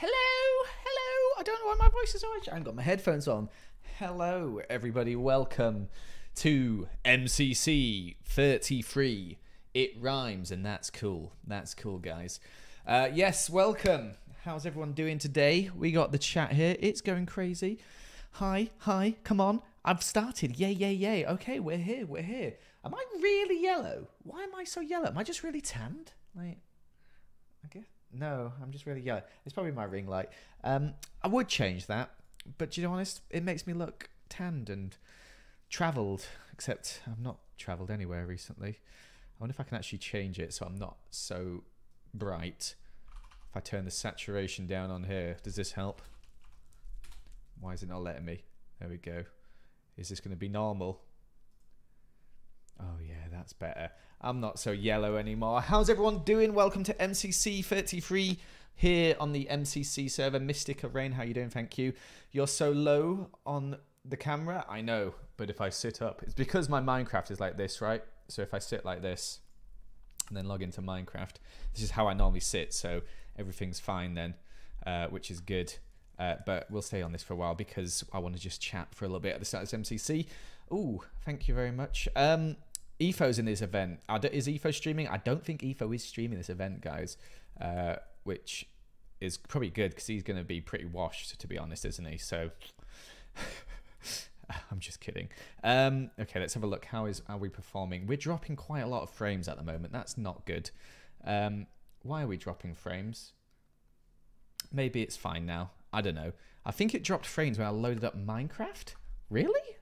Hello. I don't know why my voice is orange. I haven't got my headphones on. Hello, everybody. Welcome to MCC 33. It rhymes, and that's cool. That's cool, guys. Yes, welcome. How's everyone doing today? We got the chat here. It's going crazy. Hi. Come on. I've started. Yay. Okay, we're here. Am I really yellow? Why am I so yellow? Am I just really tanned? Like, okay. No, I'm just really yellow. It's probably my ring light. I would change that, but to be honest, it makes me look tanned and travelled, except I've not travelled anywhere recently. I wonder if I can actually change it so I'm not so bright. If I turn the saturation down on here, does this help? Why is it not letting me? There we go. Is this going to be normal? Oh yeah, that's better. I'm not so yellow anymore. How's everyone doing? Welcome to MCC 33 here on the MCC server. Mystic of Rain, how you doing? Thank you. You're so low on the camera. I know, but if I sit up, it's because my Minecraft is like this, right? So if I sit like this and then log into Minecraft, this is how I normally sit. So everything's fine then, which is good. But we'll stay on this for a while because I want to just chat for a little bit at the start of this MCC. Ooh, thank you very much. EFO's in this event. Is EFO streaming? I don't think EFO is streaming this event, guys, which is probably good because he's going to be pretty washed, to be honest, isn't he? So I'm just kidding. Okay, let's have a look. How are we performing? We're dropping quite a lot of frames at the moment. That's not good. Why are we dropping frames? Maybe it's fine now. I don't know. I think it dropped frames when I loaded up Minecraft. Really?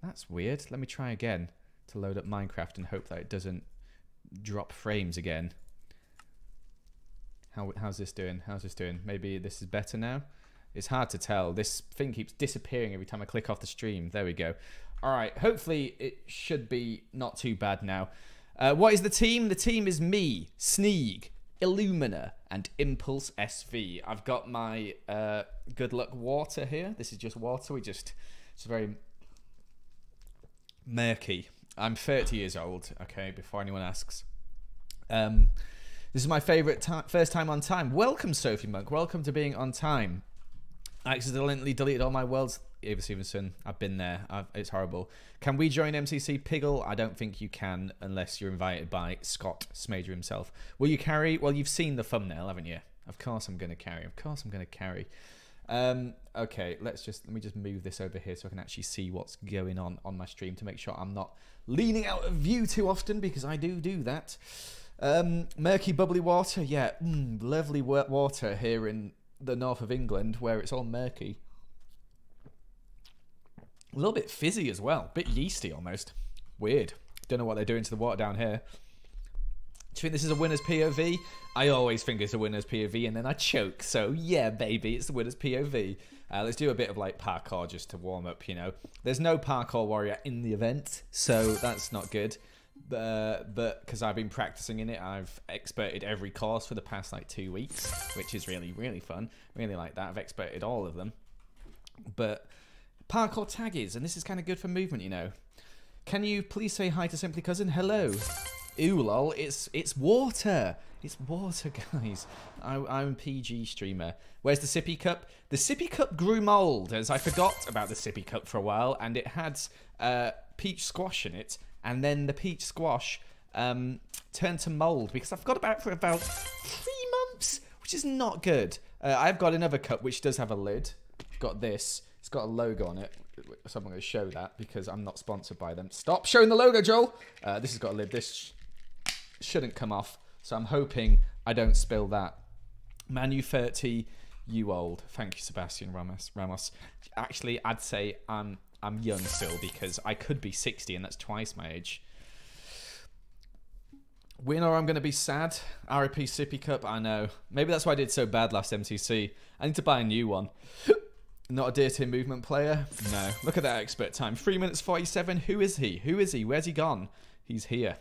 That's weird. Let me try again to load up Minecraft and hope that it doesn't drop frames again. How's this doing? Maybe this is better now. It's hard to tell. This thing keeps disappearing every time I click off the stream. There we go. All right. Hopefully it should be not too bad now. What is the team? The team is me, Sneeg, Illumina and Impulse SV. I've got my good luck water here. This is just water. It's very murky. I'm 30 years old, okay, before anyone asks. This is my favorite first time on time. Welcome, Sophie Monk. Welcome to being on time. I accidentally deleted all my worlds. Ava Stevenson, I've been there. It's horrible. Can we join MCC Piggle? I don't think you can unless you're invited by Scott Smajor himself. Will you carry? Well, you've seen the thumbnail, haven't you? Of course I'm going to carry. Okay, let me just move this over here so I can actually see what's going on my stream to make sure I'm not leaning out of view too often because I do that. Murky bubbly water. Yeah, lovely water here in the north of England where it's all murky. A little bit fizzy as well. A bit yeasty almost. Weird. Don't know what they're doing to the water down here. Do you think this is a winner's POV? I always think it's a winner's POV and then I choke. So yeah, baby, it's the winner's POV. Let's do a bit of like parkour just to warm up, you know. There's no parkour warrior in the event, so that's not good. But because I've been practicing in it, I've experted every course for the past like 2 weeks, which is really, really fun. Really like that. I've experted all of them. But parkour taggies, and this is kind of good for movement, you know. Can you please say hi to Simply Cousin? Hello. Ooh, lol, it's water. It's water, guys. I'm a PG streamer. Where's the sippy cup? The sippy cup grew mold, as I forgot about the sippy cup for a while, and it had peach squash in it, and then the peach squash turned to mold, because I forgot about it for about 3 months, which is not good. I've got another cup, which does have a lid. Got this. It's got a logo on it, so I'm going to show that because I'm not sponsored by them. Stop showing the logo, Joel! This has got a lid. This shouldn't come off, so I'm hoping I don't spill that. Manu 30, you old. Thank you, Sebastian Ramos. Actually, I'd say I'm young still because I could be 60 and that's twice my age. Winner, I'm going to be sad. R.I.P. Sippy Cup, I know. Maybe that's why I did so bad last MCC. I need to buy a new one. Not a dear team movement player? No. Look at that expert time. 3 minutes 47. Who is he? Where's he gone? He's here.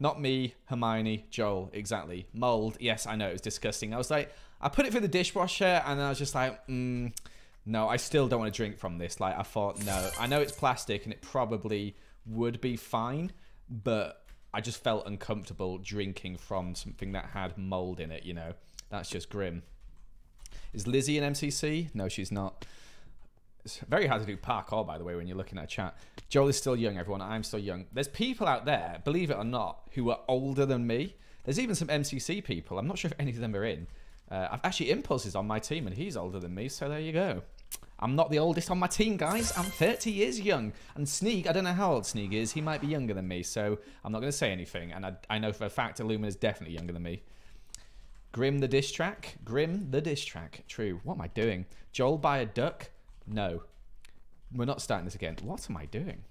Not me, Hermione, Joel. Exactly. Mold. Yes, I know. It was disgusting. I was like, I put it through the dishwasher and I was just like, no, I still don't want to drink from this. Like, I thought, no. I know it's plastic and it probably would be fine, but I just felt uncomfortable drinking from something that had mold in it, you know. That's just grim. Is Lizzie in MCC? No, she's not. It's very hard to do parkour, by the way, when you're looking at a chat. Joel is still young, everyone. I'm still young. There's people out there, believe it or not, who are older than me. There's even some MCC people. I'm not sure if any of them are in. Actually, Impulse is on my team, and he's older than me, so there you go. I'm not the oldest on my team, guys. I'm 30 years young. And Sneeg, I don't know how old Sneeg is. He might be younger than me, so I'm not going to say anything. And I know for a fact Illumina is definitely younger than me. Grim the diss track. Grim the diss track. True. What am I doing? Joel buy a duck? No. We're not starting this again. What am I doing?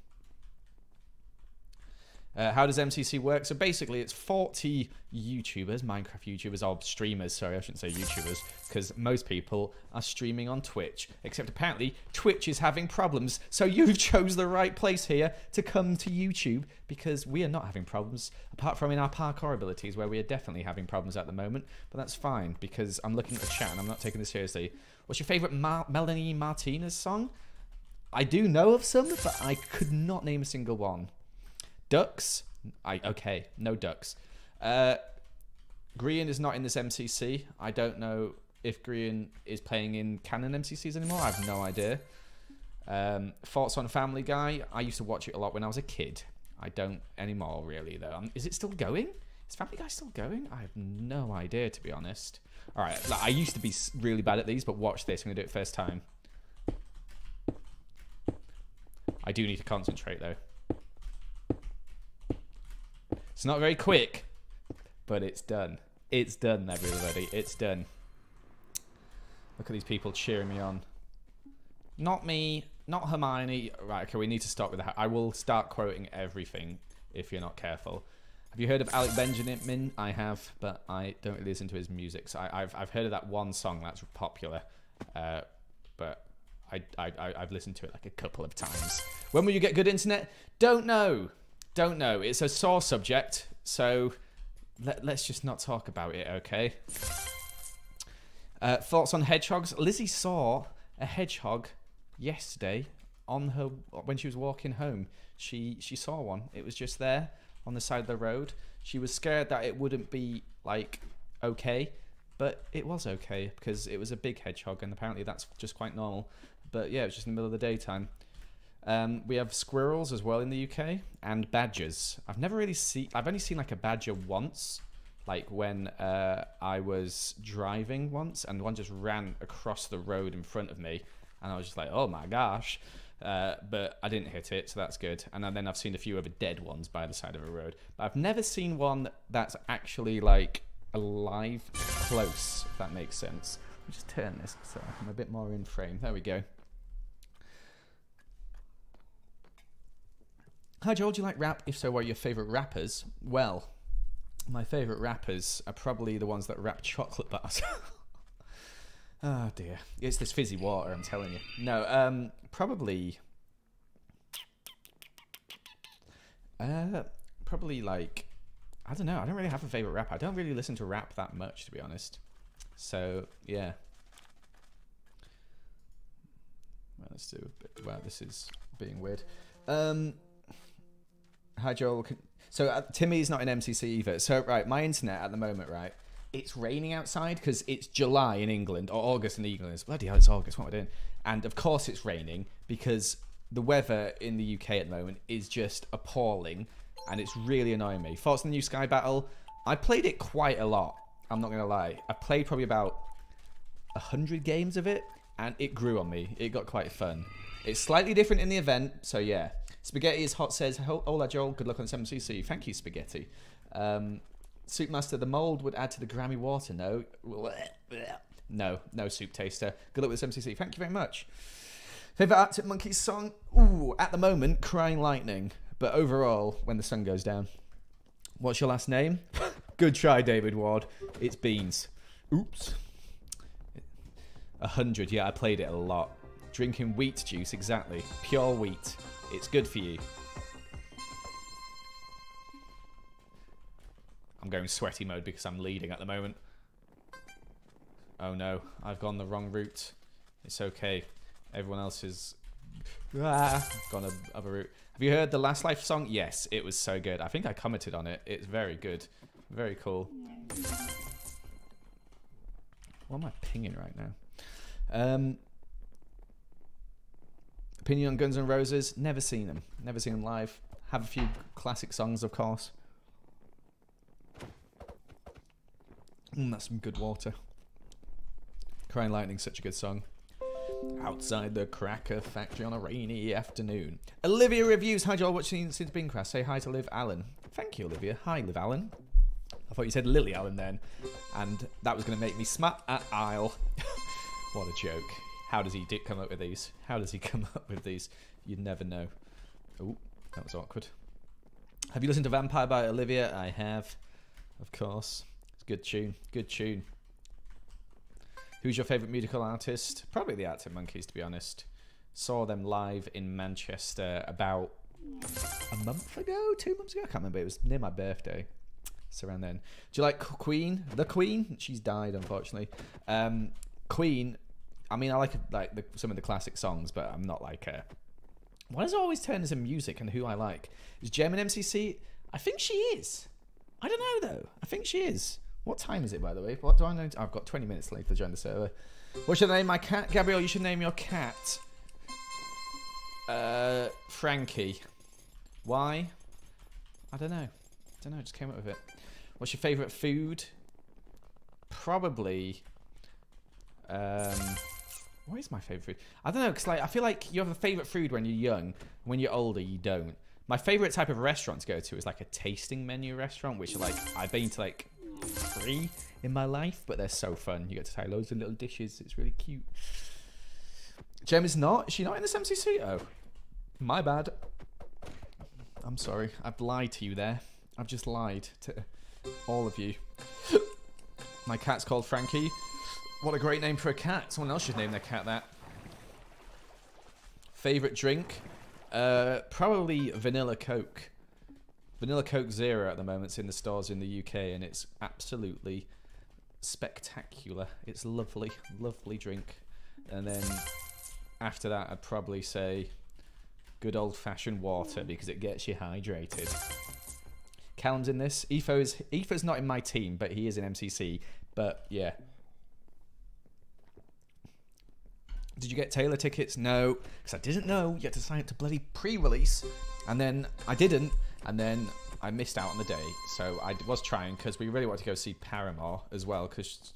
How does MCC work? So basically, it's 40 YouTubers, Minecraft YouTubers, or streamers. Sorry, I shouldn't say YouTubers, because most people are streaming on Twitch. Except apparently, Twitch is having problems. So you've chose the right place here to come to YouTube, because we are not having problems, apart from in our parkour abilities, where we are definitely having problems at the moment. But that's fine, because I'm looking at the chat and I'm not taking this seriously. What's your favorite Melanie Martinez song? I do know of some, but I could not name a single one. Ducks? Okay, no ducks. Green is not in this MCC. I don't know if Green is playing in canon MCCs anymore. I have no idea. Thoughts on Family Guy? I used to watch it a lot when I was a kid. I don't anymore, really, though. Is it still going? Is Family Guy still going? I have no idea, to be honest. All right, I used to be really bad at these, but watch this. I'm going to do it first time. I do need to concentrate, though. It's not very quick, but it's done. It's done, everybody. It's done. Look at these people cheering me on. Not me. Not Hermione. Right, okay, we need to start with that. I will start quoting everything if you're not careful. Have you heard of Alec Benjamin? I have, but I don't really listen to his music. So I've heard of that one song that's popular, but I've listened to it like a couple of times. When will you get good internet? Don't know. Don't know. It's a sore subject, so let's just not talk about it, okay? Thoughts on hedgehogs? Lizzie saw a hedgehog yesterday on her when she was walking home. She saw one. It was just there on the side of the road. She was scared that it wouldn't be, like, okay, but it was okay because it was a big hedgehog, and apparently that's just quite normal. But, yeah, it was just in the middle of the daytime. We have squirrels as well in the UK, and badgers. I've never really seen... I've only seen, like, a badger once, like, when I was driving once, and one just ran across the road in front of me, and I was just like, oh my gosh, but I didn't hit it, so that's good. And then I've seen a few other dead ones by the side of a road, but I've never seen one that's actually, like, alive close, if that makes sense. Let me just turn this so I'm a bit more in frame. There we go. Hi Joel, do you like rap? If so, what are your favourite rappers? Well, my favourite rappers are probably the ones that rap chocolate bars. Oh dear. It's this fizzy water, I'm telling you. No, probably like, I don't know, I don't really have a favourite rapper. I don't really listen to rap that much, to be honest. So, yeah. Well, let's do a bit, wow, this is being weird. Hi Joel. So Timmy's not in MCC either. So right, my internet at the moment, right, it's raining outside because it's July in England, or August in England. It's bloody hell, it's August. What am I doing? And of course it's raining because the weather in the UK at the moment is just appalling, and it's really annoying me. Thoughts on the new Sky Battle? I played it quite a lot. I'm not gonna lie. I played probably about 100 games of it, and it grew on me. It got quite fun. It's slightly different in the event, so yeah. Spaghetti is hot says, hola Joel, good luck on 7cc. Thank you, Spaghetti. Soupmaster, the mould would add to the Grammy water, no? No, no soup taster. Good luck with 7cc. Thank you very much. Favourite Arctic Monkeys song? Ooh, at the moment, Crying Lightning. But overall, When the Sun Goes Down. What's your last name? Good try, David Ward. It's Beans. Oops. 100, yeah, I played it a lot. Drinking wheat juice, exactly. Pure wheat. It's good for you. I'm going sweaty mode because I'm leading at the moment. Oh no, I've gone the wrong route. It's okay. Everyone else is gone the other route. Have you heard the Last Life song? Yes, it was so good. I think I commented on it. It's very good. Very cool. What am I pinging right now? Opinion on Guns N' Roses, never seen them. Never seen them live. Have a few classic songs, of course. That's some good water. Crying Lightning, such a good song. Outside the Cracker Factory on a rainy afternoon. Olivia reviews. Hi, y'all. Watching since Beancraft. Say hi to Liv Allen. Thank you, Olivia. Hi, Liv Allen. I thought you said Lily Allen then, and that was going to make me smack at aisle. What a joke. How does he come up with these? How does he come up with these? You'd never know. Oh, that was awkward. Have you listened to Vampire by Olivia? I have, of course. It's a good tune. Good tune. Who's your favourite musical artist? Probably the Arctic Monkeys, to be honest. Saw them live in Manchester about a month ago, 2 months ago. I can't remember. It was near my birthday. So around then. Do you like Queen? The Queen? She's died, unfortunately. Queen. I mean, I like some of the classic songs, but I'm not like a... Why does it always turn into music and who I like? Is Gem in MCC? I think she is. I don't know, though. I think she is. What time is it, by the way? What do I know? I've got 20 minutes left to join the server. What should I name my cat? Gabriel, you should name your cat. Frankie. Why? I don't know. I don't know. I just came up with it. What's your favourite food? Probably... what is my favourite food? I don't know, because like, I feel like you have a favourite food when you're young. When you're older, you don't. My favourite type of restaurant to go to is like a tasting menu restaurant, which like I've been to like... 3 in my life, but they're so fun. You get to try loads of little dishes. It's really cute. Gem is not. Is she not in this MCC? Oh, my bad. I'm sorry. I've lied to you there. I've just lied to all of you. My cat's called Frankie. What a great name for a cat. Someone else should name their cat that. Favorite drink? Probably vanilla Coke. Vanilla Coke Zero at the moment. It's in the stores in the UK and it's absolutely spectacular. It's lovely, lovely drink. And then after that, I'd probably say good old-fashioned water because it gets you hydrated. Callum's in this. Etho's not in my team, but he is in MCC. But yeah. Did you get Taylor tickets? No, because I didn't know. You had to sign up to bloody pre-release. And then I didn't. And then I missed out on the day, so I was trying because we really wanted to go see Paramore as well because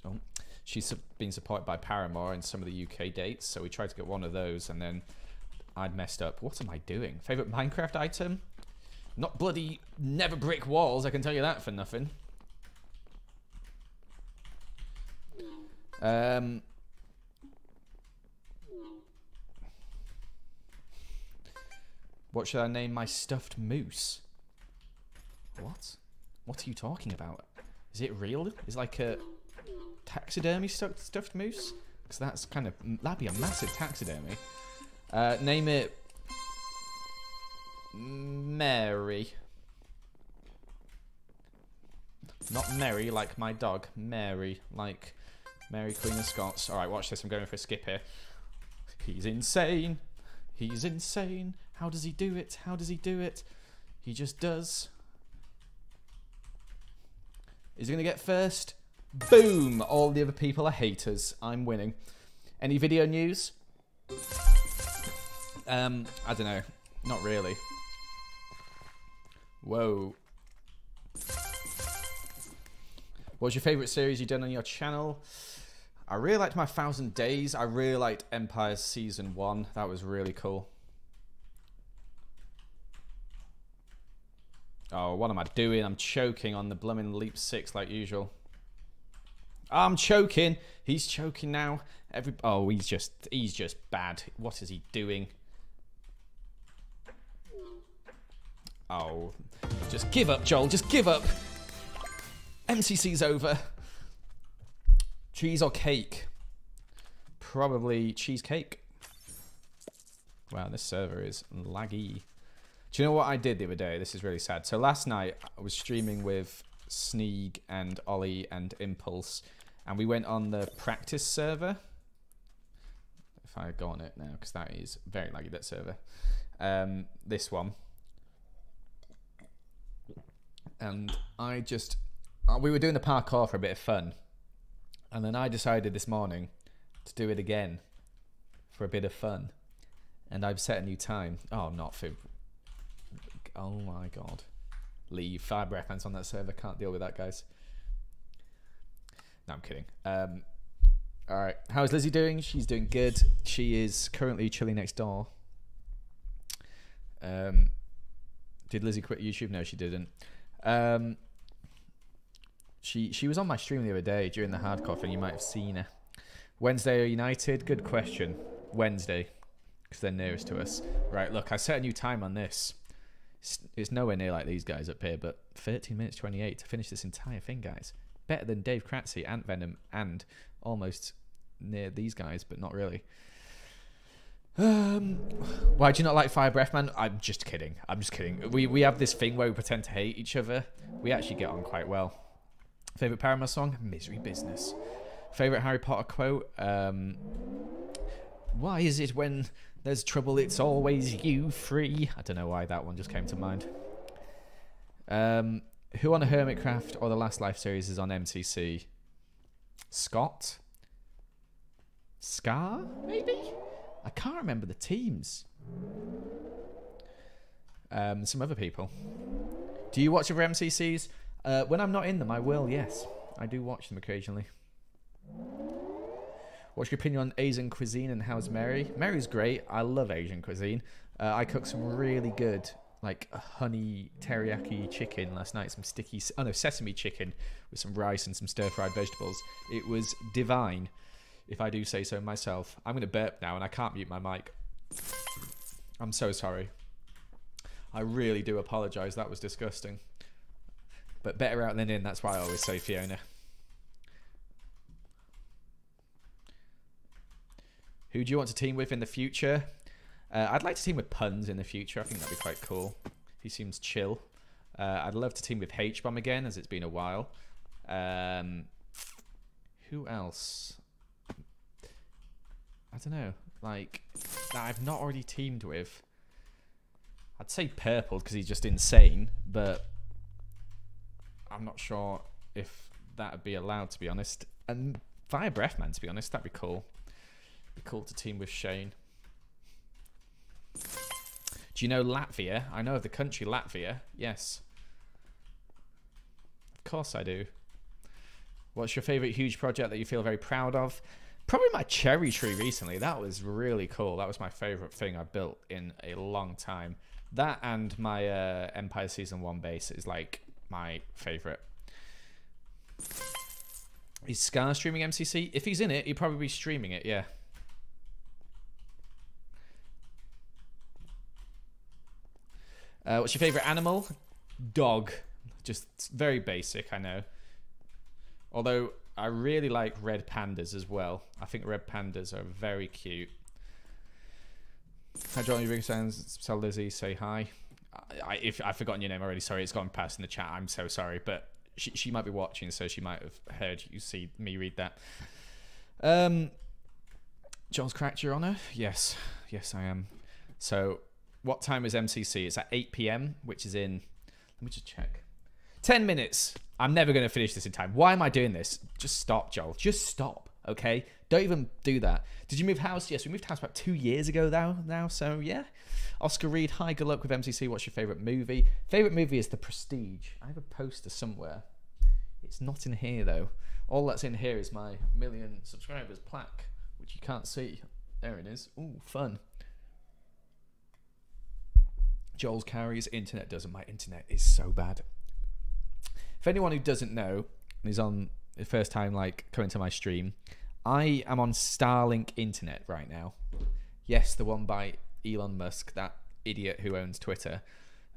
she's been supported by Paramore in some of the UK dates, so we tried to get one of those and then I'd messed up. What am I doing? Favourite Minecraft item? Not bloody never brick walls, I can tell you that for nothing. What should I name my stuffed moose? What? What are you talking about? Is it real? Is it like a taxidermy stuffed moose? Because that's kind of... That'd be a massive taxidermy. Name it... Mary. Not Mary, like my dog. Mary, like Mary Queen of Scots. Alright, watch this. I'm going for a skip here. He's insane. He's insane. How does he do it? How does he do it? He just does. Is he going to get first? Boom! All the other people are haters. I'm winning. Any video news? I don't know. Not really. Whoa. What's your favourite series you've done on your channel? I really liked my 1000 Days. I really liked Empire Season 1. That was really cool. Oh, what am I doing? I'm choking on the blooming leap 6 like usual. I'm choking. He's choking now. Oh, he's just bad. What is he doing? Oh, just give up, Joel. Just give up. MCC's over. Cheese or cake? Probably cheesecake. Wow, this server is laggy. Do you know what I did the other day? This is really sad. So last night I was streaming with Sneeg and Ollie and Impulse and we went on the practice server. If I go on it now, because that is very laggy, that server. This one. And I just... We were doing the parkour for a bit of fun. And then I decided this morning to do it again for a bit of fun. And I've set a new time. Oh, not for... Oh my god. Leave. 5 breakhands on that server. Can't deal with that, guys. No, I'm kidding. Alright. How is Lizzie doing? She's doing good. She is currently chilling next door. Did Lizzie quit YouTube? No, she didn't. She was on my stream the other day during the hardcore thing. You might have seen her. Wednesday or United? Good question. Wednesday. Because they're nearest to us. Right, look, I set a new time on this. It's nowhere near like these guys up here, but 13 minutes 28 to finish this entire thing, guys. Better than Dave Kratzy, Ant Venom, and almost near these guys, but not really. Why do you not like Fire Breath, man? I'm just kidding. I'm just kidding. We have this thing where we pretend to hate each other. We actually get on quite well. Favorite Paramore song? Misery Business. Favorite Harry Potter quote? Why is it when there's trouble, it's always you free? I don't know why that one just came to mind. Who on a Hermitcraft or the Last Life series is on MTC? Scott? Scar? Maybe? I can't remember the teams. Some other people. Do you watch other MCCs? When I'm not in them, I will, yes. I do watch them occasionally. What's your opinion on Asian cuisine and how's Mary? Mary's great. I love Asian cuisine. I cooked some really good, like, honey teriyaki chicken last night. Some sticky... Oh, no, sesame chicken with some rice and some stir-fried vegetables. It was divine, if I do say so myself. I'm going to burp now, and I can't mute my mic. I'm so sorry. I really do apologise. That was disgusting. But better out than in. That's why I always say, Fiona. Who do you want to team with in the future? I'd like to team with Punz in the future. I think that'd be quite cool. He seems chill. I'd love to team with H-Bomb again, as it's been a while. Who else? I don't know. Like, that I've not already teamed with. I'd say Purpled, because he's just insane. But I'm not sure if that would be allowed, to be honest. And Fire Breath, man, to be honest. That'd be cool. Be cool to team with Shane. Do you know Latvia? I know of the country Latvia. Yes. Of course I do. What's your favourite huge project that you feel very proud of? Probably my cherry tree recently. That was really cool. That was my favourite thing I built in a long time. That and my Empire Season 1 base is like my favourite. Is Scar streaming MCC? If he's in it, he'd probably be streaming it, yeah. What's your favourite animal? Dog. Just very basic, I know. Although, I really like red pandas as well. I think red pandas are very cute. Hi, John, your biggest fans. Tell Lizzie, say hi. If I've forgotten your name already, sorry, it's gone past in the chat. I'm so sorry, but she might be watching, so she might have heard you see me read that. John's cracked, Your Honour? Yes. Yes, I am. So... What time is MCC? It's at 8 PM, which is in... Let me just check. 10 minutes. I'm never going to finish this in time. Why am I doing this? Just stop, Joel. Just stop, okay? Don't even do that. Did you move house? Yes, we moved house about 2 years ago now, so yeah. Oscar Reed, hi, good luck with MCC. What's your favourite movie? Favourite movie is The Prestige. I have a poster somewhere. It's not in here, though. All that's in here is my 1,000,000 subscribers plaque, which you can't see. There it is. Ooh, fun. Joel's carries, internet doesn't. My internet is so bad. For anyone who doesn't know, and is on the first time like coming to my stream, I am on Starlink internet right now. Yes, the one by Elon Musk, that idiot who owns Twitter.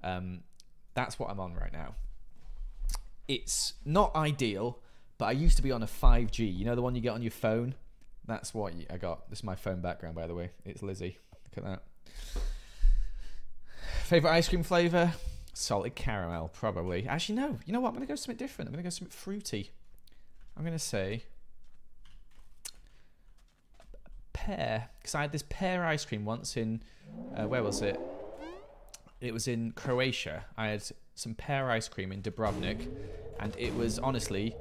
That's what I'm on right now. It's not ideal, but I used to be on a 5G. You know the one you get on your phone? That's what I got. This is my phone background, by the way. It's Lizzie. Look at that. Favorite ice cream flavor? Salted caramel, probably. Actually, no. You know what? I'm going to go something different. I'm going to go something fruity. I'm going to say pear. Because I had this pear ice cream once in... where was it? It was in Croatia. I had some pear ice cream in Dubrovnik. And it was honestly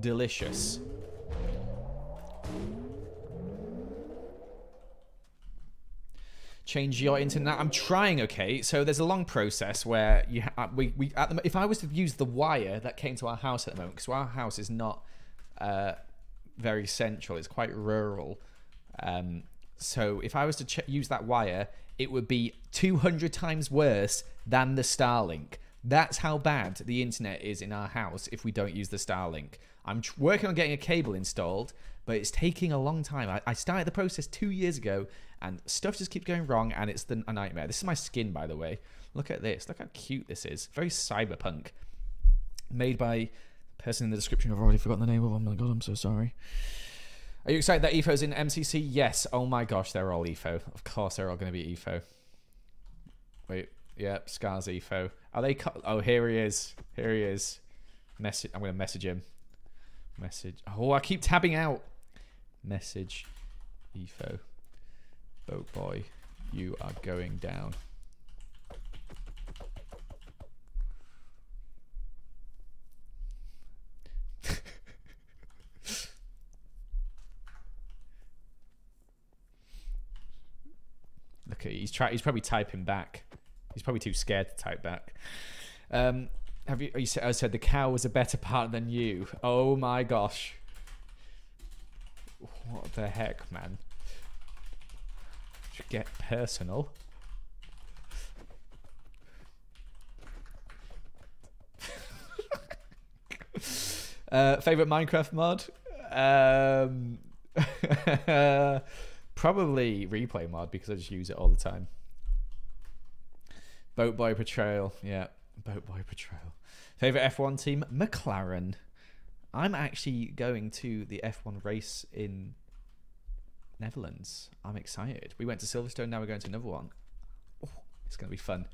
delicious. change your internet. I'm trying, okay? So there's a long process where you if I was to use the wire that came to our house at the moment, because our house is not very central, it's quite rural. So if I was to use that wire, it would be 200 times worse than the Starlink. That's how bad the internet is in our house if we don't use the Starlink. I'm working on getting a cable installed, but it's taking a long time. I started the process 2 years ago, and stuff just keeps going wrong, and it's a nightmare. This is my skin, by the way. Look at this. Look how cute this is. Very cyberpunk. Made by the person in the description I've already forgotten the name of. Oh my god, I'm so sorry. Are you excited that EFO's in MCC? Yes. Oh my gosh, they're all EFO. Of course, they're all going to be EFO. Wait. Yep, Scar's EFO. Are they... Oh, here he is. Here he is. I'm going to message him. Message. Oh, I keep tabbing out. Message EFO. Boat boy, you are going down. Look, he's probably typing back. He's probably too scared to type back. I said the cow was a better partner than you. Oh my gosh. What the heck, man? Should get personal. Favorite Minecraft mod? Probably replay mod, because I just use it all the time. Boat boy Patrol, yeah. Boat boy Patrol. Favorite F1 team? McLaren. I'm actually going to the F1 race in Netherlands. I'm excited. We went to Silverstone, now we're going to another one. Oh, it's going to be fun.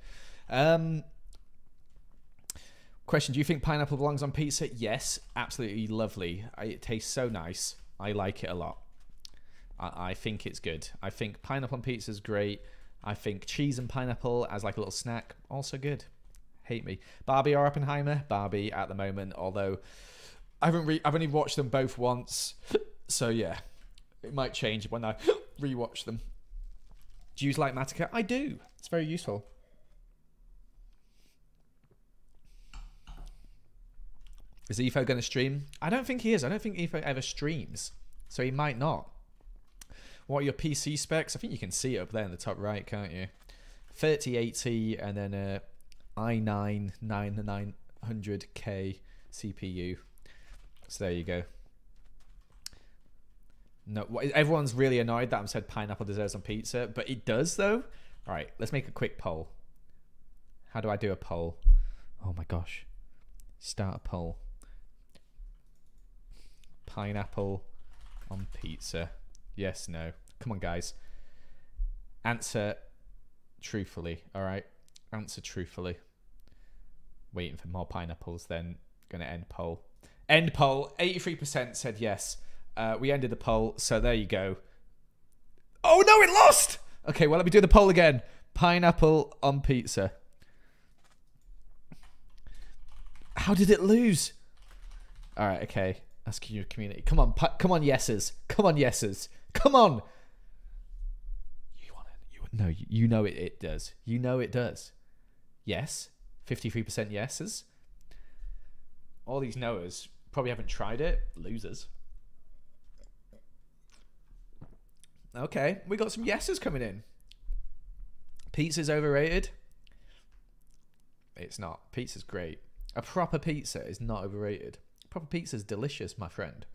Question, do you think pineapple belongs on pizza? Yes, absolutely lovely. It tastes so nice. I like it a lot. I think it's good. I think pineapple on pizza is great. I think cheese and pineapple as like a little snack, also good. Hate me. Barbie or Oppenheimer? Barbie at the moment, although I've only watched them both once. So yeah, it might change when I rewatch them. Do you use Lightmatica? I do. It's very useful. Is EFO going to stream? I don't think he is. I don't think EFO ever streams. So he might not. What are your PC specs? I think you can see it up there in the top right, can't you? 3080 and then a i9 9900K CPU. So there you go. No, everyone's really annoyed that I've said pineapple deserves on pizza, but it does though. All right, let's make a quick poll. How do I do a poll? Oh my gosh. Start a poll. Pineapple on pizza. Yes, no. Come on, guys. Answer truthfully, all right? Answer truthfully. Waiting for more pineapples, then going to end poll. End poll. 83% said yes. We ended the poll, so there you go. Oh, no, it lost! Okay, well, let me do the poll again. Pineapple on pizza. How did it lose? All right, okay. Asking your community. Come on, come on, yeses. Come on, yeses. Come on. You want it? No, you know it. It does. You know it does. Yes, 53% yeses. All these noers probably haven't tried it. Losers. Okay, we got some yeses coming in. Pizza's overrated. It's not. Pizza's great. A proper pizza is not overrated. Proper pizza's delicious, my friend.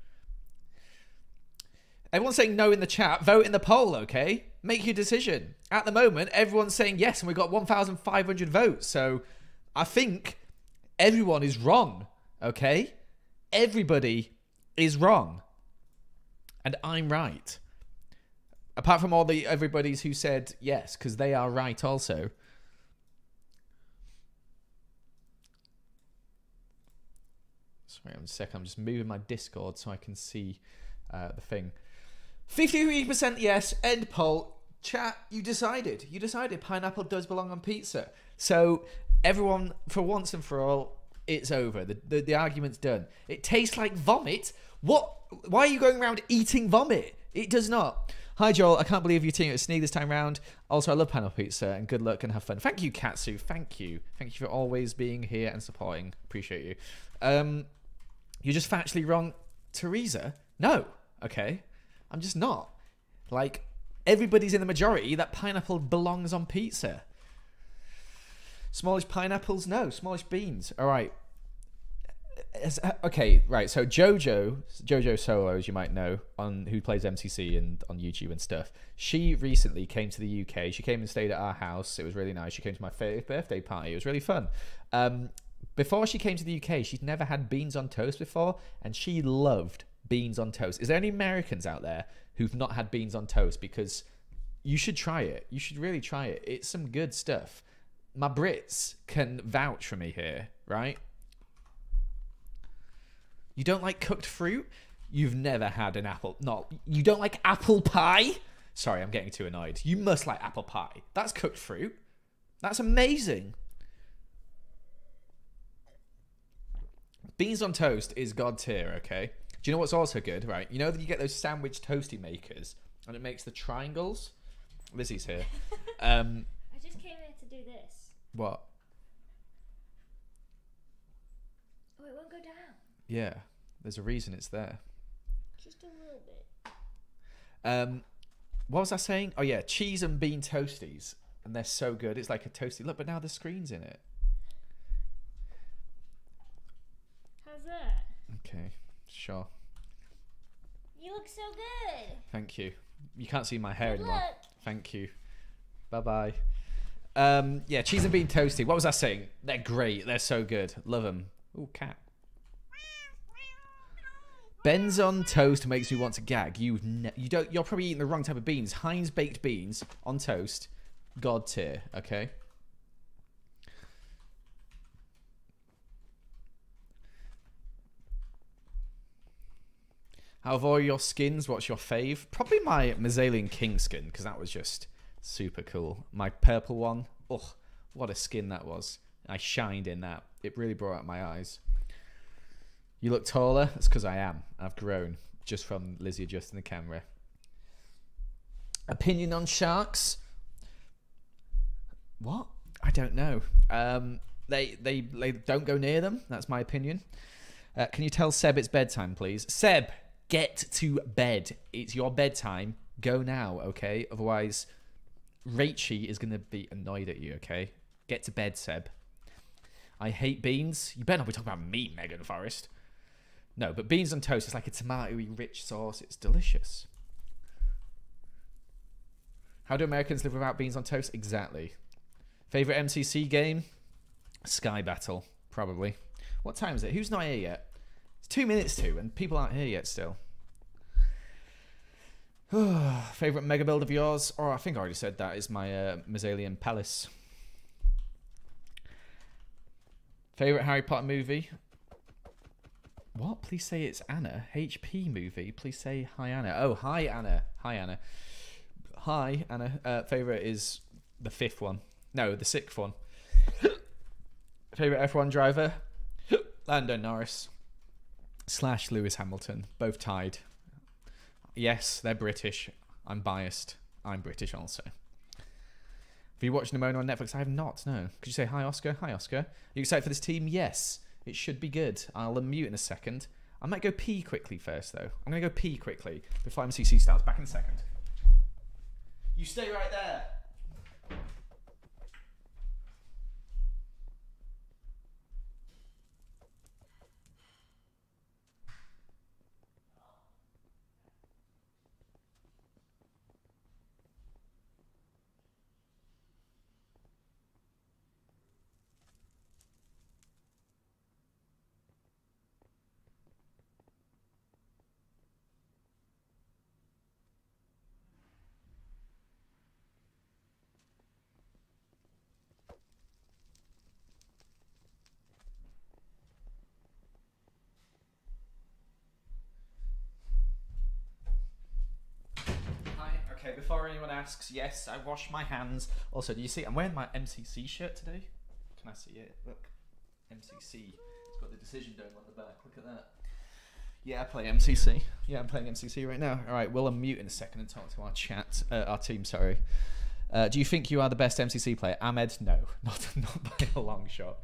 Everyone's saying no in the chat. Vote in the poll, okay? Make your decision. At the moment, everyone's saying yes, and we've got 1,500 votes. So I think everyone is wrong, okay? Everybody is wrong. And I'm right. Apart from all the everybody's who said yes, because they are right also. Sorry, I'm sick. I'm just moving my Discord so I can see the thing. 53% yes. End poll. Chat, you decided. You decided pineapple does belong on pizza. So everyone, for once and for all, it's over. The argument's done. It tastes like vomit. What? Why are you going around eating vomit? It does not. Hi Joel, I can't believe you're teaming with Sneeg this time round. Also, I love panel pizza and good luck and have fun. Thank you, Katsu. Thank you. Thank you for always being here and supporting. Appreciate you. You're just factually wrong, Teresa. No. Okay. I'm just not. Like, everybody's in the majority that pineapple belongs on pizza. Smallish pineapples? No. Smallish beans. All right. Okay, right, so JoJo Solo, as you might know, on who plays MCC and on YouTube and stuff, she recently came to the UK. She came and stayed at our house. It was really nice. She came to my 30th birthday party. It was really fun. Before she came to the UK, she'd never had beans on toast before, and she loved beans on toast. Is there any Americans out there who've not had beans on toast? Because you should try it. You should really try it. It's some good stuff. My Brits can vouch for me here, right? You don't like cooked fruit? You've never had an apple. No, you don't like apple pie? Sorry, I'm getting too annoyed. You must like apple pie. That's cooked fruit. That's amazing. Beans on toast is God tier, okay? Do you know what's also good, right? You know that you get those sandwich toasty makers and it makes the triangles? Lizzie's here. I just came here to do this. What? Oh, it won't go down. Yeah, there's a reason it's there. Just a little bit. What was I saying? Oh yeah, cheese and bean toasties, and they're so good. It's like a toasty look, but now the screen's in it. How's that? Okay, sure. You look so good. Thank you. You can't see my hair anymore. Thank you. Bye bye. Yeah, cheese and bean toasty. What was I saying? They're great. They're so good. Love them. Ooh, cat. Beans on toast makes me want to gag. You're probably eating the wrong type of beans. Heinz baked beans on toast, God tier. Okay. Out of all your skins, what's your fave? Probably my Mazalian King skin because that was just super cool. My purple one. Oh, what a skin that was! I shined in that. It really brought out my eyes. You look taller? That's because I am. I've grown just from Lizzie adjusting the camera. Opinion on sharks? What? I don't know. They don't go near them. That's my opinion. Can you tell Seb it's bedtime, please? Seb, get to bed. It's your bedtime. Go now, okay? Otherwise, Rachy is going to be annoyed at you, okay? Get to bed, Seb. I hate beans. You better not be talking about me, Megan Forrest. No, but beans on toast is like a tomato-y rich sauce. It's delicious. How do Americans live without beans on toast? Exactly. Favorite MCC game? Sky Battle, probably. What time is it? Who's not here yet? It's 2 minutes to, and people aren't here yet still. Favorite mega build of yours? Oh, I think I already said that. Is my Mazalian Palace. Favorite Harry Potter movie? What? Please say it's Anna. HP movie. Please say hi, Anna. Oh, hi, Anna. Hi, Anna. Hi, Anna. Favorite is the fifth one. No, the sixth one. Favorite F1 driver? Lando Norris / Lewis Hamilton. Both tied. Yes, they're British. I'm biased. I'm British also. Have you watched Nimona on Netflix? I have not, no. Could you say hi, Oscar? Hi, Oscar. Are you excited for this team? Yes. It should be good. I'll unmute in a second. I might go pee quickly first, though. I'm going to go pee quickly before MCC starts. Back in a second. You stay right there. Okay, before anyone asks, yes, I wash my hands. Also, do you see, I'm wearing my MCC shirt today. Can I see it? Look, MCC. It's got the decision dome on the back. Look at that. Yeah, I play MCC. Yeah, I'm playing MCC right now. All right, we'll unmute in a second and talk to our chat, our team, sorry. Do you think you are the best MCC player? Ahmed, no. Not by a long shot.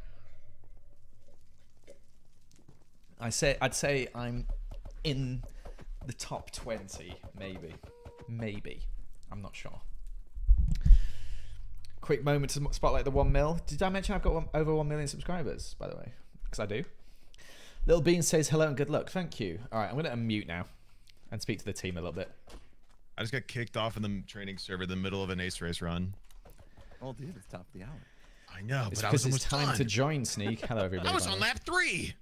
I'd say I'm in the top 20, maybe. Maybe. I'm not sure. Quick moment to spotlight the 1 mil. Did I mention I've got over 1 million subscribers, by the way? Because I do. Little Bean says hello and good luck. Thank you. All right, I'm going to unmute now and speak to the team a little bit. I just got kicked off in the training server in the middle of an ace race run. Oh, dude, it's top of the hour. I know, but I was almost done. It's time to join, Sneeg. Hello, everybody. I was on lap 3.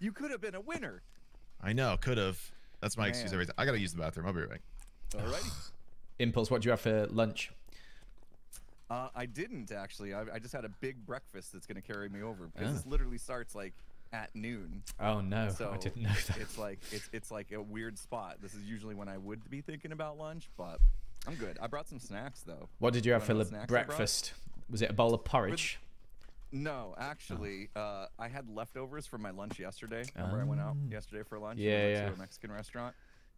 You could have been a winner. I know, could have. That's my excuse every time. I got to use the bathroom. I'll be right back. All right. Impulse, what do you have for lunch? I didn't, actually. I just had a big breakfast that's going to carry me over. Because this literally starts, like, at noon. Oh no, so I didn't know that. It's like it's like a weird spot. This is usually when I would be thinking about lunch, but I'm good. I brought some snacks though. What did you have for breakfast? Was it a bowl of porridge? No, actually, I had leftovers from my lunch yesterday. Remember I went out yesterday for lunch to a Mexican restaurant,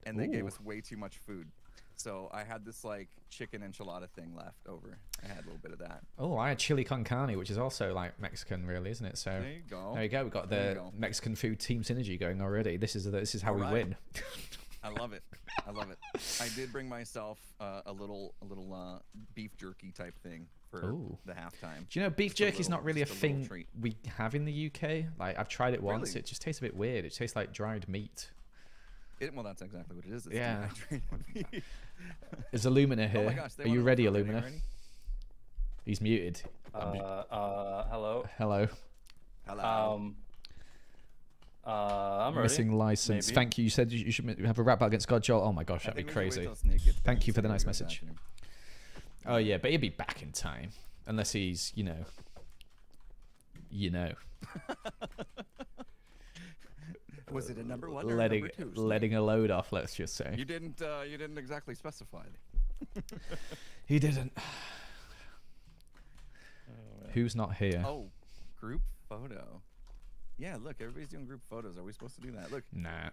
and they gave us way too much food. So I had this like chicken enchilada thing left over. I had a little bit of that. Oh, I had chili con carne, which is also like Mexican, really, isn't it? So there you go. There you go. We've got the Mexican food team synergy going already. This is how we win. I love it. I love it. I did bring myself a little beef jerky type thing for the halftime. Do you know beef jerky is not really a thing we have in the UK? Like I've tried it once. Really? It just tastes a bit weird. It tastes like dried meat. Well, that's exactly what it is. It's Is Illumina here? Oh my gosh, are you ready, Illumina? He's muted. Hello. Hello. Hello. I'm ready. Missing license. Maybe. Thank you. You said you should have a rap battle against God, Joel. Oh my gosh, that'd be crazy. Thank you for the nice message. Oh yeah, but he'll be back in time, unless he's, you know. Was it a number one or letting, number two? Letting a load off, let's just say. You didn't exactly specify. He didn't. Who's not here? Oh, group photo. Yeah, look, everybody's doing group photos. Are we supposed to do that? Look. Nah.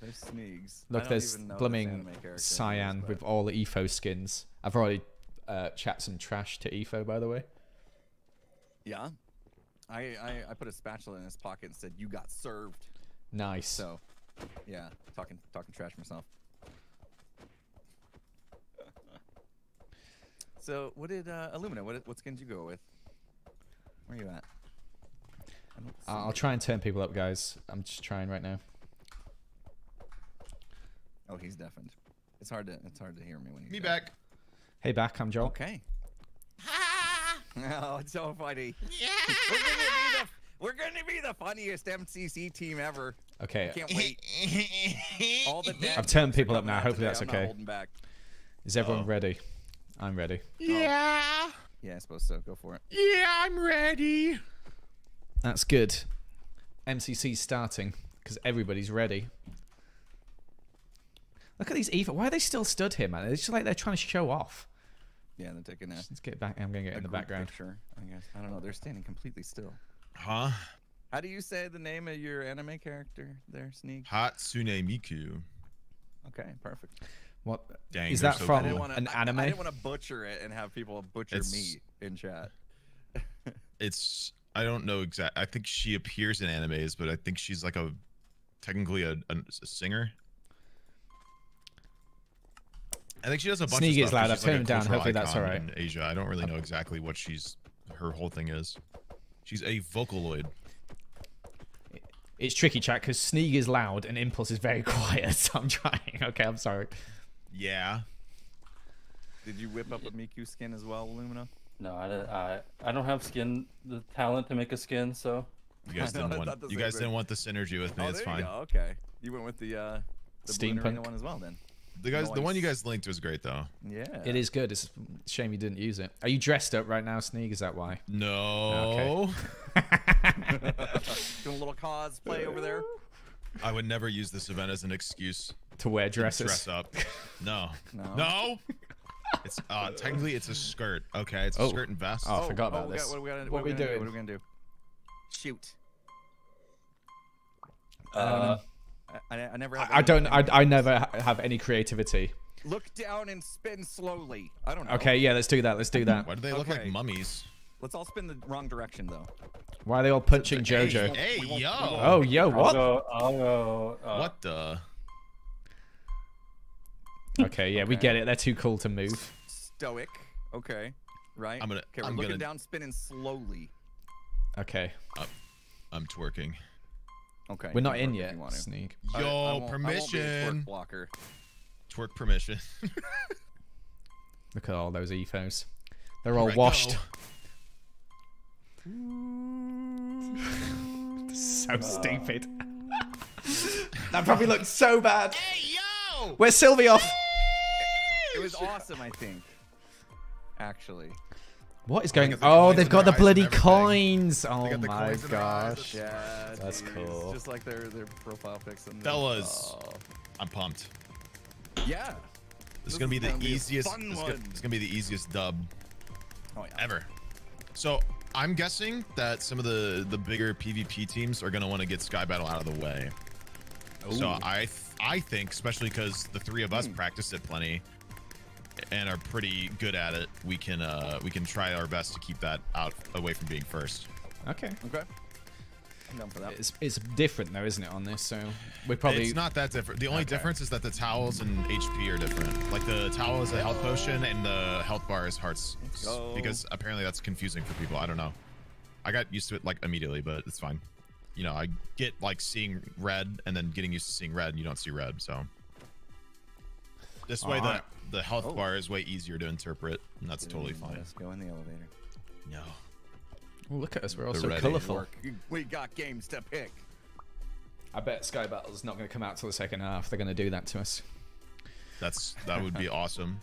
There's Sneegs. Look, there's blooming Cyan with all the EFO skins. I've already chat some trash to EFO, by the way. Yeah. I put a spatula in his pocket and said, "You got served." Nice. So, yeah, talking trash myself. So, what did Illumina? What skin did you go with? Where are you at? I'll try and turn people up, guys. I'm just trying right now. Oh, he's deafened. It's hard to hear me when he's back. Hey, back. I'm Joel. Okay. Oh, it's so funny. Yeah. We're gonna be the funniest MCC team ever. Okay. Can't wait. All the I've turned people up now. Hopefully that's okay. Is everyone ready? I'm ready. Yeah. Oh. Yeah, I suppose so. Go for it. Yeah, I'm ready. That's good. MCC's starting because everybody's ready. Look at these EFO. Why are they still stood here, man? It's just like they're trying to show off. Yeah, they're taking that. Let's get back. I'm gonna get in the background. Picture, I guess. I don't know. They're standing completely still. Huh? How do you say the name of your anime character there, Sneeg? Hatsune Miku. Okay, perfect. What? Dang, is that so from an anime? I didn't want to butcher it and have people butcher me in chat. I don't know exactly. I think she appears in animes, but I think she's like technically a singer. I think she does a bunch of stuff. Sneeg is loud. I've turned him down. Hopefully that's all right. In Asia, I don't really know exactly what her whole thing is. She's a Vocaloid. It's tricky, chat, because Sneeg is loud and Impulse is very quiet. So I'm trying. Okay, I'm sorry. Yeah. Did you whip up a Miku skin as well, Illumina? No, I don't have the talent to make a skin, so. You guys didn't want the synergy with me. It's fine. Okay, you went with the Steampunk one as well then. The one you guys linked was great, though. Yeah. It is good. It's a shame you didn't use it. Are you dressed up right now, Sneeg? Is that why? No. Okay. Doing a little cosplay over there. I would never use this event as an excuse to wear dresses. Dress up. No. No. It's technically it's a skirt. Okay, it's a skirt and vest. Oh, I forgot about this. What are we doing? What are we gonna do? Shoot. I never. Have I don't. I never have any creativity. Look down and spin slowly. I don't know. Okay, yeah, let's do that. Let's do that. Why do they look like mummies? Let's all spin the wrong direction, though. Why are they all punching JoJo? Hey, yo! Oh, yo, what? What the? Okay, yeah, we get it. They're too cool to move. Stoic. Okay. Right? I'm gonna, okay, we're looking down, spinning slowly. Okay. I'm twerking. Okay. We're not in yet. Sneeg. Yo, permission! Twerk permission. Look at all those EFOs. They're all washed. So stupid. That probably looked so bad. Hey, yo! Where's Sylvie off? It was awesome, I think. Actually. What is going on? Oh, they've got the bloody coins. Oh my gosh. Yeah, that's cool. It's just like their profile pics. Fellas, I'm pumped. Yeah. This is gonna be the easiest. It's gonna be the easiest dub ever. So I'm guessing that some of the bigger PvP teams are gonna want to get Sky Battle out of the way. Ooh. So I think, especially because the three of us practiced it plenty and are pretty good at it, we can try our best to keep that out away from being first. Okay. Okay. I'm down for that. It's different though, isn't it, on this? So we probably it's not that different. The only difference is that the towels and HP are different. Like the towel is a health potion and the health bar is hearts. Because apparently that's confusing for people. I don't know. I got used to it like immediately, but it's fine. You know, I get like seeing red and then getting used to seeing red and you don't see red, so this way the health bar is way easier to interpret, and that's totally fine. Let's go in the elevator. No. Well, look at us, we're all so colorful. We got games to pick. I bet Sky Battle's not going to come out till the second half. They're going to do that to us. That would be awesome.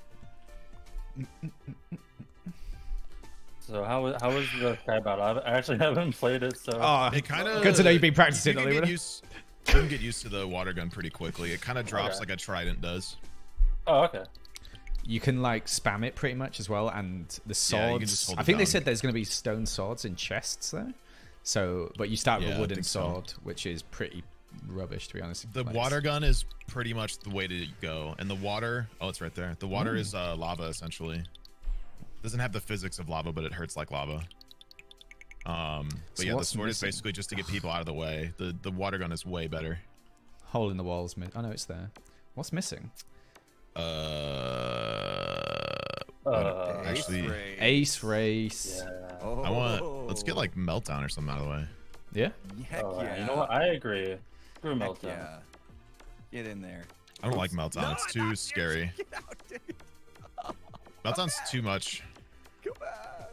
So how is the Sky Battle? I actually haven't played it, so it kind of good to know you've been practicing. You can get used to the water gun pretty quickly. It kind of drops like a trident does. Oh, okay. You can like spam it pretty much as well, and the swords. Yeah, I think they said there's going to be stone swords in chests though. So, but you start with a wooden sword, which is pretty rubbish to be honest. The water gun is pretty much the way to go, and the water. Oh, it's right there. The water is lava essentially. Doesn't have the physics of lava, but it hurts like lava. But so yeah, the sword is basically just to get people out of the way. The water gun is way better. Hole in the walls. Oh no, it's there. What's missing? Actually, Ace Race. Yeah. Oh. Let's get like Meltdown or something out of the way. Yeah? Heck yeah. You know what? I agree. Screw Meltdown. Yeah. Get in there. I don't like Meltdown. No, it's too scary. Get out, dude. Meltdown's too much. Come back.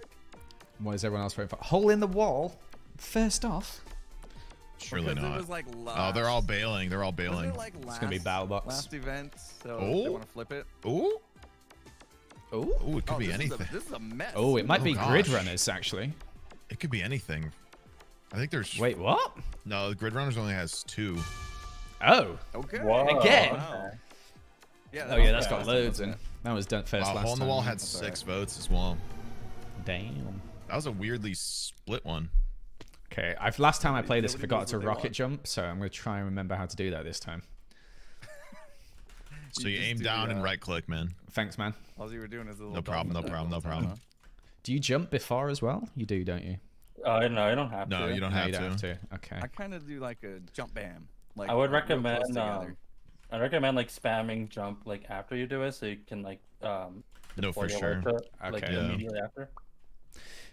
What is everyone else waiting for? Hole in the wall? First off. Surely not. It was like they're all bailing. They're all bailing. It's gonna be battle box. Last event, so they want to flip it. Ooh. Ooh. Ooh, it could be anything. This is a mess. Oh, it might be Grid Runners actually. It could be anything. I think there's. Wait, what? No, the Grid Runners only has 2. Oh. Okay. Again. Wow. Yeah. Oh yeah, that's got loads in it. That was done first last time. Hole in the Wall had 6 votes as well. Damn. That was a weirdly split one. Okay, last time I played this, I forgot to rocket jump, so I'm going to try and remember how to do that this time. So you aim down and right click, man. Thanks, man. All you were doing is a little no problem. Do you jump before as well? You do, don't you? No, I don't have to. No, you don't have to. Okay. I kind of do like a jump bam. Like I would recommend like spamming jump like after you do it, so you can like deploy immediately after.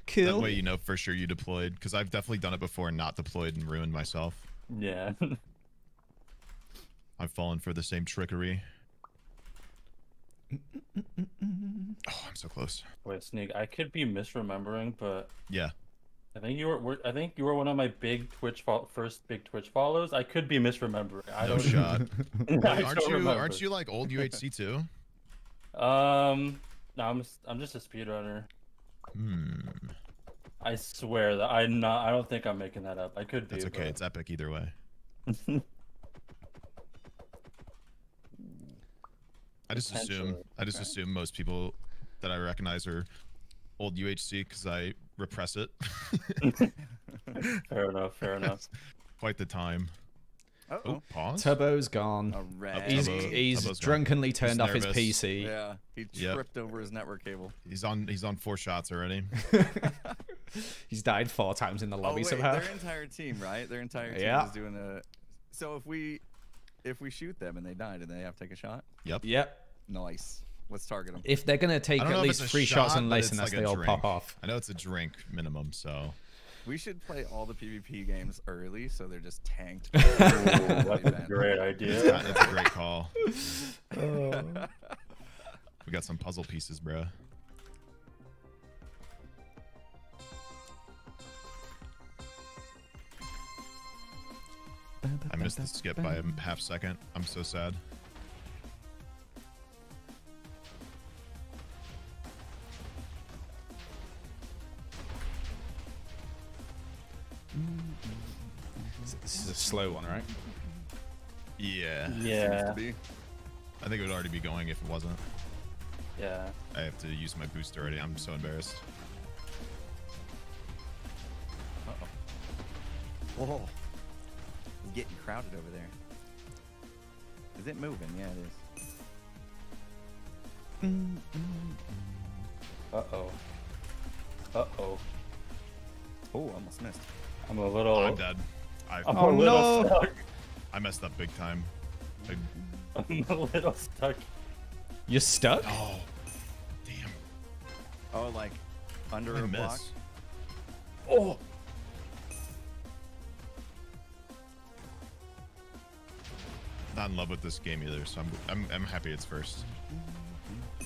Cool. That way you know for sure you deployed, because I've definitely done it before and not deployed and ruined myself. Yeah. I've fallen for the same trickery. Oh, I'm so close. Wait, Sneeg, I could be misremembering, but yeah, I think you were one of my big Twitch first big Twitch follows. I could be misremembering. I don't shot. Wait, aren't you like old UHC too? No, I'm just a speedrunner. I swear that I don't think I'm making that up. I could be. It's okay. But... It's epic either way. I just assume most people that I recognize are old UHC because I repress it. Fair enough. Quite the time. Oh, pause. Turbo's gone. Oh, Red. He's drunkenly turned off his PC. Yeah, he tripped over his network cable. He's on 4 shots already. He's died 4 times in the lobby somehow. Their entire team, right? Their entire team is doing a. So if we shoot them and they die, do they have to take a shot? Yep. Yep. Nice. Let's target them. If they're gonna take at least 3 shots unless they all pop off. I know it's a drink minimum, so. We should play all the PvP games early, so they're just tanked. Ooh, that's a great idea. That's a great call. We got some puzzle pieces, bro. I missed the skip by a half second. I'm so sad. This is a slow one, right? Yeah. Yeah. I think it would already be going if it wasn't. Yeah. I have to use my boost already. I'm so embarrassed. Uh-oh. Whoa. It's getting crowded over there. Is it moving? Yeah, it is. Uh-oh. Uh-oh. Oh, almost missed. I'm a little. I'm dead. I'm a little stuck. I messed up big time. I'm a little stuck. You're stuck? Oh, damn. Oh, like under a block. Oh. Not in love with this game either, so I'm happy it's first.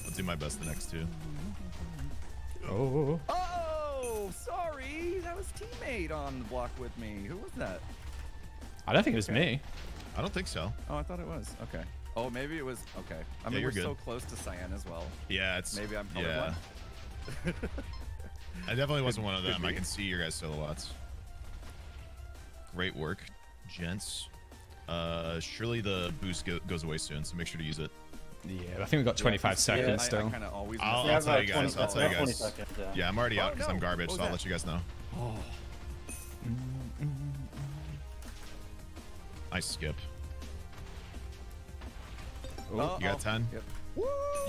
I'll do my best the next 2. Oh. Oh! Sorry, that was teammate on the block with me. Who was that? I don't think it was me. I don't think so. Oh, I thought it was. Okay. Oh, maybe it was. Okay. I mean, we're so close to Cyan as well. Yeah, it's. Maybe I'm colorblind. Yeah. I definitely wasn't one of them. I can see your guys' silhouettes. Great work, gents. Surely the boost goes away soon, so make sure to use it. Yeah, I think we've got 25 seconds still. I'll tell you guys. I'll tell you guys. Seconds, yeah, I'm already out because I'm garbage, so I'll let you guys know. Oh. I skip. Oh, you got 10? Yep.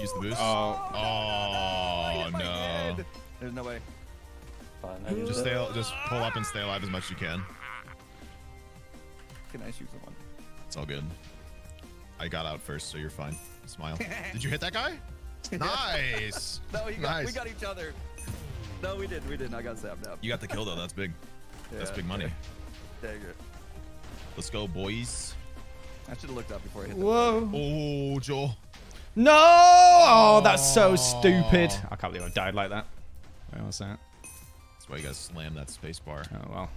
Use the boost. Oh, no. There's no way. Fine, just pull up and stay alive as much as you can. Can I shoot someone? It's all good. I got out first, so you're fine. Smile. Did you hit that guy? Nice. No, we got each other. No, we didn't. We didn't. I got Sapnap. You got the kill though. That's big. Yeah, that's big money. Yeah, good. Let's go, boys. I should have looked up before I hit. Whoa. Oh, Joel. No. Oh, that's so stupid. I can't believe I died like that. Where was that? That's why you guys slammed that space bar. Oh well.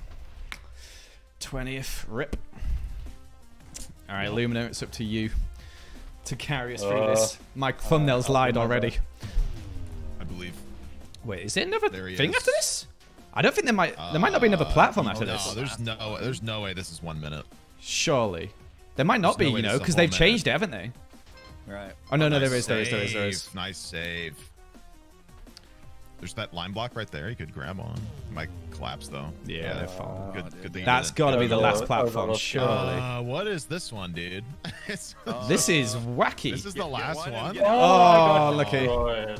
20th rip. All right, Illumina, it's up to you to carry us through this. My thumbnail's lied already. I believe. Wait, is there another thing after this? I don't think there might not be another platform after this. There's no way this is 1 minute. Surely. There might not be, you know, because they've changed it, haven't they? Right. Oh, no, no, there is. Nice save. There's that line block right there you could grab on. Might collapse though. Yeah, they're fine. Good thing that's got to be the last platform, surely. What is this one, dude? This is wacky. This is the last one? Oh, lucky.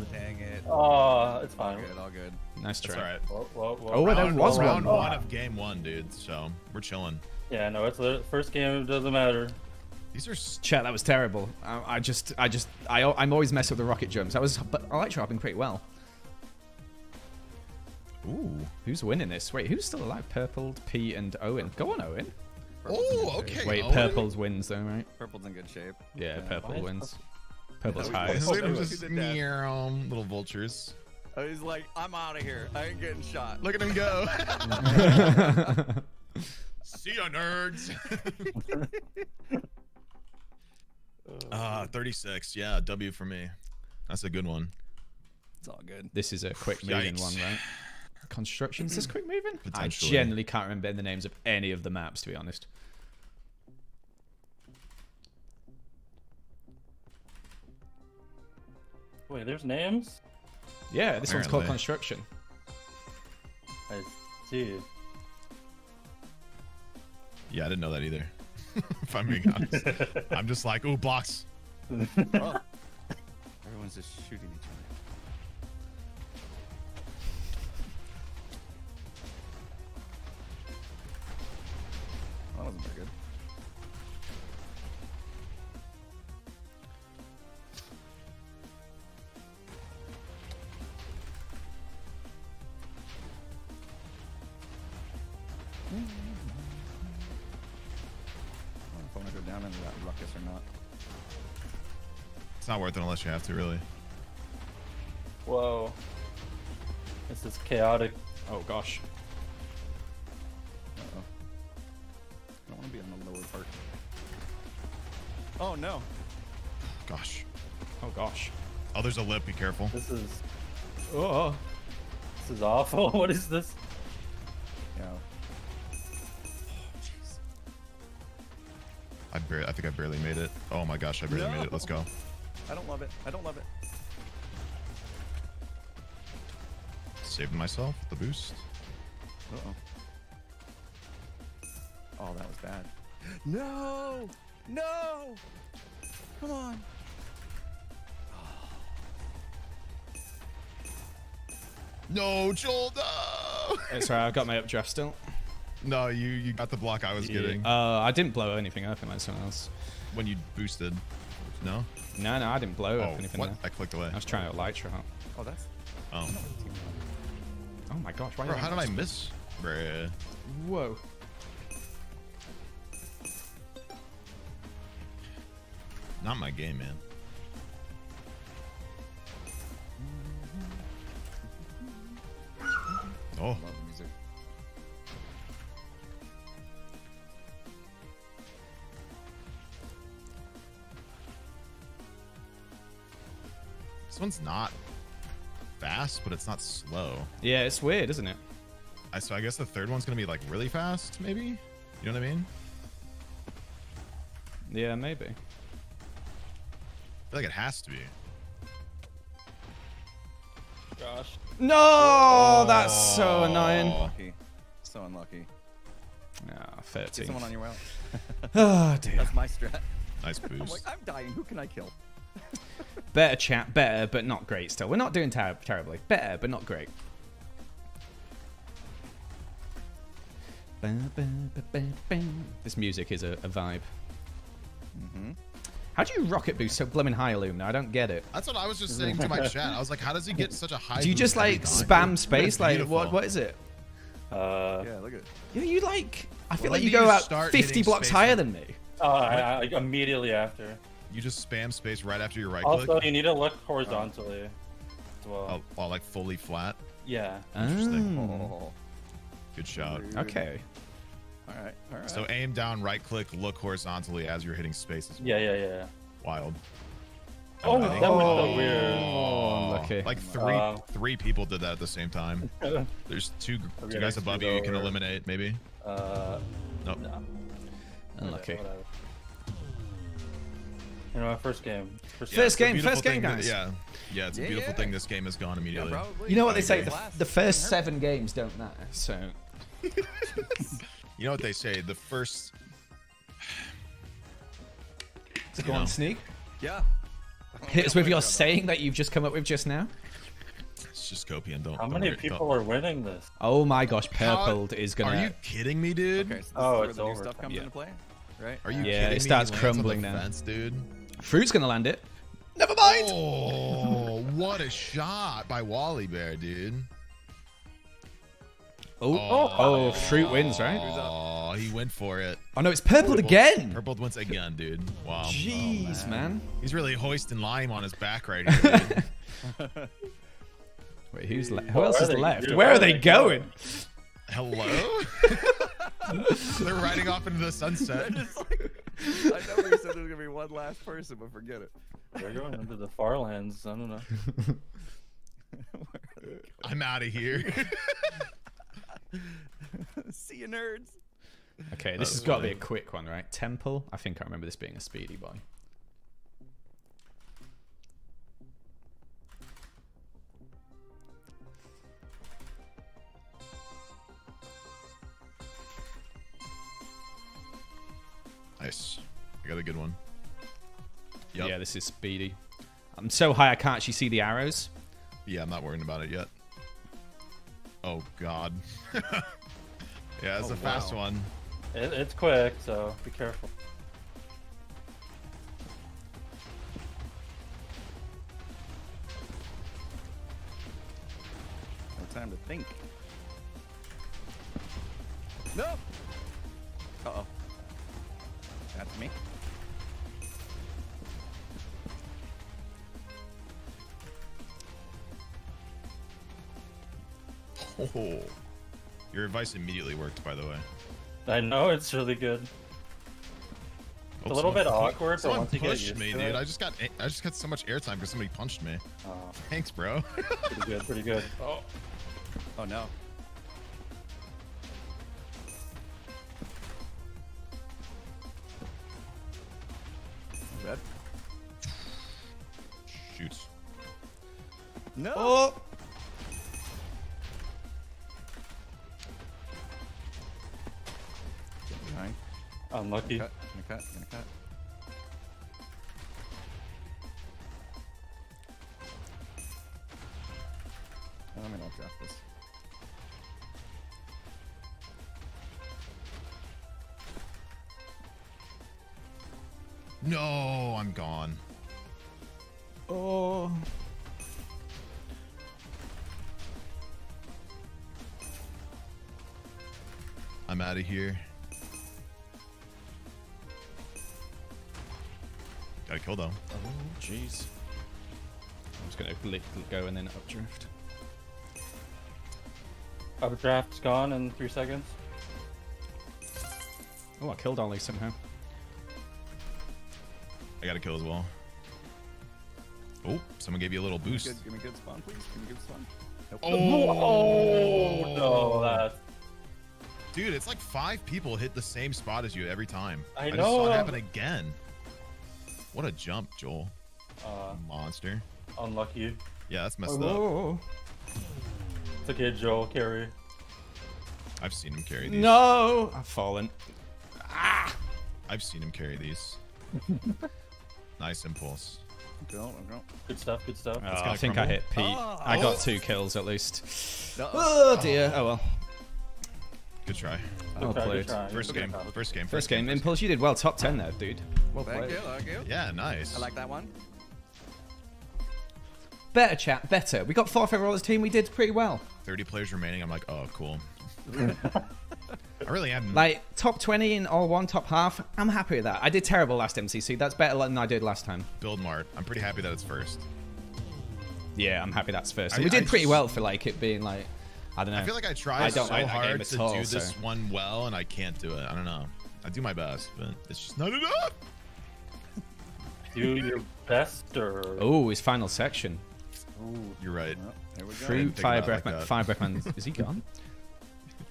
Dang it. Oh, it's fine. All good, all good. Nice try. Right. Oh, there was round one of game 1, dude. So we're chilling. Yeah, no, it's the first game. It doesn't matter. These are chat. That was terrible. I'm always mess up the rocket jumps. But I like dropping pretty well. Ooh, who's winning this? Wait, who's still alive? Purpled, P, and Owen. Go on, Owen. Oh, okay. Wait, Purpled wins though, right? Purple's in good shape. Yeah, Purple wins. Purple's highest. Little vultures. Oh, he's like, I'm out of here. I ain't getting shot. Look at him go. See ya, nerds. 36. Yeah, W for me. That's a good one. It's all good. This is a quick moving one, right? Constructions is quick moving. I generally can't remember the names of any of the maps, to be honest. Wait, there's names? Yeah, this one's called Construction. I see. Yeah, I didn't know that either. if I'm being honest. I'm just like, ooh, blocks. Oh. Everyone's just shooting each other. That wasn't very good. I don't know if I want to go down into that ruckus or not. It's not worth it unless you have to, really. Whoa. This is chaotic. Oh, gosh. Uh-oh. I don't want to be on the lower part. Oh, no. Gosh. Oh, gosh. Oh, there's a lip. Be careful. This is... Oh. This is awful. What is this? Yeah. I think I barely made it. Oh my gosh, I barely made it. Let's go. I don't love it. I don't love it. Saving myself with the boost. Uh-oh. Oh, that was bad. No! No! Come on. No, Joel, no! Hey, sorry, I've got my updraft still. No, you got the block I was getting. I didn't blow anything up unlike someone else. When you boosted, no? No, I didn't blow up anything. What? There. I clicked away. I was trying to light you up. Oh, that's... Oh my gosh, why how did I miss? Bruh. Whoa. Not my game, man. Oh. This one's not fast, but it's not slow. Yeah, it's weird, isn't it? So I guess the third one's going to be like really fast, maybe? You know what I mean? Yeah, maybe. I feel like it has to be. Gosh. No! Oh, that's so annoying. Unlucky. So unlucky. Ah, 13. Get someone on your way out. Oh, dude. That's my strat. Nice boost. I'm like, I'm dying. Who can I kill? Better chat, better, but not great still. We're not doing terribly. Better, but not great. This music is a vibe. Mm-hmm. How do you rocket boost so blooming high, Illumina? I don't get it. That's what I was just saying to my chat. I was like, how does he get such a high? Do you just like spam space? Like, what is it? Yeah, look at it. Yeah, you like, I feel like you go out 50 blocks higher than me. Like, immediately after. You just spam space right after your right click. Also, you need to look horizontally as well. Oh, like fully flat? Yeah. Interesting. Oh. Good shot. Okay. Alright, alright. So aim down, right click, look horizontally as you're hitting space as well. Yeah. Wild. Oh, that was so weird. Oh, unlucky. Like three people did that at the same time. There's two guys above you can eliminate, maybe? Nope. No. Unlucky. Whatever. You know, first game, guys. Yeah, it's a beautiful thing this game has gone immediately. Yeah, you know what they say, the first 7 games don't matter, so... You know what they say, the first... Go on, Sneeg. Yeah. Hit us with your saying that you've just come up with just now. It's just Copian, don't... How many people are winning this? Oh my gosh, Purpled is gonna... Are you kidding me, dude? Okay, so it's over. Stuff comes into play, right? Are you kidding me? Yeah, it starts crumbling now. Dude. Fruit's gonna land it. Never mind. Oh, what a shot by Wally Bear, dude. Oh, Fruit wins, right? Oh, he went for it. Oh no, it's purpled again. Purpled once again, dude. Wow. Jeez, man. He's really hoisting lime on his back right here. Dude. Wait, who else is left? Where are they going? Hello? They're riding off into the sunset. I know we said there's gonna be one last person, but forget it. They're going into the far lands. I don't know. I'm out of here. See you, nerds. Okay, this has got to be a quick one, right? Temple. I think I remember this being a speedy boy. I got a good one. Yep. Yeah, this is speedy. I'm so high I can't actually see the arrows. Yeah, I'm not worrying about it yet. Oh, God. Yeah, it's a fast one. It's quick, so be careful. No time to think. No! Uh-oh. That's me. Oh, your advice immediately worked, by the way. I know, it's really good. It's a little bit awkward, but once you get used to it. I just got so much airtime because somebody punched me. Oh. Thanks, bro. Pretty good, pretty good. Oh, oh no. Red. Shoot. No. Oh. Unlucky. Gonna cut. I'm gonna draft this. No, I'm gone. Oh. I'm out of here. Gotta kill though. Oh jeez. I'm just gonna go and then updraft. Updraft's gone in 3 seconds. Oh, I killed Ollie somehow. I gotta kill as well. Oh, someone gave you a little boost. Give me good spawn, please. Give me good spawn. Nope. Oh no, that. Dude, it's like 5 people hit the same spot as you every time. I know. I just saw it happen again. What a jump, Joel. Monster. Unlucky. Yeah, that's messed up. It's okay, Joel. Carry. I've seen him carry these. No! I've fallen. Ah! I've seen him carry these. Nice impulse. Good stuff, good stuff. Oh, I think I hit Pete. Oh. I got 2 kills at least. No. Oh, dear. Oh, well. Good try. Well played. First game. Impulse, you did well. Top 10 there, dude. Well played. Thank you. Yeah, nice. I like that one. Better chat, better. We got 4 overall as a team. We did pretty well. 30 players remaining. I'm like, oh, cool. I really am. Like, top 20 in all one, top half. I'm happy with that. I did terrible last MCC. That's better than I did last time. Build Mart. I'm pretty happy that it's first. Yeah, I'm happy that's first. And we did pretty well for like it being like... I don't know. I feel like I tried so hard to do this one well, and I can't do it. I don't know. I do my best, but it's just not enough. Do your best, or oh, his final section. Ooh, you're right. Well, there we go. Fruit, Fire Breathman. Like Fire Breathman. Is he gone?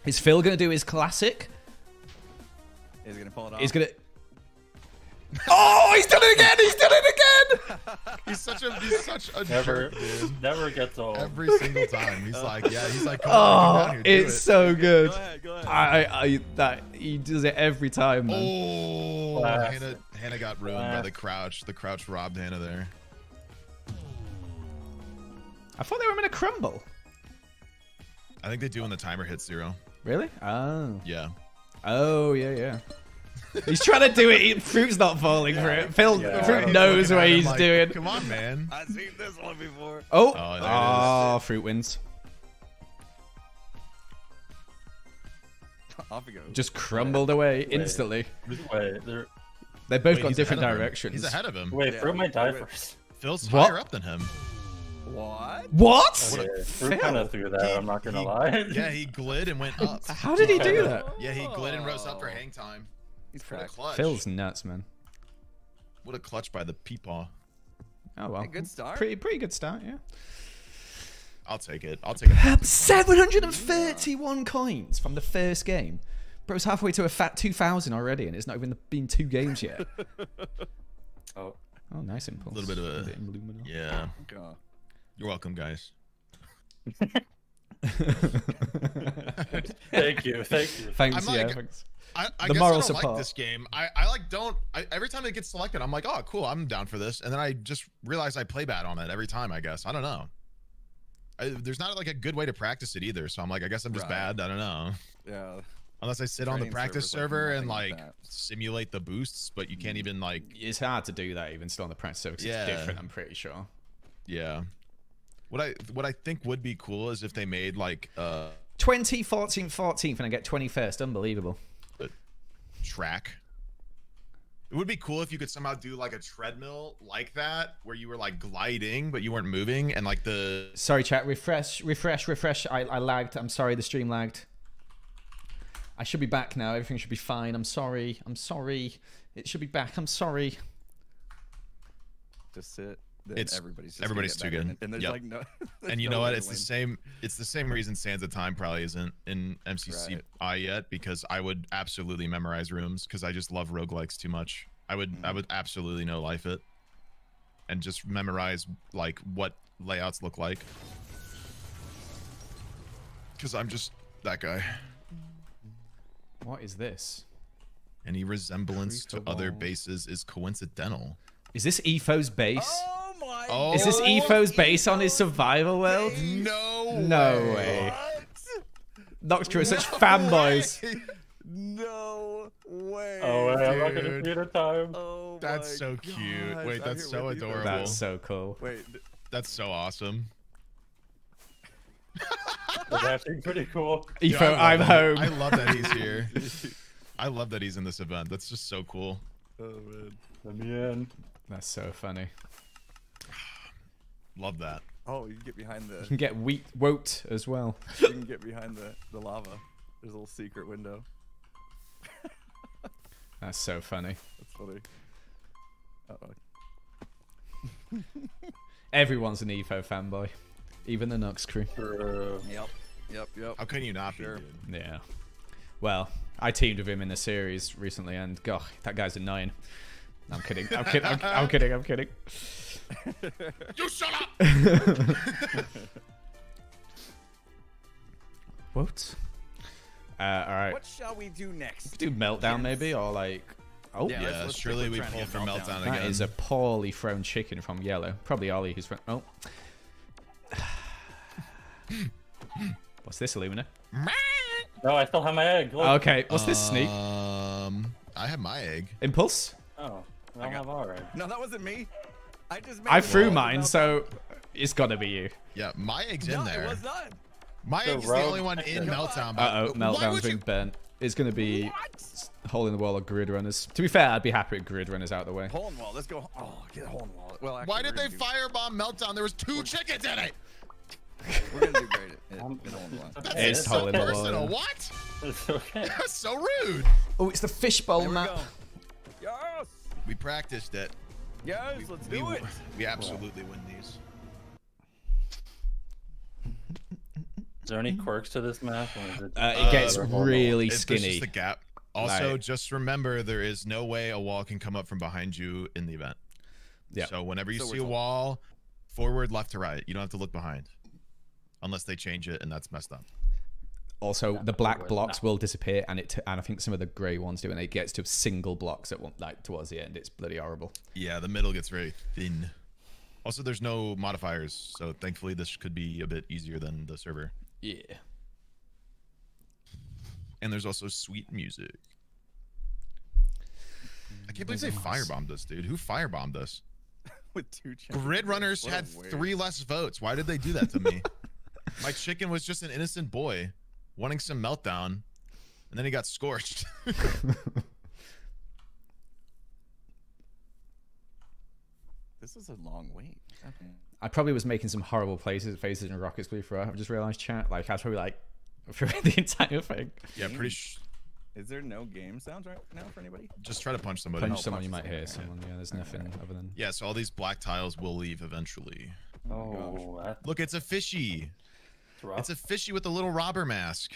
Is Phil gonna do his classic? He's gonna pull it off. He's gonna. Oh, he's done it again! He's done it again! He's such a jerk, dude. Never gets old. Every single time, he's like, yeah, he's like, come on, it's so good. Go ahead. He does it every time, man. Oh, Hannah got ruined by the crouch. The crouch robbed Hannah there. I thought they were gonna crumble. I think they do when the timer hits 0. Really? Oh. Yeah. Oh yeah. He's trying to do it. Fruit's not falling for it. Fruit knows what he's doing. Come on, man. I've seen this one before. Oh, Fruit wins. Off we go. Just crumbled away instantly. Wait, they've both gone different directions. He's ahead of him. Wait, Fruit might die first. Phil's higher up than him. What? Okay, Fruit kind of threw that. I'm not gonna lie. Yeah, he glid and went up. How did he do that? Yeah, he glid and rose up for hang time. Phil's nuts, man. What a clutch by the peepaw. Oh well. Good start. Pretty good start, yeah. I'll take it. I'll take it. 731 coins from the first game. Bro's halfway to a fat 2,000 already, and it's not even been 2 games yet. Oh, nice impulse. A little bit of a Illumina. Yeah. God. You're welcome, guys. Thank you. Thanks. I guess I don't like this game. I every time it gets selected, I'm like, oh, cool, I'm down for this. And then I just realize I play bad on it every time, I guess. I don't know. There's not like a good way to practice it either. So I'm like, I guess I'm just bad. I don't know. Yeah. Unless I sit on the practice server and like simulate the boosts, but you can't even like. It's hard to do that even still on the practice server. Yeah. It's different, I'm pretty sure. Yeah. What I think would be cool is if they made like 20, 14, 14th, and I get 21st. Unbelievable. Track. It would be cool if you could somehow do like a treadmill like that, where you were like gliding, but you weren't moving, and like the. Sorry, chat. Refresh. I lagged. I'm sorry. The stream lagged. I should be back now. Everything should be fine. I'm sorry. I'm sorry. It should be back. I'm sorry. Just sit. Everybody's too good. And there's like no. And you know what? It's the same. It's the same reason Sands of Time probably isn't in MCCI yet, because I would absolutely memorize rooms because I just love roguelikes too much. I would absolutely know life it, and just memorize like what layouts look like. Because I'm just that guy. What is this? Any resemblance to other bases is coincidental. Is this EFO's base? Oh! Oh, is this EFO's base on his survival world? No way. Noctua is such fanboys. No way. Oh, wait, I'm not going to see the time. Oh, that's so cute. Wait, that's so adorable. That's so cool. Wait, that's so awesome. That's actually pretty cool. EFO, yeah, I'm home. I love that he's here. I love that he's in this event. That's just so cool. Oh, man. Let me in. That's so funny. Love that. Oh, you can get behind the... You can get wheat woat as well. You can get behind the lava. There's a little secret window. That's so funny. That's funny. Uh-oh. Everyone's an EFO fanboy. Even the Nux crew. Yep. How can you not be? Yeah. Well, I teamed with him in a series recently, and gosh, that guy's annoying. No, I'm kidding. I'm kidding. You shut up! What? Alright. What shall we do next? Do Meltdown maybe? Or like... Oh, yeah. Let's surely we pull for Meltdown again. That is a poorly thrown chicken from Yellow. Probably Ollie who's... Oh. What's this, Illumina? No, I still have my egg. Look. Okay. What's this, Sneeg? I have my egg. Impulse? Oh. I have our egg. No, that wasn't me. I threw mine, so it's gotta be you. Yeah, my egg's in there. No, it was not. My egg's the only one in Meltdown. Uh-oh, Meltdown's been burnt. It's gonna be hole in the wall or grid runners. To be fair, I'd be happy with grid runners out of the way. Hole in the wall, let's go. Oh, get hole in the wall. Well, actually, why did they firebomb Meltdown? There was two chickens in it. We're gonna do great. It's hole in the wall. What? It's okay. That's so rude. Oh, it's the fishbowl map. Yes. We practiced it. Yes, let's do it. We absolutely win these. Is there any quirks to this map? It gets really skinny. It's just the gap. Also, just remember there is no way a wall can come up from behind you in the event. Yeah. So whenever you see a wall, forward, left to right. You don't have to look behind, unless they change it, and that's messed up. Also, the black blocks will disappear, and I think some of the grey ones do, and it gets to single blocks at one, like towards the end. It's bloody horrible. Yeah, the middle gets very thin. Also, there's no modifiers, so thankfully this could be a bit easier than the server. Yeah. And there's also sweet music. I can't believe they firebombed us, dude. Who firebombed us? With two chances. Grid runners had 3 less votes. Why did they do that to me? My chicken was just an innocent boy. Wanting some Meltdown, and then he got scorched. This is a long wait. Okay. I probably was making some horrible faces in Rocket's Blue for her. I've just realized, chat, like, I was probably like, through the entire thing. Yeah, pretty Is there no game sounds right now for anybody? Just try to punch somebody. Punch someone, you might hear someone. Yeah, there's nothing other than... Yeah, so all these black tiles will leave eventually. Oh, gosh. Look, it's a fishy. It's a fishy with a little robber mask.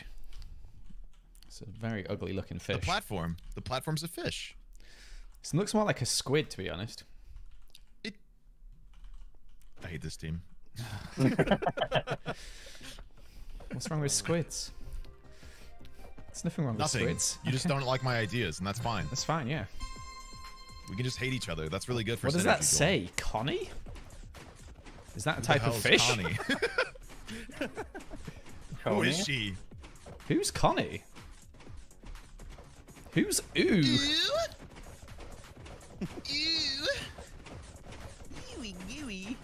It's a very ugly looking fish. The platform. The platform's a fish. It looks more like a squid, to be honest. It. I hate this team. What's wrong with squids? There's nothing wrong with squids. You just don't like my ideas, and that's fine. That's fine, yeah. We can just hate each other. That's really good for synergy. What does that say? Connie? Is that a type of fish? Connie? Who is she? Who's Connie? Who's Ooh? Ooh. Ooey gooey.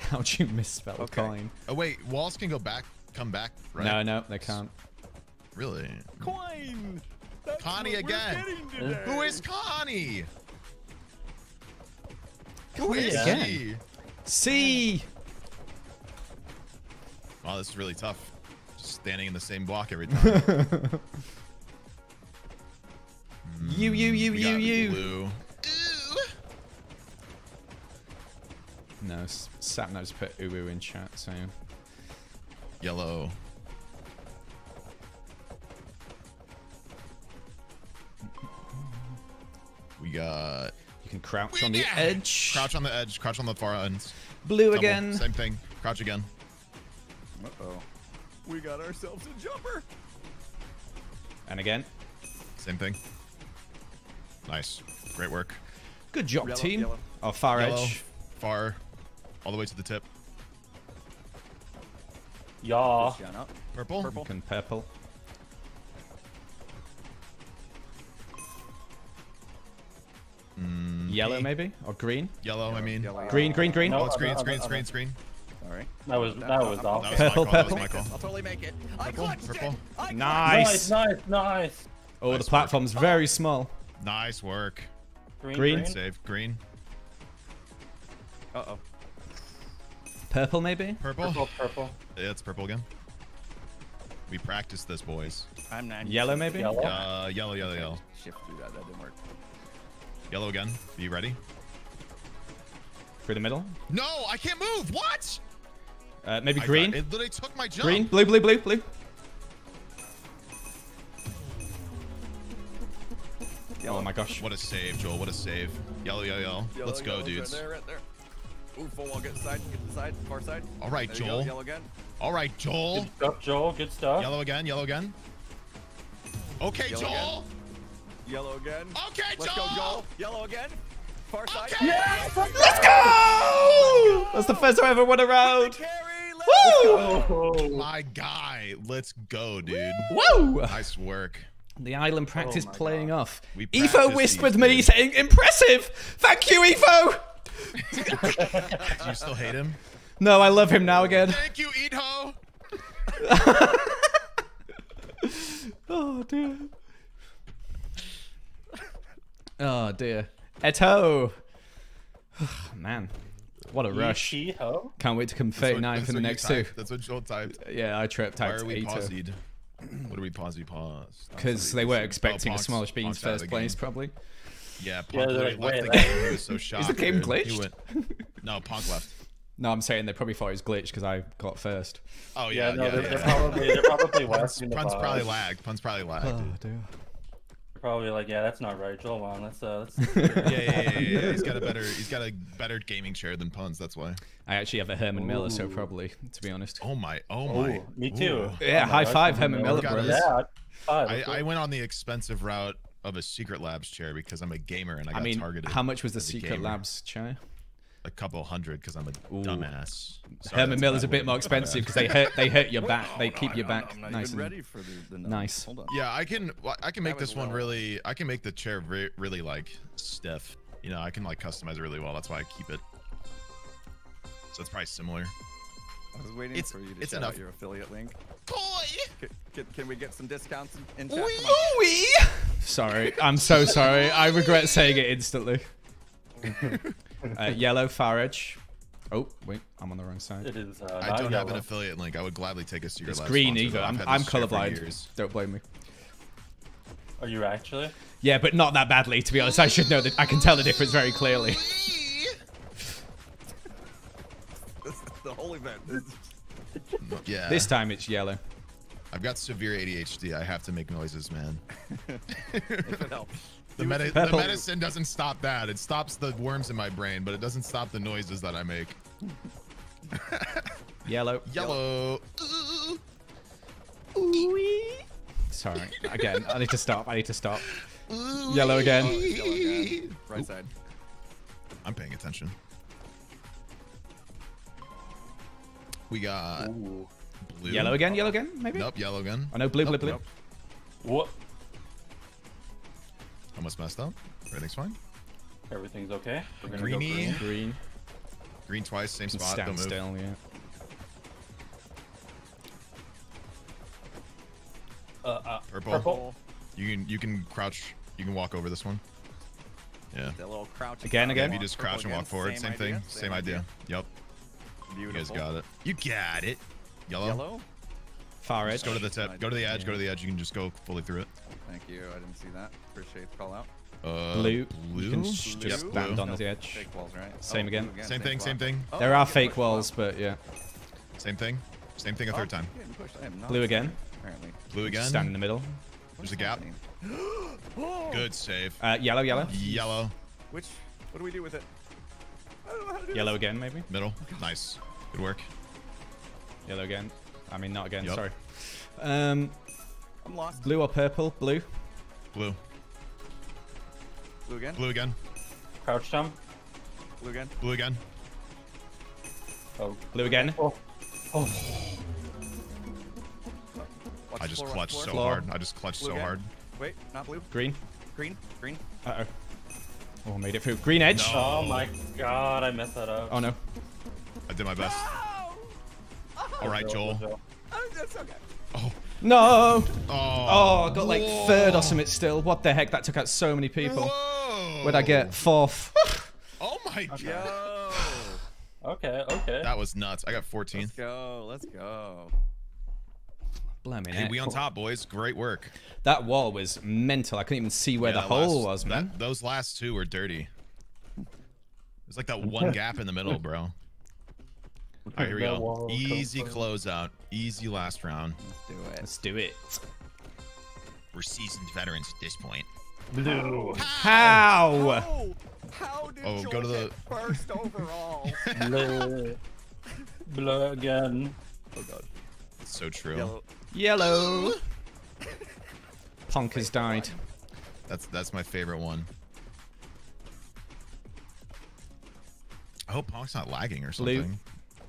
How'd you misspell coin? Oh wait, walls can go back, come back, right? No, no, they can't. Really? Coin! That's Connie again! Who is Connie? Who is she? C! Wow, this is really tough. Just standing in the same block every time. You. Blue. No, Sapnap's put uwu in chat, so... Yellow. We got... You can crouch on the edge. Crouch on the edge. Crouch on the far ends. Blue again. Same thing. Crouch again. Uh-oh. We got ourselves a jumper. And again. Same thing. Nice. Great work. Good job, team. Yellow. Oh, far edge. Far. All the way to the tip. Yeah. Purple. Purple. And purple. Yellow maybe? Or green? Yellow, I mean. Yellow. Green. No, oh, it's green, it's green. All right. That was off. Purple. I'll totally make it. Purple. Nice. Oh, nice. The platform's very small. Nice work. Green. Save. Green. Uh-oh. Purple maybe? Purple. Yeah, it's purple again. We practiced this, boys. I'm 90. Yellow maybe? Yellow. Shift through that didn't work. Yellow again. Are you ready? Through the middle? No, I can't move. What? Maybe green. It literally took my jump. Green, blue. Yellow. Oh my gosh. What a save, Joel. What a save. Yellow. Let's go, dudes. Right there. Ooh, full wall. Get to the side. Far side. All right, Joel. Yellow again. All right, Joel. Good stuff, Joel. Good stuff. Yellow again. Okay, Joel. Yellow again. Okay, let's go, Joel. Yellow again. Far side. Okay. Yes! Let's go! That's the first time I ever won a round. Woo! My guy, let's go, dude. Woo! Nice work. The island practice playing off. EFO whispered me saying, "Impressive." Thank you, EFO. Do you still hate him? No, I love him now again. Thank you, Etho. Oh dear. Oh dear. Etho! Oh, man. What a rush. Can't wait to come 39th in the next two. That's what Joel typed. Yeah, I tripped. Why are we pausied? What are we paused? Because they were expecting a smallish being first place, probably. Yeah, Punk left the game. He was so shocked. Is the game glitched? No, Punk left. No, I'm saying they probably thought it was glitched because I got first. Oh, yeah. They're probably watching. Pun's probably lagged. Oh, dear. Probably like, yeah, that's not right, Joel. Man, that's yeah. He's got a better gaming chair than Punz. That's why. I actually have a Herman Miller, so probably, to be honest. Oh my. Ooh, me too. Yeah, high five, Herman Miller, bro. Yeah. I went on the expensive route of a Secret Labs chair because I'm a gamer and I got targeted. How much was the Secret Labs chair? A couple hundred, because I'm a dumbass. Sorry, Herman Miller's a bit more expensive because they hurt your back. They keep your back nice and ready for the nice. Hold on. Yeah, I can make this one really. I can make the chair really like stiff. You know, I can like customize it really well. That's why I keep it. So it's probably similar. I was waiting for you to shout out your affiliate link. Boy, can we get some discounts in chat? Sorry, I'm so sorry. I regret saying it instantly. Yellow, far edge. Oh, wait, I'm on the wrong side. It is, I don't have an affiliate link. I would gladly take us to your last sponsor. It's green either. I'm colorblind. Don't blame me. Are you actually? Yeah, but not that badly, to be honest. I should know that. I can tell the difference very clearly. This is the whole event. Yeah. This time it's yellow. I've got severe ADHD. I have to make noises, man. If it helps. The medicine doesn't stop that. It stops the worms in my brain, but it doesn't stop the noises that I make. Yellow. Ooh. Sorry. Again, I need to stop. I need to stop. Yellow again. Oh, yellow again. Right side. I'm paying attention. We got blue. Yellow again, maybe? Nope, yellow again. Oh no, blue, blue, blue. Nope. What? Almost messed up. Everything's fine. Everything's okay. We're gonna go green. Green twice, same spot. Stand don't move. Still, yeah. Purple. You can crouch. You can walk over this one. Yeah. That little crouch. Again. You just crouch and walk forward. Same thing. Same idea. Yep. Beautiful. You guys got it. You got it. Yellow. Far edge. Go to the tip. Go to the edge. Go to the edge. You can just go fully through it. Thank you. I didn't see that. Appreciate the call out. Blue. You can just land on the edge. Fake walls, right? Same again. Same thing. Same thing. There are fake walls, but yeah. Same thing. Same thing a third time. Blue again. Apparently. Blue again. Stand in the middle. There's a gap. Good save. Yellow. Which? What do we do with it? I don't know how to do yellow this. Again, maybe. Middle. Nice. Good work. Yellow again. I mean, not again. Yep. Sorry. I'm lost. Blue or purple? Blue. Blue again. Crouch down. Blue again. Oh. Blue again. Oh. I just clutched so hard. Wait, not blue. Green. Uh-oh. Oh, made it through. Green edge. No. Oh my god, I messed that up. Oh no. I did my best. No! Oh. All right, Joel. Oh, that's okay. Oh. No. Oh, got like third or something still. What the heck? That took out so many people. Whoa. Where'd I get? Fourth. Oh my god. Okay. That was nuts. I got 14. Let's go. Hey, we on top, boys. Great work. That wall was mental. I couldn't even see where the hole was, man. Those last two were dirty. It's like that one gap in the middle, bro. All right, here we go. Easy closeout. Easy last round. Let's do it. We're seasoned veterans at this point. Blue. How did you go to the first overall? Blue again. Oh, God. So true. Yellow. Punk has died. That's my favorite one. I hope Punk's not lagging or something. Blue.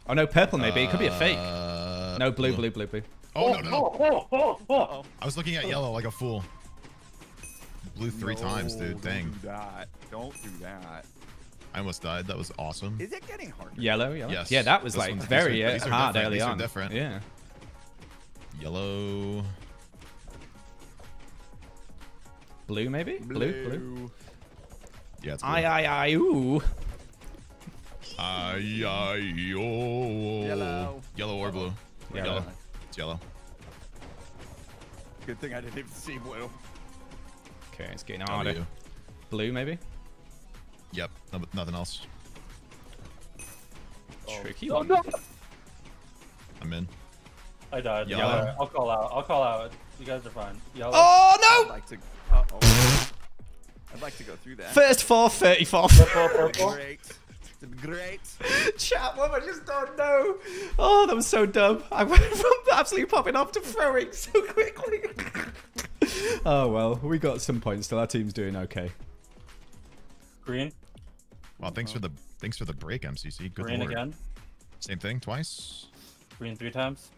Oh no, purple maybe. It could be a fake. No, blue. Oh no. Oh. I was looking at yellow like a fool. Blue three times, dude. Dang. Don't do that. I almost died. That was awesome. Is it getting harder? Yellow. Yes. Yeah, that was this like very hard early on. Different. Yeah. Yellow. Blue, maybe? Blue. Yeah, it's blue. Aye, ooh. Aye, oh. Yellow or blue? Yellow. It's yellow. Good thing I didn't even see blue. Okay, it's getting harder. Blue, maybe? Yep, nothing else. Tricky one. No. I'm in. I died. Yellow. I'll call out. You guys are fine. Yellow. Oh no! I'd like to go through that. First 4:34. Great. Chat, what I just don't know. Oh, that was so dumb. I went from absolutely popping off to throwing so quickly. Oh well, we got some points still. Our team's doing okay. Green. Well, thanks for the break, MCC. Good Green again. Same thing twice. Green three times.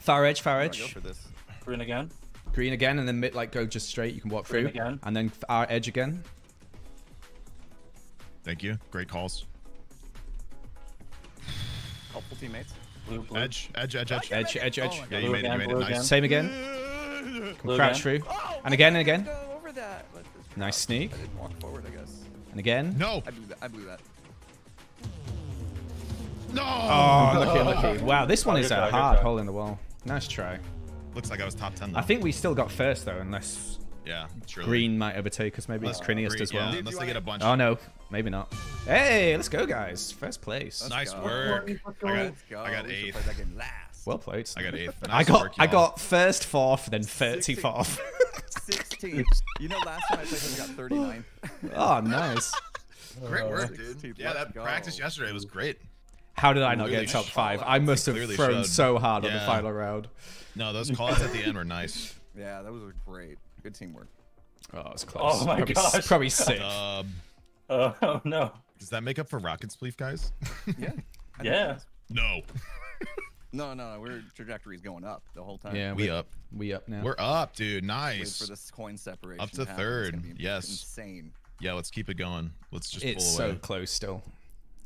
Far edge. Go for this. Green again, and then go just straight. You can walk through, again. And then our edge again. Thank you. Great calls. Couple teammates. Blue. Edge. Yeah, you made it. Nice. Same again. Crouch through, and again. Over that. Nice sneak. I didn't walk forward, I guess. And again. No. I blew that. No. Oh, lucky. Wow, this one is a hard hole in the wall. Nice try. Looks like I was top 10 though. I think we still got first though, unless Green might overtake us. Maybe it's Criniest as well. Yeah, unless they get a bunch. Oh no, maybe not. Hey, let's go guys. First place. Nice work. I got eighth. Well played. I got eighth. I got first, fourth, then 34th. 16. You know, last time I played, I got 39. Oh, nice. Great work, dude. Yeah, that practice yesterday was great. How did I not get top 5? I must have thrown so hard on the final round. No, those calls at the end were nice. Yeah, that was great. Good teamwork. Oh, it was close. Oh my gosh. Probably sick. Oh no. Does that make up for Rocket Spleef, guys? Yeah. Yeah. No. No, we're trajectory's going up the whole time. Yeah, we up now. We're up, dude. Nice. Wait for this coin separation. Up to third. Yes. Insane. Yeah, let's keep it going. Let's just pull away. It's so close still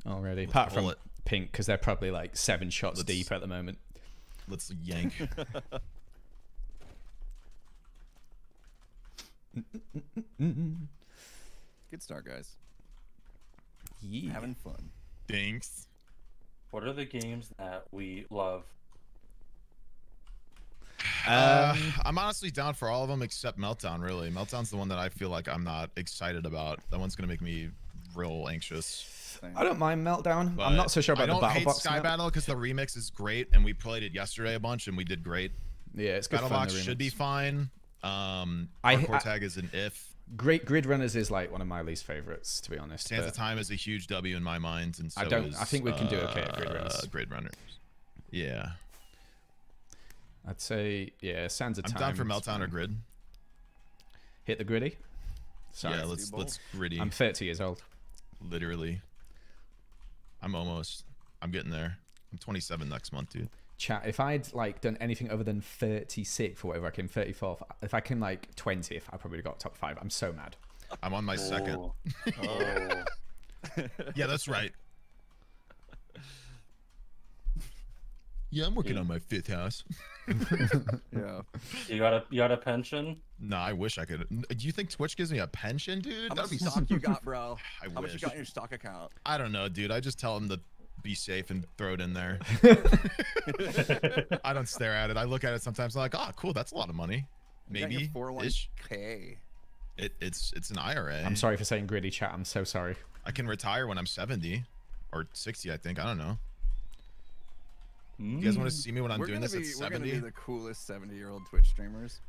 already. Apart from Pink, because they're probably like 7 shots deep at the moment. Let's yank. Good start, guys. Yeah. Having fun. Thanks. What are the games that we love? I'm honestly down for all of them except Meltdown, really. Meltdown's the one that I feel like I'm not excited about. That one's going to make me real anxious. I don't mind Meltdown. But I'm not so sure about the Battle Box. I don't hate Sky Battle because the remix is great, and we played it yesterday a bunch, and we did great. Yeah, it's good. Battle Box should be fine. Hardcore Tag is an if. Great Grid Runners is like one of my least favorites, to be honest. Sands of Time is a huge W in my mind, and so I think we can do okay at Grid Runners. Yeah. I'd say yeah. Sands of Time. I'm down for Meltdown or Grid. Hit the gritty. Sorry, yeah, let's gritty. I'm 30 years old. Literally. I'm getting there. I'm 27 next month, dude. Chat, if I'd like done anything other than 36 or whatever, I came 34th. If I came like 20th, I probably got top 5. I'm so mad. I'm on my second. Oh. Yeah, that's right. Yeah, I'm working on my 5th house. Yeah. You got a pension? No, I wish I could. Do you think Twitch gives me a pension, dude? How much stock you got, bro? How much you got in your stock account? I don't know, dude. I just tell them to be safe and throw it in there. I don't stare at it. I look at it sometimes. I'm like, oh, cool. That's a lot of money. Maybe 401k. It's an IRA. I'm sorry for saying gritty, chat. I'm so sorry. I can retire when I'm 70 or 60, I think. I don't know. You guys want to see me when I'm doing this at 70? We're going to be the coolest 70-year-old Twitch streamers.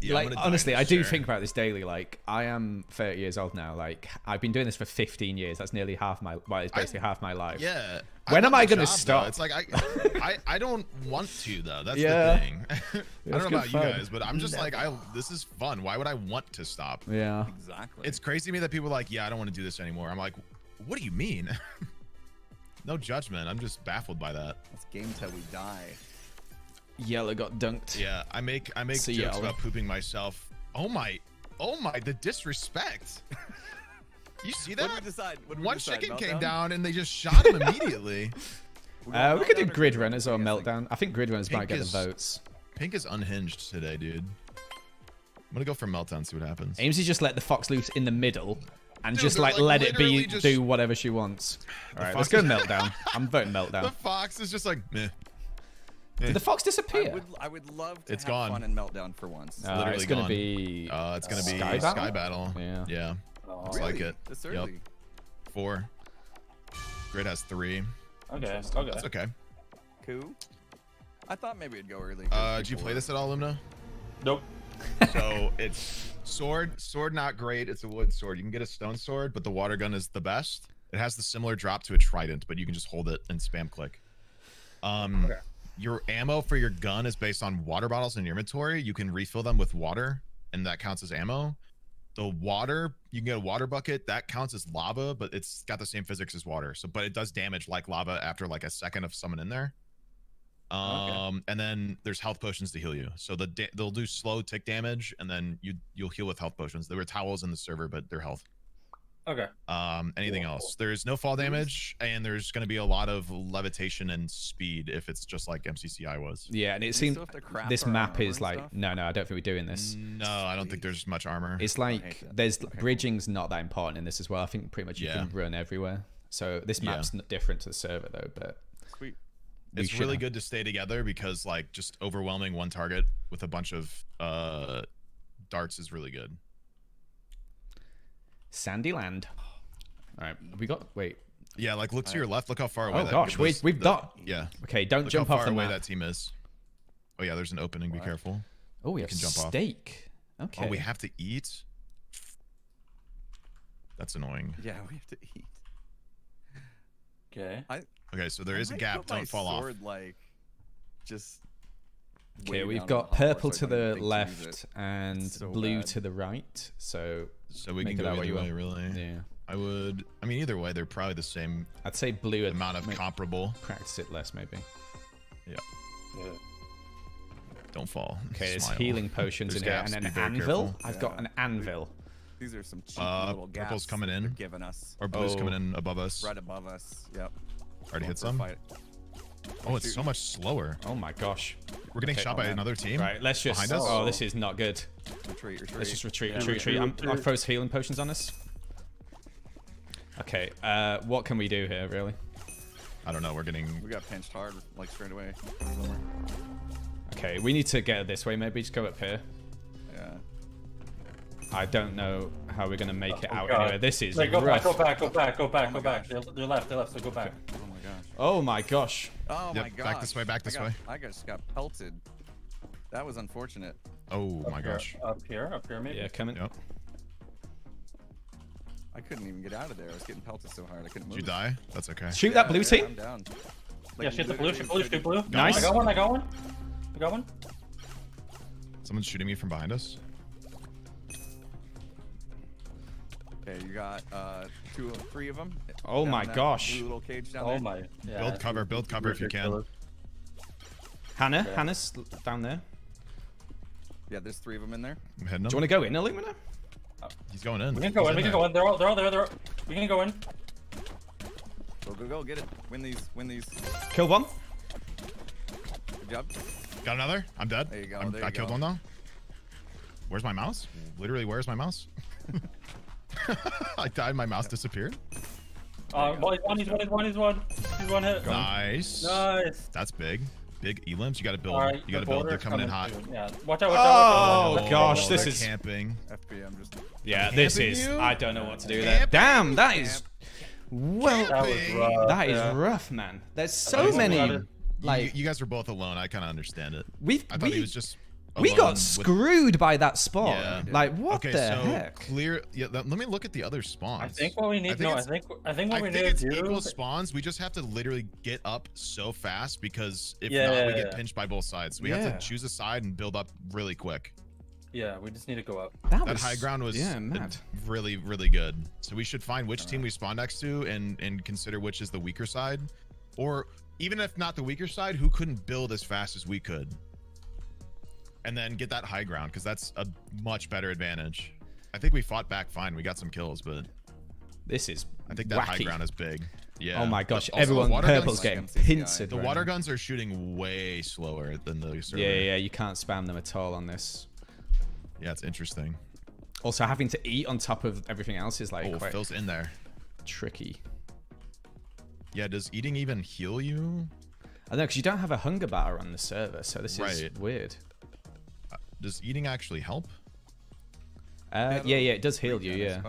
Yeah, like, honestly, I do think about this daily. Like, I am 30 years old now. Like, I've been doing this for 15 years. That's nearly half my, well, it's basically half my life. Yeah. When am I going to stop? Though. It's like, I don't want to, though. That's the thing. I don't know about you guys, but I'm just like, this is fun. Why would I want to stop? Yeah. Exactly. It's crazy to me that people are like, yeah, I don't want to do this anymore. I'm like, what do you mean? No judgment. I'm just baffled by that. It's game till we die. Yellow got dunked. Yeah, I make jokes about pooping myself. Oh my, the disrespect. You see that? One chicken came down and they just shot him immediately. We could do Grid Runners or Meltdown. I think Grid Runners might get the votes. Pink is unhinged today, dude. I'm gonna go for Meltdown and see what happens. Aimsy just let the fox loose in the middle and just like let it be, do whatever she wants. All right, let's go Meltdown. I'm voting Meltdown. The fox is just like meh. Did the fox disappear? I would love to have fun in Meltdown for once. It's going to be Sky Battle. Yeah. Oh, really? Like it. This early? Yep. 4. Grid has 3. Okay. That's okay. Cool. I thought maybe it'd go early. Did you play this at all, Illumina? Nope. So it's sword not great. It's a wood sword. You can get a stone sword, but the water gun is the best. It has the similar drop to a trident, but you can just hold it and spam click. Okay. Your ammo for your gun is based on water bottles in your inventory. You can refill them with water, and that counts as ammo. The water, you can get a water bucket. That counts as lava, but it's got the same physics as water. So, but it does damage like lava after like a second of someone in there. And then there's health potions to heal you. So they'll do slow tick damage, and then you'll heal with health potions. There were towels in the server, but they're health. Okay. Anything else? There is no fall damage, and there's going to be a lot of levitation and speed if it's just like MCCI was. Yeah, and it seems this map is like stuff? No, I don't think we're doing this. No, I don't think there's much armor. It's like there's bridging's not that important in this as well. I think pretty much you can run everywhere. So this map's different to the server though, but it's really good to stay together because like just overwhelming one target with a bunch of darts is really good. Sandy Land. All right, we got yeah, like look to your left. Look how far away. Oh gosh, we've got. Yeah. Okay, don't jump off the map. Look how far away that team is. Oh yeah, there's an opening. Be careful. Oh, we have steak. Okay. Oh, we have to eat. That's annoying. Yeah, we have to eat. Okay. Okay, so there is a gap. Don't fall off. Like, just Okay, we've got purple to the left and blue to the right. So we can go either way, really. Yeah. I mean, either way, they're probably the same. I'd say blue amount of comparable. Practice it less, maybe. Yeah. Don't fall. Okay, there's healing potions in here and an anvil. I've got an anvil. These are some cheap little gaps. Purple's coming in. Giving us. Or blue's coming in above us. Right above us. Yep. Already hit some. Oh, it's so much slower. Oh my gosh. We're getting shot by another team. Right, let's just. Behind us. Oh, this is not good. Retreat, retreat. Let's just retreat, retreat, retreat. I'll throw healing potions on us. Okay, what can we do here, really? I don't know. We're getting. We got pinched hard, like straight away. Okay, we need to get it this way. Maybe just go up here. Yeah. I don't know how we're gonna make it out anyway. This is rough. Go back. They're left. So go back. Okay. Oh my gosh. Oh my gosh. Back this way, back this way. I just got pelted. That was unfortunate. Oh my gosh. Up here maybe? Yeah, coming. Yep. I couldn't even get out of there. I was getting pelted so hard I couldn't move. Did you die? That's okay. Shoot that blue team. I'm down. Like, yeah, shoot the blue. Shoot blue. Nice. I got one. Someone's shooting me from behind us. Okay, you got 2 or 3 of them. Oh my gosh. Little cage down there. My. Yeah. Build cover if you can. Hannah's down there. Yeah, there's 3 of them in there. I'm heading up. Do you want to go in, Illumina? He's going in. We can go in. They're all there. We can go in. Go, get it. Win these. Kill one. Good job. Got another. I'm dead. There you go. I killed one though. Where's my mouse? Literally, where's my mouse? I died, my mouse disappeared. Well, he's one hit. Nice. That's big. Big elims. You gotta build. Right, you gotta build. They're coming in hot. Yeah. Watch out. Oh gosh, this is camping. FBM just. Yeah, this is. I don't know what to do there. Damn, that is. Well, that is rough, man. There's so many. Like you guys were both alone. I kind of understand it. I thought he was just. We got screwed by that spawn. Yeah. Like what the heck? Clear. Yeah, let me look at the other spawns. I think what we need. I think equal spawns. We just have to literally get up so fast because if not, we get pinched by both sides. We have to choose a side and build up really quick. Yeah, we just need to go up. That high ground was really, really good. So we should find which team we spawn next to and consider which is the weaker side, or even if not the weaker side, who couldn't build as fast as we could. And then get that high ground because that's a much better advantage. I think we fought back fine. We got some kills, but this is I think that wacky. High ground is big. Yeah. Oh my gosh! Also, everyone, purple's getting pincered. The water guns are shooting way slower than the server. Yeah. You can't spam them at all on this. Yeah, it's interesting. Also, having to eat on top of everything else is like quite Phil's in there. Tricky. Yeah. Does eating even heal you? I don't know because you don't have a hunger bar on the server, so this is weird. Does eating actually help? Yeah, it does heal you, yeah.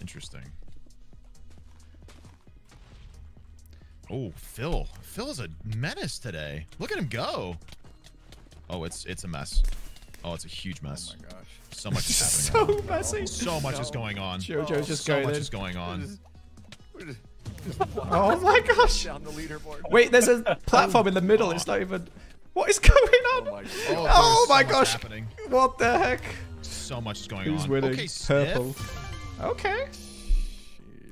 Interesting. Oh, Phil. Phil's a menace today. Look at him go. Oh, it's a mess. Oh, it's a huge mess. Oh my gosh. So much is happening. So messy. So much is going on. JoJo's just going. So much is going on. Oh my gosh. Down the leaderboard. Wait, there's a platform in the middle. It's not even. What is going on? Oh my gosh. What the heck? So much is going on. Who's winning? Okay, purple. Okay.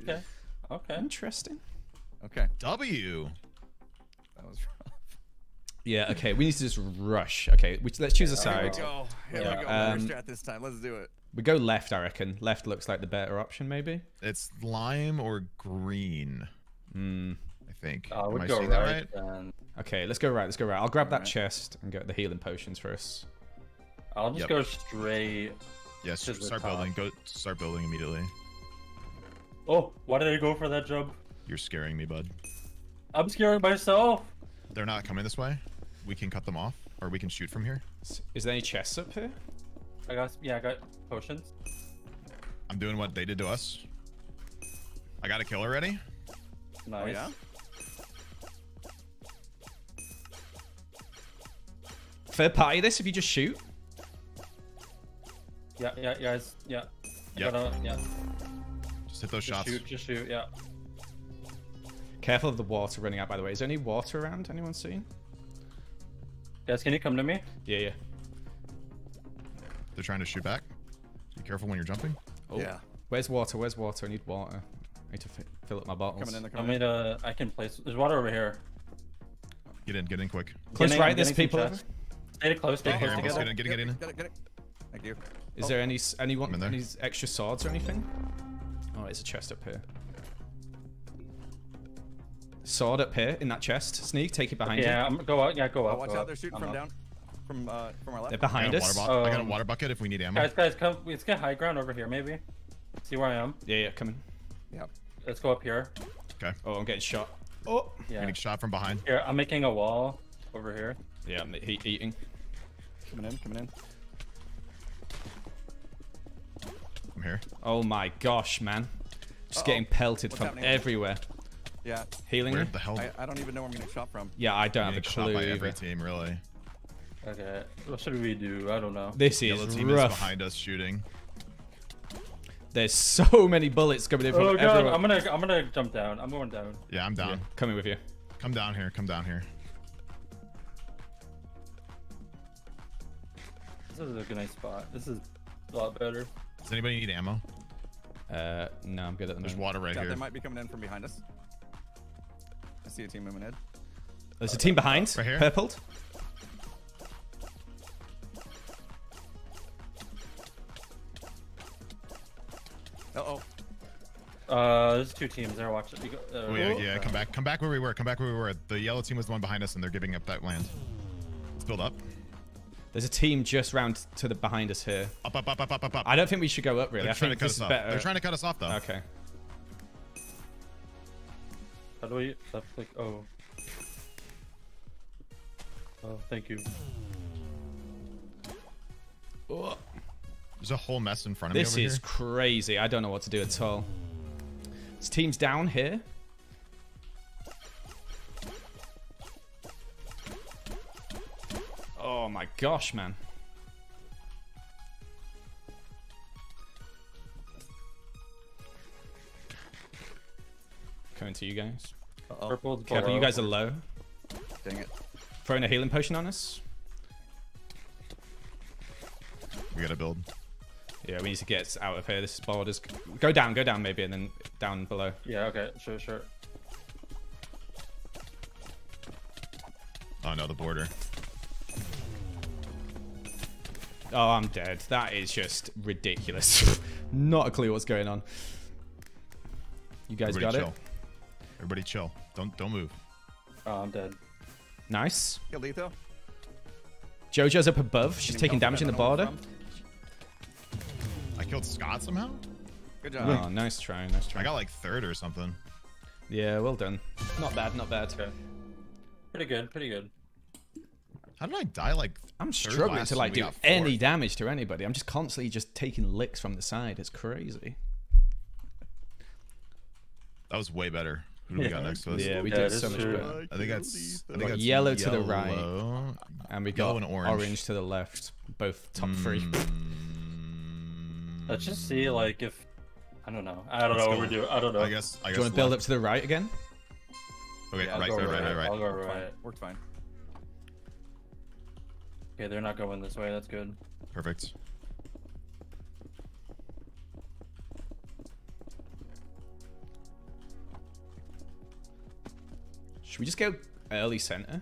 Okay. Okay. Interesting. Okay. W. That was rough. Yeah, okay. We need to just rush. Okay, let's choose a side. Here we go. Strat this time. Let's do it. We go left, I reckon. Left looks like the better option, maybe. It's lime or green. Hmm. I think. Am I saying that right? Okay, let's go right. I'll grab that chest and get the healing potions for us. I'll just go straight. Yes, start building. Go start building immediately. Oh, why did I go for that jump? You're scaring me, bud. I'm scaring myself. They're not coming this way. We can cut them off, or we can shoot from here. Is there any chests up here? I got potions. I'm doing what they did to us. I got a kill already. Nice. Oh, yeah. Third party this if you just shoot. Yeah, guys. Just hit those shots. Just shoot, yeah. Careful of the water running out, by the way. Is there any water around? Anyone seen? Guys, can you come to me? Yeah, yeah. They're trying to shoot back. Be careful when you're jumping. Oh. Yeah. Where's water? Where's water? I need water. I need to fill up my bottles. Coming in, I can place. There's water over here. Get in quick. Close right, there's people over. Stay close together. Get in. Get it. Thank you. Is there any extra swords or anything? Oh, there's a chest up here. Sword up here in that chest. Sneeg, take it behind you. Yeah, go out. Yeah, go out. Oh, watch out, they're shooting from down. From our left. They're behind us. I got a water bucket if we need ammo. Guys, come. Let's get high ground over here, maybe. See where I am? Yeah, come in. Yeah. Let's go up here. Okay. Oh, I'm getting shot. Oh. Yeah. You're getting shot from behind. Here, I'm making a wall over here. Yeah, I'm eating. Coming in. I'm here. Oh my gosh, man. Just getting pelted from everywhere. Yeah. Healing. Where the hell? I don't even know where I'm getting shot from. Yeah, I don't have a clue. Shot by every team, really. Okay. What should we do? I don't know. This is rough. Team is behind us shooting. There's so many bullets coming in from everywhere. I'm gonna jump down. I'm going down. Yeah, I'm down. Yeah. Coming with you. Come down here. This is a good nice spot. This is a lot better. Does anybody need ammo? No, I'm good at the moment. There's water right here. They might be coming in from behind us. I see a team moving in. There's a team behind. Right here. Purpled. There's two teams there. Watch it. Yeah. Come back where we were. The yellow team was the one behind us, and they're giving up that land. Let's build up. There's a team just round to the behind us here. Up. I don't think we should go up really. They're trying to cut us off. They're trying to cut us off though. Okay. How do we? That's like oh, thank you. Oh. There's a whole mess in front of me over here. This is crazy. I don't know what to do at all. This team's down here. Oh my gosh, man. Coming to you guys. Purple. Careful, you guys are low. Dang it. Throwing a healing potion on us. We gotta build. Yeah, we need to get out of here. This border's go down maybe, and then down below. Yeah, okay, sure. Oh no, the border. Oh, I'm dead. That is just ridiculous. Not a clue what's going on. You guys got it. Everybody chill. Don't move. Oh, I'm dead. Nice. Kill Etho. JoJo's up above. She's taking damage in the border. I killed Scott somehow? Good job. Oh, nice try. I got like third or something. Yeah, well done. Not bad. Okay. Pretty good. How did I die like I'm struggling to like do any damage to anybody. I'm just constantly just taking licks from the side. It's crazy. That was way better. Who do we got next to us? Yeah, we did so much better. I think that's yellow to the right. And we got orange to the left. Both top three. Let's just see, like, if I don't know what we're doing. I don't know. I guess. Do you want to build up to the right again? Okay, yeah, right. I'll go right. Worked fine. Okay, they're not going this way. That's good. Perfect. Should we just go early center?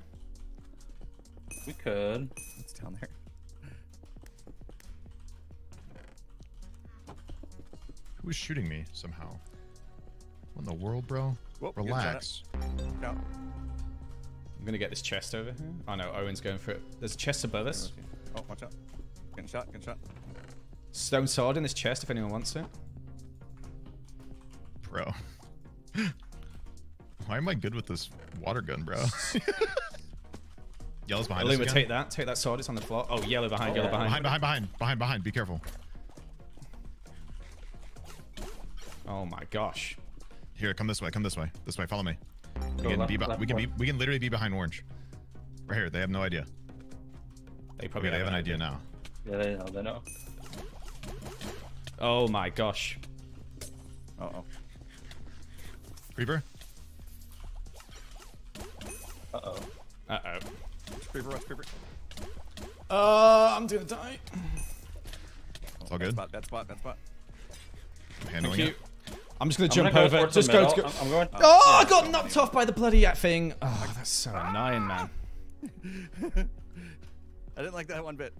We could. It's down there. Who's shooting me somehow? What in the world, bro? Whoa, relax. No. I'm gonna get this chest over here. Oh no, Owen's going for it. There's a chest above us. Oh, watch out. Getting shot. Stone sword in this chest if anyone wants it. Bro. Why am I good with this water gun, bro? Yellow's behind us again. Take that sword, it's on the floor. Oh, yellow behind. Behind, be careful. Oh my gosh! Here, come this way. Follow me. We can literally be behind orange. Right here. They have no idea. They have an idea now. Yeah, they know. Oh my gosh. Creeper. Uh oh. creeper, rush creeper. I'm gonna die. It's all good. That spot. I'm handling it. I'm just gonna jump over. Just go to go. I'm going. Oh, I got knocked off by the bloody thing. Oh, that's so annoying, man. I didn't like that one bit.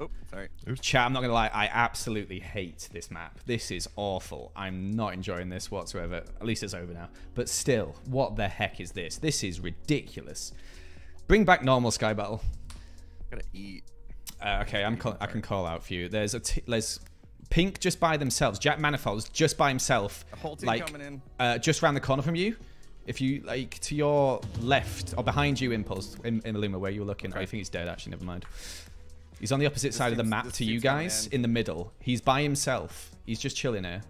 Oh, sorry. Chat, I'm not gonna lie, I absolutely hate this map. This is awful. I'm not enjoying this whatsoever. At least it's over now. But still, what the heck is this? This is ridiculous. Bring back normal sky battle. Gotta eat. Okay, I can call out for you. There's a Pink just by themselves. Jack Manifold's just by himself. The whole team like, coming in. Just around the corner from you. If you like to your left or behind you, Impulse in Illumina where you were looking. Okay. I think he's dead. Actually, never mind. He's on the opposite side of the map to you guys, in the middle. He's by himself. He's just chilling here.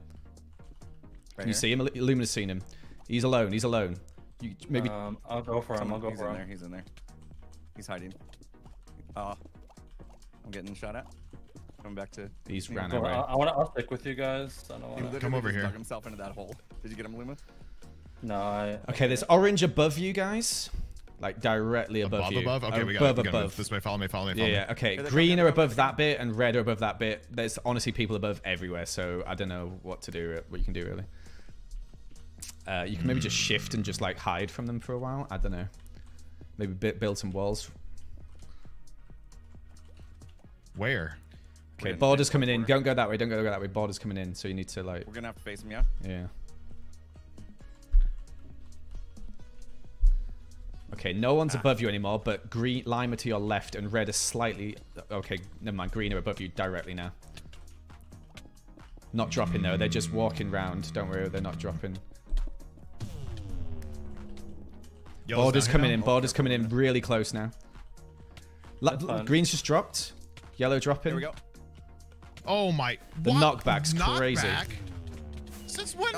Right here. See him? Illumina's seen him. He's alone. He's alone. You, maybe. I'll go for him. I'll go for him. He's in there. He's hiding. I'm getting shot at. Coming back to. He's ran away. I'll stick with you guys. I don't wanna... Come over here. Dug himself into that hole. Did you get him, Illumina? No. Okay, there's orange above you guys. Like directly above you. Above? Okay, we got it. This way, follow me, follow me. Yeah, okay. Green are above that bit and red are above that bit. There's honestly people above everywhere, so I don't know what to do, what you can do really. You can maybe just shift and just like hide from them for a while. I don't know. Maybe build some walls. Where? Okay, border's coming in. Don't go that way, Border's coming in, so you need to like... We're gonna have to face him, yeah? Yeah. Okay, no one's above you anymore, but green, lime are to your left and red are slightly... Okay, never mind. Green are above you directly now. Not dropping though. They're just walking round. Don't worry, they're not dropping. Border's coming in. Border's coming in really close now. Green's just dropped. Yellow dropping. Here we go. Oh my... The knockback's crazy. Since when?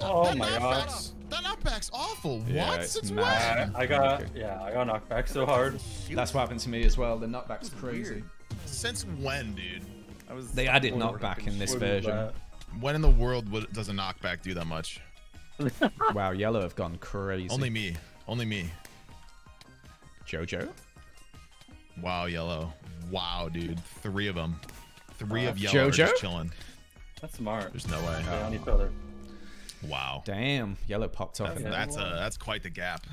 Oh my god. That knockback's awful. Yeah, what? Since when? I got knockback so hard. That's what happened to me as well. The knockback's crazy. Weird. Since when, dude? They added knockback in this version. When in the world does a knockback do that much? Wow, Yellow have gone crazy. Only me. JoJo? Wow, Yellow. Wow, dude. Three of them. Three of Yellow JoJo? Are just chilling. That's smart. There's no way. Oh. Wow. Damn, Yellow popped off. That's quite the gap.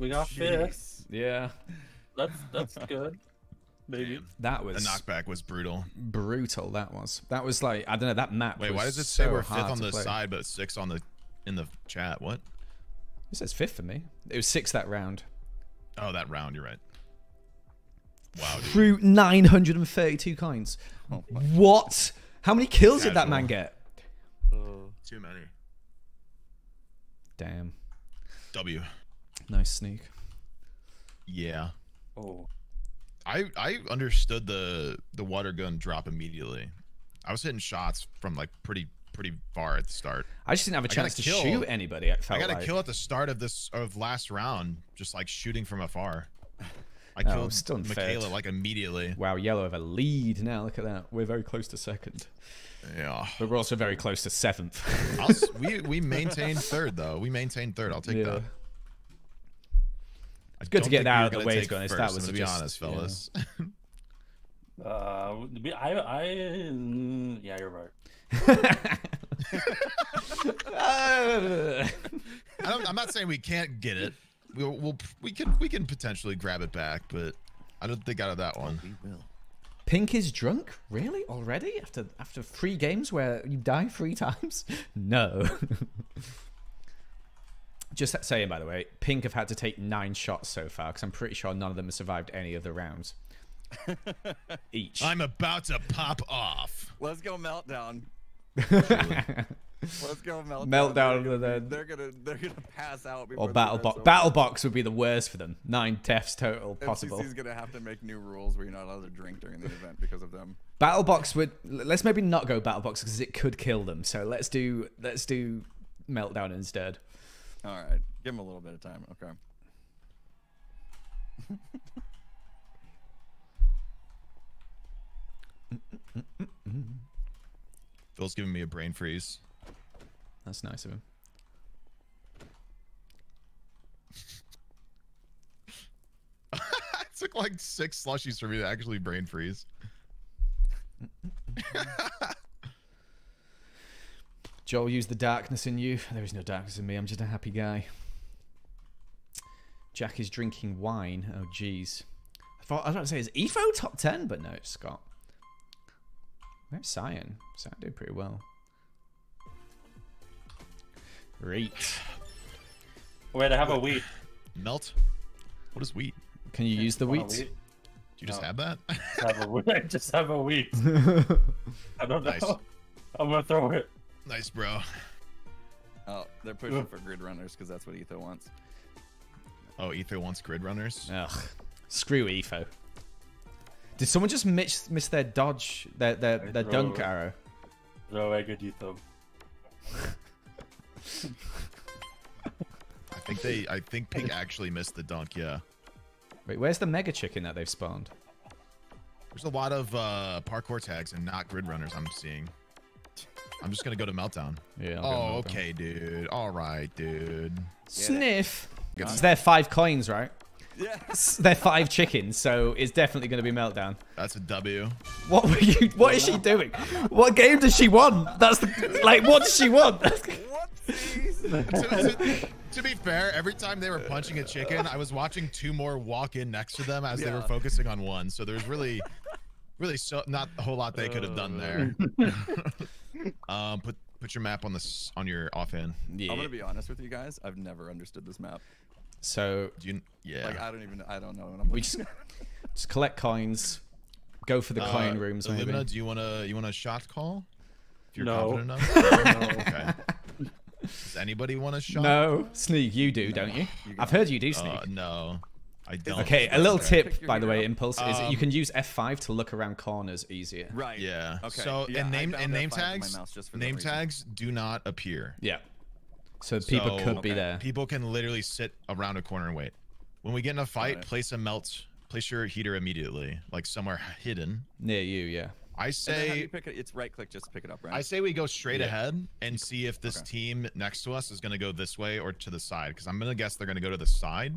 we got fifth. Yeah. That's good. Maybe. That was. The knockback was brutal. Brutal that was. That was like I don't know that map. Wait, why does it say we're fifth on the side but sixth on the in the chat? What? It says fifth for me. It was sixth that round. Oh, that round. You're right. Wow. Fruit 932 coins. Oh, what? How many kills did that man get? Too many. Damn. W. Nice sneak. Yeah. Oh. I understood the water gun drop immediately. I was hitting shots from like pretty far at the start. I just didn't have a chance to shoot anybody. I got a kill at the start of last round, just like shooting from afar. I killed Michaela like immediately. Wow, Yellow have a lead now. Look at that. We're very close to second. Yeah. But we're also very close to seventh. we maintained third though. We maintained third. I'll take that. It's good to get that out of the way. That was to be honest, fellas. Yeah. Yeah, you're right. I'm not saying we can't get it. We can potentially grab it back, but I don't think out of that one. We will. Pink is drunk, really already after 3 games where you die 3 times. No. Just saying, by the way, Pink have had to take 9 shots so far because I'm pretty sure none of them have survived any of the rounds. Each. I'm about to pop off. Let's go meltdown. Let's go meltdown. They're gonna pass out. Or battle box. Battle box would be the worst for them. 9 deaths total possible. FCC's gonna have to make new rules where you're not allowed to drink during the event because of them. Battle box would. Let's maybe not go battle box because it could kill them. So let's do meltdown instead. All right, give them a little bit of time. Okay. Phil's giving me a brain freeze. That's nice of him. took like 6 slushies for me to actually brain freeze. Joel, use the darkness in you. There is no darkness in me. I'm just a happy guy. Jack is drinking wine. Oh, jeez. I was about to say, is EFO top 10? But no, it's Scott. Where's Cyan? Cyan did pretty well. Great. Wait, I have a wheat. Melt? What is wheat? Can you use the wheat? Do you just have that? I just have a wheat. I don't know. Nice. I'm going to throw it. Nice, bro. Oh, they're pushing for grid runners because that's what Etho wants. Oh, Etho wants grid runners? Ugh. Screw Etho. Did someone just miss their dodge, their dunk arrow? Throw away good Etho. I think Pink actually missed the dunk, yeah. Wait, where's the mega chicken that they've spawned? There's a lot of parkour tags and not grid runners I'm seeing. I'm just gonna go to Meltdown. Yeah. Oh, okay, dude. All right, dude. Sniff. Yeah. It's their 5 coins, right? Yes. They're 5 chickens, so it's definitely gonna be Meltdown. That's a W. What were you? What is she doing? What game does she want? That's the, like. What does she want? To be fair, every time they were punching a chicken, I was watching 2 more walk in next to them as they were focusing on 1. So there's really not a whole lot they could have done there. Put your map on this on your offhand. Yeah. I'm gonna be honest with you guys. I've never understood this map. So like, I don't know. And I'm we just collect coins. Go for the coin rooms. Illumina, maybe. Do you wanna shot call? If you're confident enough. No. Okay. Does anybody want a shot? No. Sneeg, you do, don't you? I've heard you do, Sneeg. No, I don't. Okay, a little tip, by the way, Impulse, is you can use F5 to look around corners easier. Right. Yeah. Okay. So, yeah, name tags do not appear. Yeah. So people could be there. People can literally sit around a corner and wait. When we get in a fight, place your heater immediately, like somewhere hidden. Near you, yeah. I say it's right click just to pick it up, right? I say we go straight ahead and see if this team next to us is going to go this way or to the side, because I'm going to guess they're going to go to the side.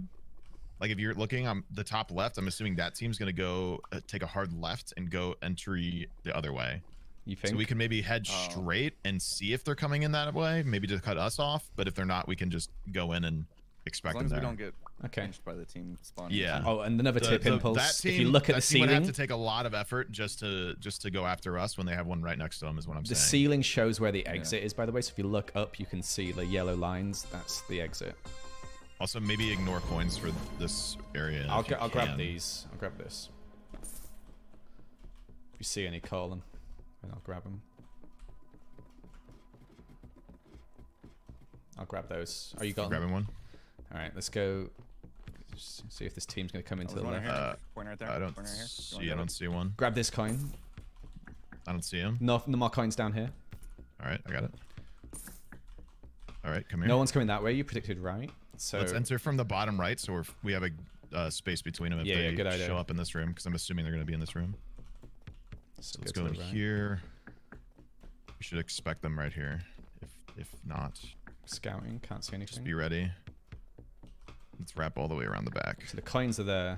Like if you're looking on the top left, I'm assuming that team's going to go take a hard left and go entry the other way. You think? So we can maybe head straight and see if they're coming in that way, maybe to cut us off. But if they're not, we can just go in and expect them there. As long as we don't get... Okay. By the team spawn. Yeah. Oh, and another tip, Impulse. If you look at the ceiling, would have to take a lot of effort just to go after us when they have one right next to them. Is what I'm saying. The ceiling shows where the exit is, by the way. So if you look up, you can see the yellow lines. That's the exit. Also, maybe ignore coins for this area. I'll grab these. I'll grab this. If you see any, call them, and I'll grab them. I'll grab those. Are you grabbing one? All right, let's go. See if this team's gonna come into the left. Corner right there. I don't see one. Grab this coin. I don't see him. No more coins down here. All right, I got it. All right, come here. No one's coming that way. You predicted right. So let's enter from the bottom right, so we have a space between them. If they good idea. Show up in this room, because I'm assuming they're gonna be in this room. So let's go in here. We should expect them right here. If not, scouting. Can't see anything. Just be ready. Let's wrap all the way around the back. So the coins are there.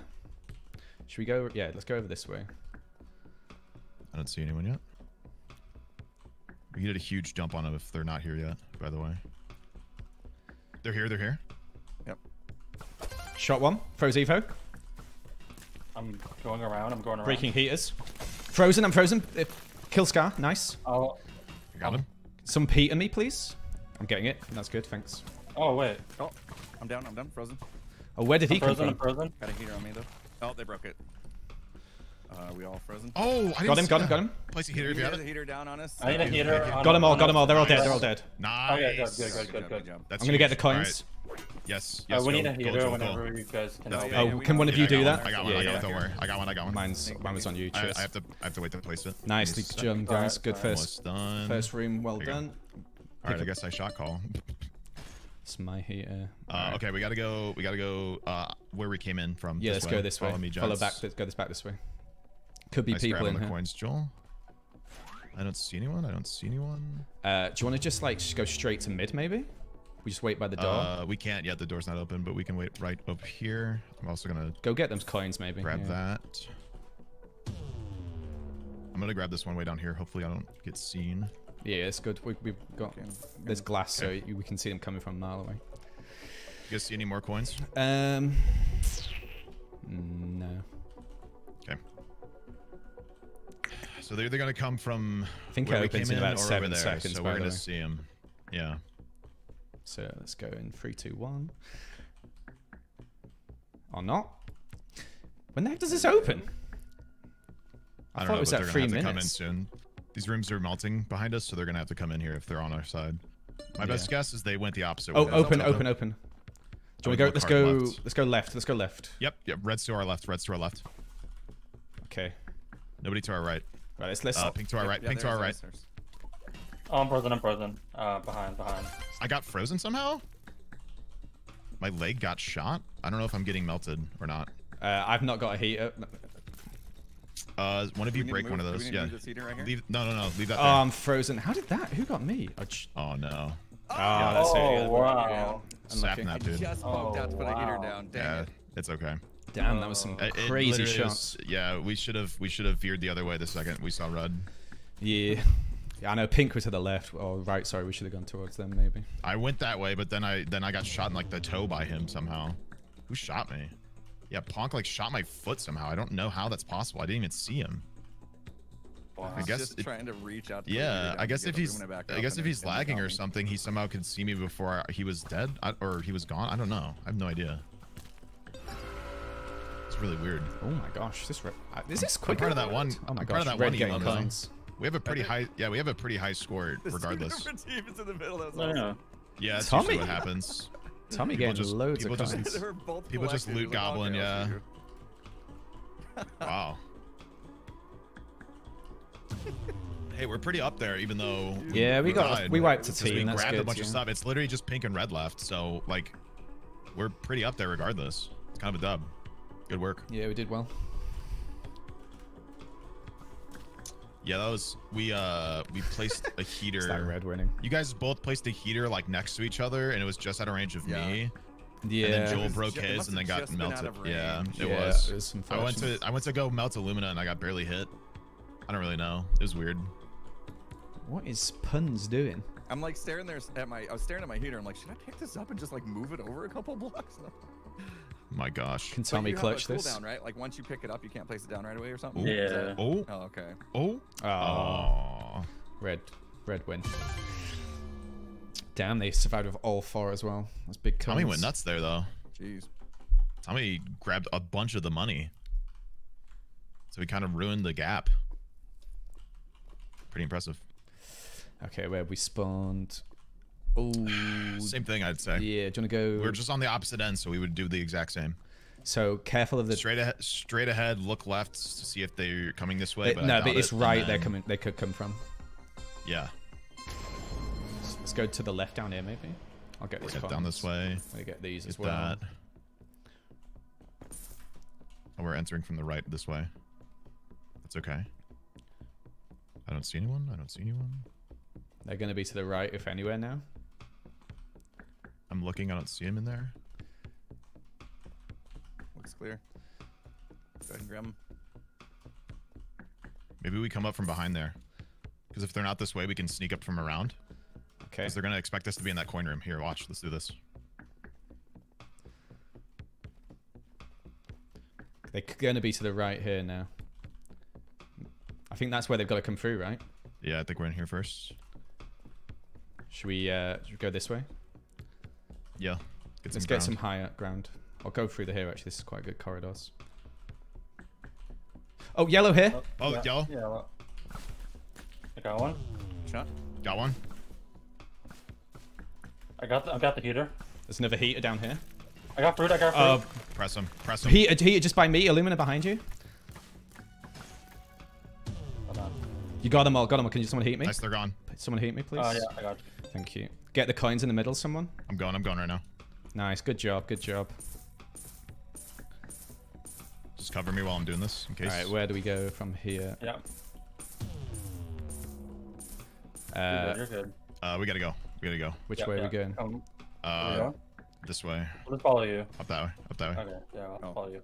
Should we go? Yeah, let's go over this way. I don't see anyone yet. We did a huge jump on them if they're not here yet, by the way. They're here, they're here. Yep. Shot one. Froze Evo. I'm going around. Breaking heaters. Frozen, I'm frozen. Kill Scar, nice. Oh. I got him. Some Peter me, please. I'm getting it. That's good, thanks. Oh, wait. Oh. I'm down, frozen. Oh, where did he come from? I'm frozen. Got a heater on me, though. Oh, they broke it. We all frozen. Oh, I got him. Place a heater if you have it. Heater down on us. I need a heater. Got them all. They're all dead. Nice. Okay, good. I'm going to get the coins. Right. Yes, we need a heater whenever you guys can. Oh, can one of you do that? I got one, don't worry. I got one. Mine was on you, cheers. I have to wait to place it. Nicely done, guys. Good first room, well done. All right, I guess I shot call. My heater. Okay, we gotta go where we came in from. Yeah, let's go this way. Follow back. Let's go this way. Could be people in here. Coins, Joel. I don't see anyone. Do you want to just like go straight to mid, maybe? We just wait by the door? We can't yet. The door's not open, but we can wait right up here. I'm also going to... Go get them coins, maybe. Grab that. I'm going to grab this one way down here. Hopefully I don't get seen. Yeah, it's good. We've got... Okay. There's glass, okay. So we can see them coming from a mile away. You guys see any more coins? No. Okay. So they're going to come from... I think it opens in about 7 seconds, so we're going to see them. Yeah. So let's go in 3, 2, 1. Or not. When the heck does this open? I thought it was at 3 minutes. Come in soon. These rooms are melting behind us, so they're going to have to come in here if they're on our side. My best guess is they went the opposite way. Oh, open. Do we go? Let's go left. Yep. Red's to our left. Okay. Nobody to our right. Right. Let's pink to our right. Pink to our right. Oh, I'm frozen. Behind. I got frozen somehow? My leg got shot? I don't know if I'm getting melted or not. I've not got a heater. One of you break one of those. Yeah. Right leave, no. Leave that there. Oh, I'm frozen. How did that? Who got me? Oh, no. Oh, yeah, that's wow. Sapnap, dude. I just bumped out to put a heater down. Damn it. It's okay. Damn, that was some crazy shots. Yeah, we should have veered the other way the second we saw Rudd. Yeah. Yeah, I know Pink was to the left or right. Sorry, we should have gone towards them maybe. I went that way, but then I got shot in like the toe by him somehow. Who shot me? Yeah, Ponk like shot my foot somehow. I don't know how that's possible. I didn't even see him. Well, I guess just trying to reach out. Yeah, I guess if he's lagging or something, he somehow could see me before he was dead or he was gone. I don't know. I have no idea. It's really weird. Oh my gosh, this is quick. Part of that one. Oh my gosh, Red getting coins. We have a pretty high, we have a pretty high score regardless. Team is in the middle, that's awesome. Yeah, that's usually what happens. Tommy people getting loads of coins. People just loot Goblin, yeah. Wow. Hey, we're pretty up there, even though. Yeah, we wiped a team. We grabbed a bunch of stuff. It's literally just Pink and Red left, so like, we're pretty up there regardless. It's kind of a dub. Good work. Yeah, we did well. Yeah, that was we placed a heater. It's that Red winning. You guys both placed a heater like next to each other, and it was just out of range of me. Yeah. And then Joel broke his, and then got melted. Yeah, it was. I went to go melt Illumina, and I got barely hit. I don't really know. It was weird. What is Punz doing? I'm like staring there at my. I was staring at my heater. I'm like, should I pick this up and just like move it over a couple blocks? My gosh. Can Tommy clutch this? Cooldown, right? Like once you pick it up, you can't place it down right away or something? Ooh. Yeah. Oh. Oh, okay. Oh. Oh. Red win. Damn, they survived with all four as well. That's big coins. Tommy went nuts there, though. Jeez. Tommy grabbed a bunch of the money. So we kind of ruined the gap. Pretty impressive. Okay, where we spawned... Oh, same thing I'd say. Yeah, do you want to go? We're just on the opposite end, so we would do the exact same. So careful of the straight ahead. Look left to see if they're coming this way. But it's right. Then... They're coming. They could come from. Yeah. Let's go to the left down here, maybe. I'll get this down this way. I get these as well. That. Oh, we're entering from the right this way. That's okay. I don't see anyone. They're gonna be to the right, if anywhere now. I'm looking, I don't see him in there. Looks clear. Go ahead and grab him. Maybe we come up from behind there. Because if they're not this way, we can sneak up from around. Okay. Because they're going to expect us to be in that coin room. Here, watch. Let's do this. They're going to be to the right here now. I think that's where they've got to come through, right? Yeah, I think we're in here first. Should we go this way? Yeah. Let's get some higher ground. I'll go through here, actually. This is quite good corridors. Oh, yellow here. Oh, yellow. Yellow. I got one. Shot. Got one. I got the heater. There's another heater down here. I got fruit. Press him. Press him. Heater just by me. Illumina behind you. Hold on. You got them all. Can someone heat me? Nice, they're gone. Someone heat me, please. Yeah, I got you. Thank you. Get the coins in the middle, someone. I'm going right now. Nice, good job. Just cover me while I'm doing this, in case. Alright, where do we go from here? Yeah. You're good. We gotta go. Which way are we going? This way. I'll just follow you. Up that way. Up that way. Okay, yeah, I'll follow you.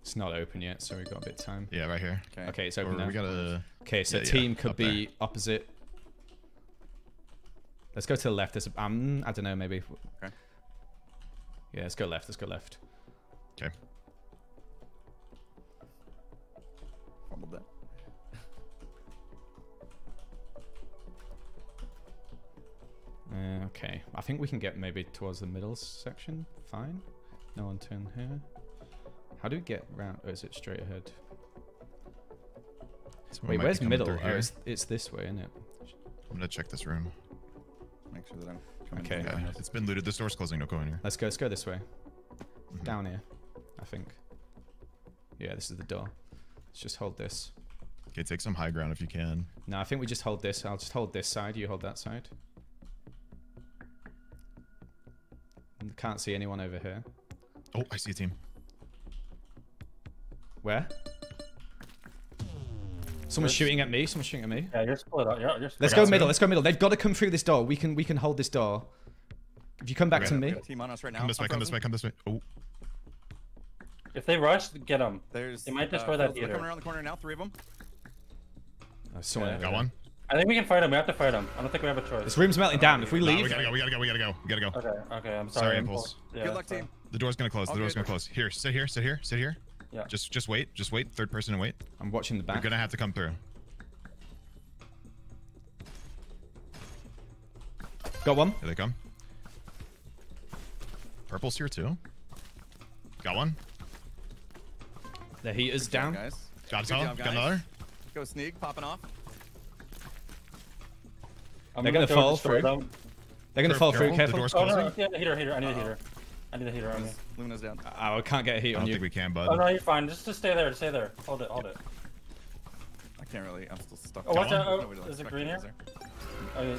It's not open yet, so we've got a bit of time. Yeah, right here. Okay, it's open now. We gotta... Okay, so team could be opposite. Let's go to the left. I don't know, maybe. Okay. Yeah, let's go left. Let's go left. Okay. Fumbled that. Okay, I think we can get maybe towards the middle section. Fine. No one turn here. How do we get round? Or is it straight ahead? Wait, where's middle? Oh, it's this way, isn't it? I'm gonna check this room. Make sure that I'm coming. Okay. Yeah, it's been looted. The store's closing. Don't go in here. Let's go. Let's go this way. Mm-hmm. Down here, I think. Yeah, this is the door. Let's just hold this. Okay, take some high ground if you can. No, I think we just hold this. I'll just hold this side. You hold that side. Can't see anyone over here. Oh, I see a team. Where? Someone's shooting at me. Someone's shooting at me. Yeah, you're split up. You're split. Let's go middle. Let's go middle. They've got to come through this door. We can hold this door. If you come back to me. Got a team on us right now. Come this way. Come this way. Come this way. Oh. If they rush, get them. They might destroy that theater. Coming around the corner now. Three of them. Someone got one. I think we can fight him. We have to fight him. I don't think we have a choice. This room's melting down. If we leave, we gotta go. We gotta go. We gotta go. We gotta go. Okay. Okay. I'm sorry. Impulse. Yeah, good luck, team. The door's gonna close. The door's gonna close. Here. Sit here. Sit here. Sit here. Yeah. Just wait. Just wait. Third person and wait. I'm watching the back. You're gonna have to come through. Got one. Here they come. Purple's here too. Got one. The heat is down. Got another. Go Sneeg. Popping off. They're gonna fall through. They're gonna fall through. Careful. The door's closing. Oh, no, heater. I need a heater. I need a heater on me. Lumina's down. I can't get a heat on you. I don't think we can, bud. Oh no, you're fine. Just stay there. Stay there. Hold it. Hold it. I can't really. I'm still stuck. Oh, watch out. Is it green here?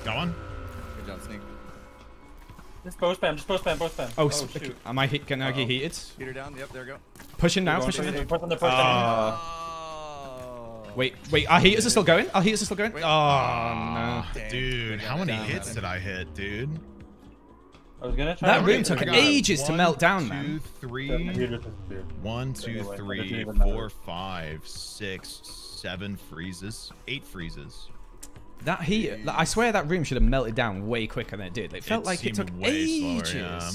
Got one. Good job, Sneeg. Just bow spam. Just bow spam. Bow spam. Oh shoot. Am I hit? Can I get heated? Heater down. Yep. There we go. Push him now. Push him. Push him. Push him. Wait, our heaters are still going? Our heaters are still going? Wait. Oh, no. Dude, how many hits did I hit, dude? I was gonna try that room took ages to melt down, man. 1, 2, 3, 4, 5, 6, 7 freezes. 8 freezes. That heater, I swear that room should have melted down way quicker than it did. It felt like it took ages. Slower, yeah.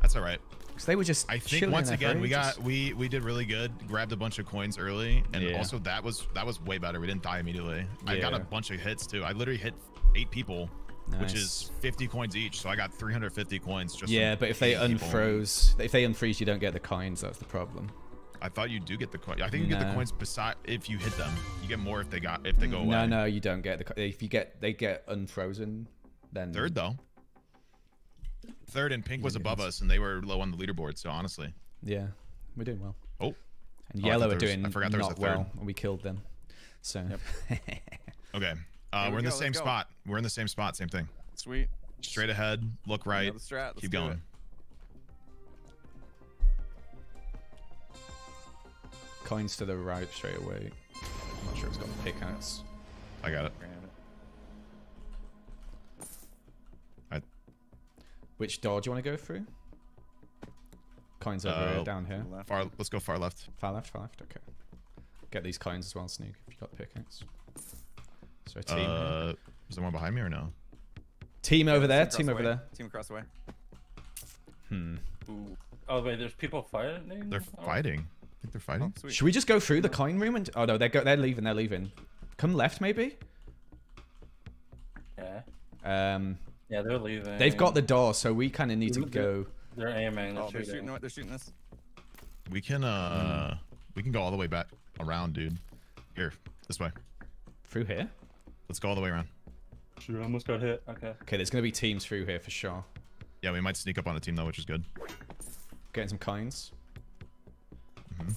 That's all right. They were just. I think once again we did really good. Grabbed a bunch of coins early, and also that was way better. We didn't die immediately. I got a bunch of hits too. I literally hit 8 people, which is 50 coins each. So I got 350 coins just. Yeah, but if they unfroze, if they unfreeze, you don't get the coins. That's the problem. I thought you do get the coins. I think you get the coins beside if you hit them. You get more if they go away. No, no, you don't get the. If you get they get unfrozen, then third though. Third and Pink was above us, and they were low on the leaderboard. So honestly, yeah, we're doing well. Oh, and Yellow are doing not well. We killed them. So okay, we're in the same spot. We're in the same spot. Same thing. Sweet. Straight ahead. Look right. Keep going. Coins to the right straight away. I'm not sure it's got the pickaxe. I got it. Which door do you want to go through? Coins over here, down here. Far, let's go far left. Far left, far left. Okay. Get these coins as well, Sneeg. If you got the pickaxe. So a team. Is there one behind me or no? Team over there. Team over there. Team across the way. Hmm. Ooh. Oh wait, there's people fighting. They're fighting. I think they're fighting. Oh, should we just go through the coin room and? Oh no, they're leaving. They're leaving. Come left, maybe. Yeah. Yeah, they're leaving. They've got the door, so we kind of need to go. They're aiming. Oh, they're shooting. They're shooting us. We can we can go all the way back around, dude. Here, this way. Through here? Let's go all the way around. Shoot, I almost got hit. Okay. Okay, there's gonna be teams through here for sure. Yeah, we might sneak up on a team though, which is good. Getting some coins. Mm-hmm.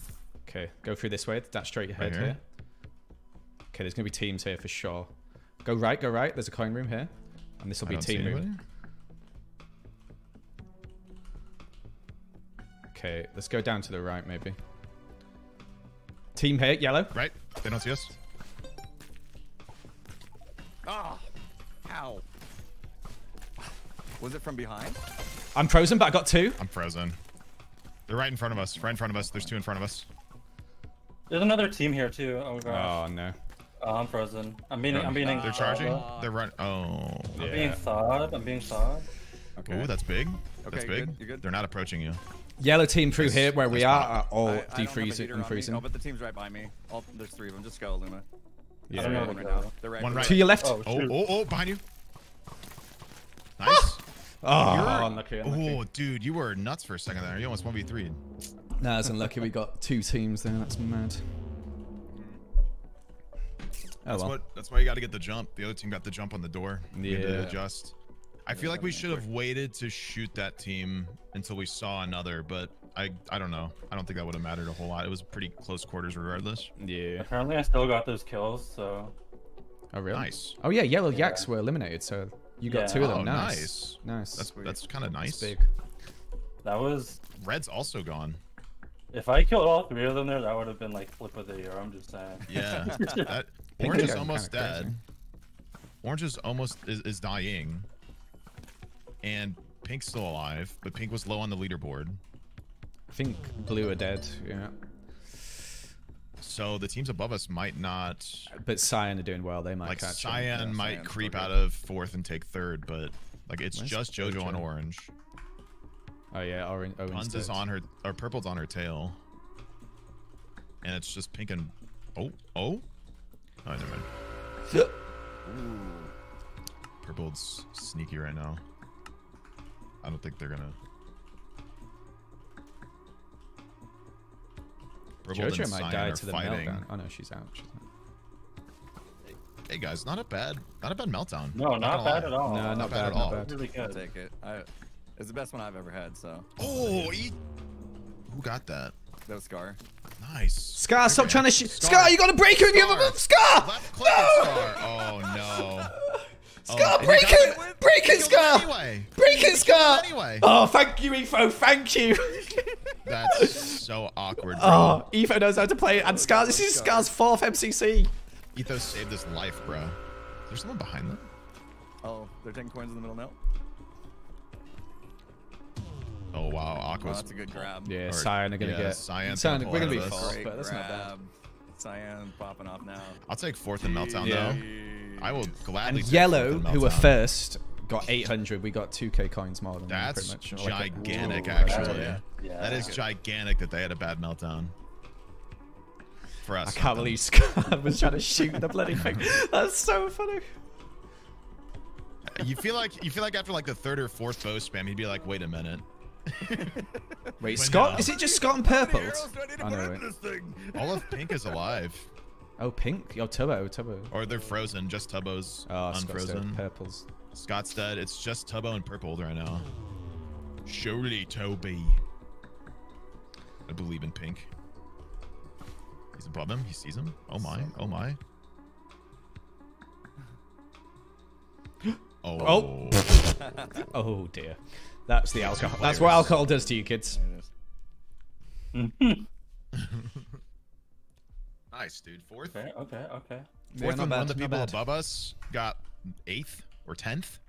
Okay, go through this way. That's straight ahead here. Okay, there's gonna be teams here for sure. Go right, go right. There's a coin room here. And this will be team room. Okay, let's go down to the right, maybe. Team here, Yellow. Right, they don't see us. Ah, ow. Was it from behind? I'm frozen, but I got two. I'm frozen. They're right in front of us. Right in front of us. There's two in front of us. There's another team here too. Oh gosh. Oh no. Oh, I'm frozen. I'm being. They're charging. They're running. Oh. Yeah. I'm being thawed. Okay. Ooh, that's big. That's okay, big. You're good. They're not approaching you. Yellow team through here where we are all defreezing and freezing. Oh, but the team's right by me. Oh, there's three of them. Just go, Luna. Yeah. I don't know right now. They're right. One right. To your left. Oh, behind you. Nice. Oh, dude, you were nuts for a second there. You almost 1v3'd. Nah, it's unlucky. We got two teams there. That's mad. Oh, that's well. That's why you got to get the jump. The other team got the jump on the door. Yeah. To adjust. I feel like we should have waited to shoot that team until we saw another, but I don't know. I don't think that would have mattered a whole lot. It was pretty close quarters regardless. Yeah. Apparently, I still got those kills, so. Oh, really? Nice. Oh, yeah. Yellow Yaks were eliminated, so you got two of them. Oh, nice. Nice. That's kind of nice. That's big. That was. Red's also gone. If I killed all three of them there, that would have been like flip of the year. I'm just saying. Yeah. Orange is almost dead. Crazy. Orange is almost is dying. And Pink's still alive, but Pink was low on the leaderboard. I think Blue are dead, yeah. So the teams above us might not... But Cyan are doing well, they might catch them. Cyan might creep out of fourth and take third, but like it's just JoJo and Orange. Oh yeah, Orange. Punz is on her, or Purple's on her tail. And it's just Pink and... Oh, never mind. Ooh. Purple's sneaky right now. I don't think they're gonna. JoJo might die to the meltdown. Oh no, she's out. Hey guys, not a bad meltdown. No, not bad at all. No, not bad at all. Really good. I'll take it. It's the best one I've ever had. So. Oh, who got that? That was Scar. Nice. Scar, stop trying to shoot. Scar, you gotta break her and give him. Scar. No. Oh no. Scar, break it! Break it, Scar! Break it, Scar! Oh, thank you, EFO, thank you! That's so awkward, bro. Oh, EFO knows how to play it, and Scar, this is Scar's fourth MCC. EFO saved his life, bro. Is there someone behind them? Oh, they're taking coins in the middle now. Oh, wow, Aqua's... Oh, that's a good grab. Yeah, Cyan are gonna get... We're gonna be fucked, but that's not bad. Cyan popping off now. I'll take fourth in Meltdown, though. I will gladly take Yellow, who were first, got 800. We got 2K coins more than that. That's gigantic, actually. Yeah, that is gigantic that they had a bad Meltdown. For us. I can't believe Scott was trying to shoot the bloody thing. That's so funny. You feel like after like the third or fourth bow spam, he'd be like, wait a minute. Wait, Scott? Is it just Scott and Purple? I know it. All of Pink is alive. Oh, Pink? Oh, Tubbo. Or they're frozen. Just Tubbo's unfrozen. Scott's dead. Purple's. Scott's dead. It's just Tubbo and Purple right now. Surely, Toby. I believe in Pink. He's above him. He sees him. Oh my. Oh my. Oh. Oh dear. That's the alcohol. That's what alcohol does to you, kids. Nice, dude. Fourth. Okay. Fourth and one of the people above us got 8th or 10th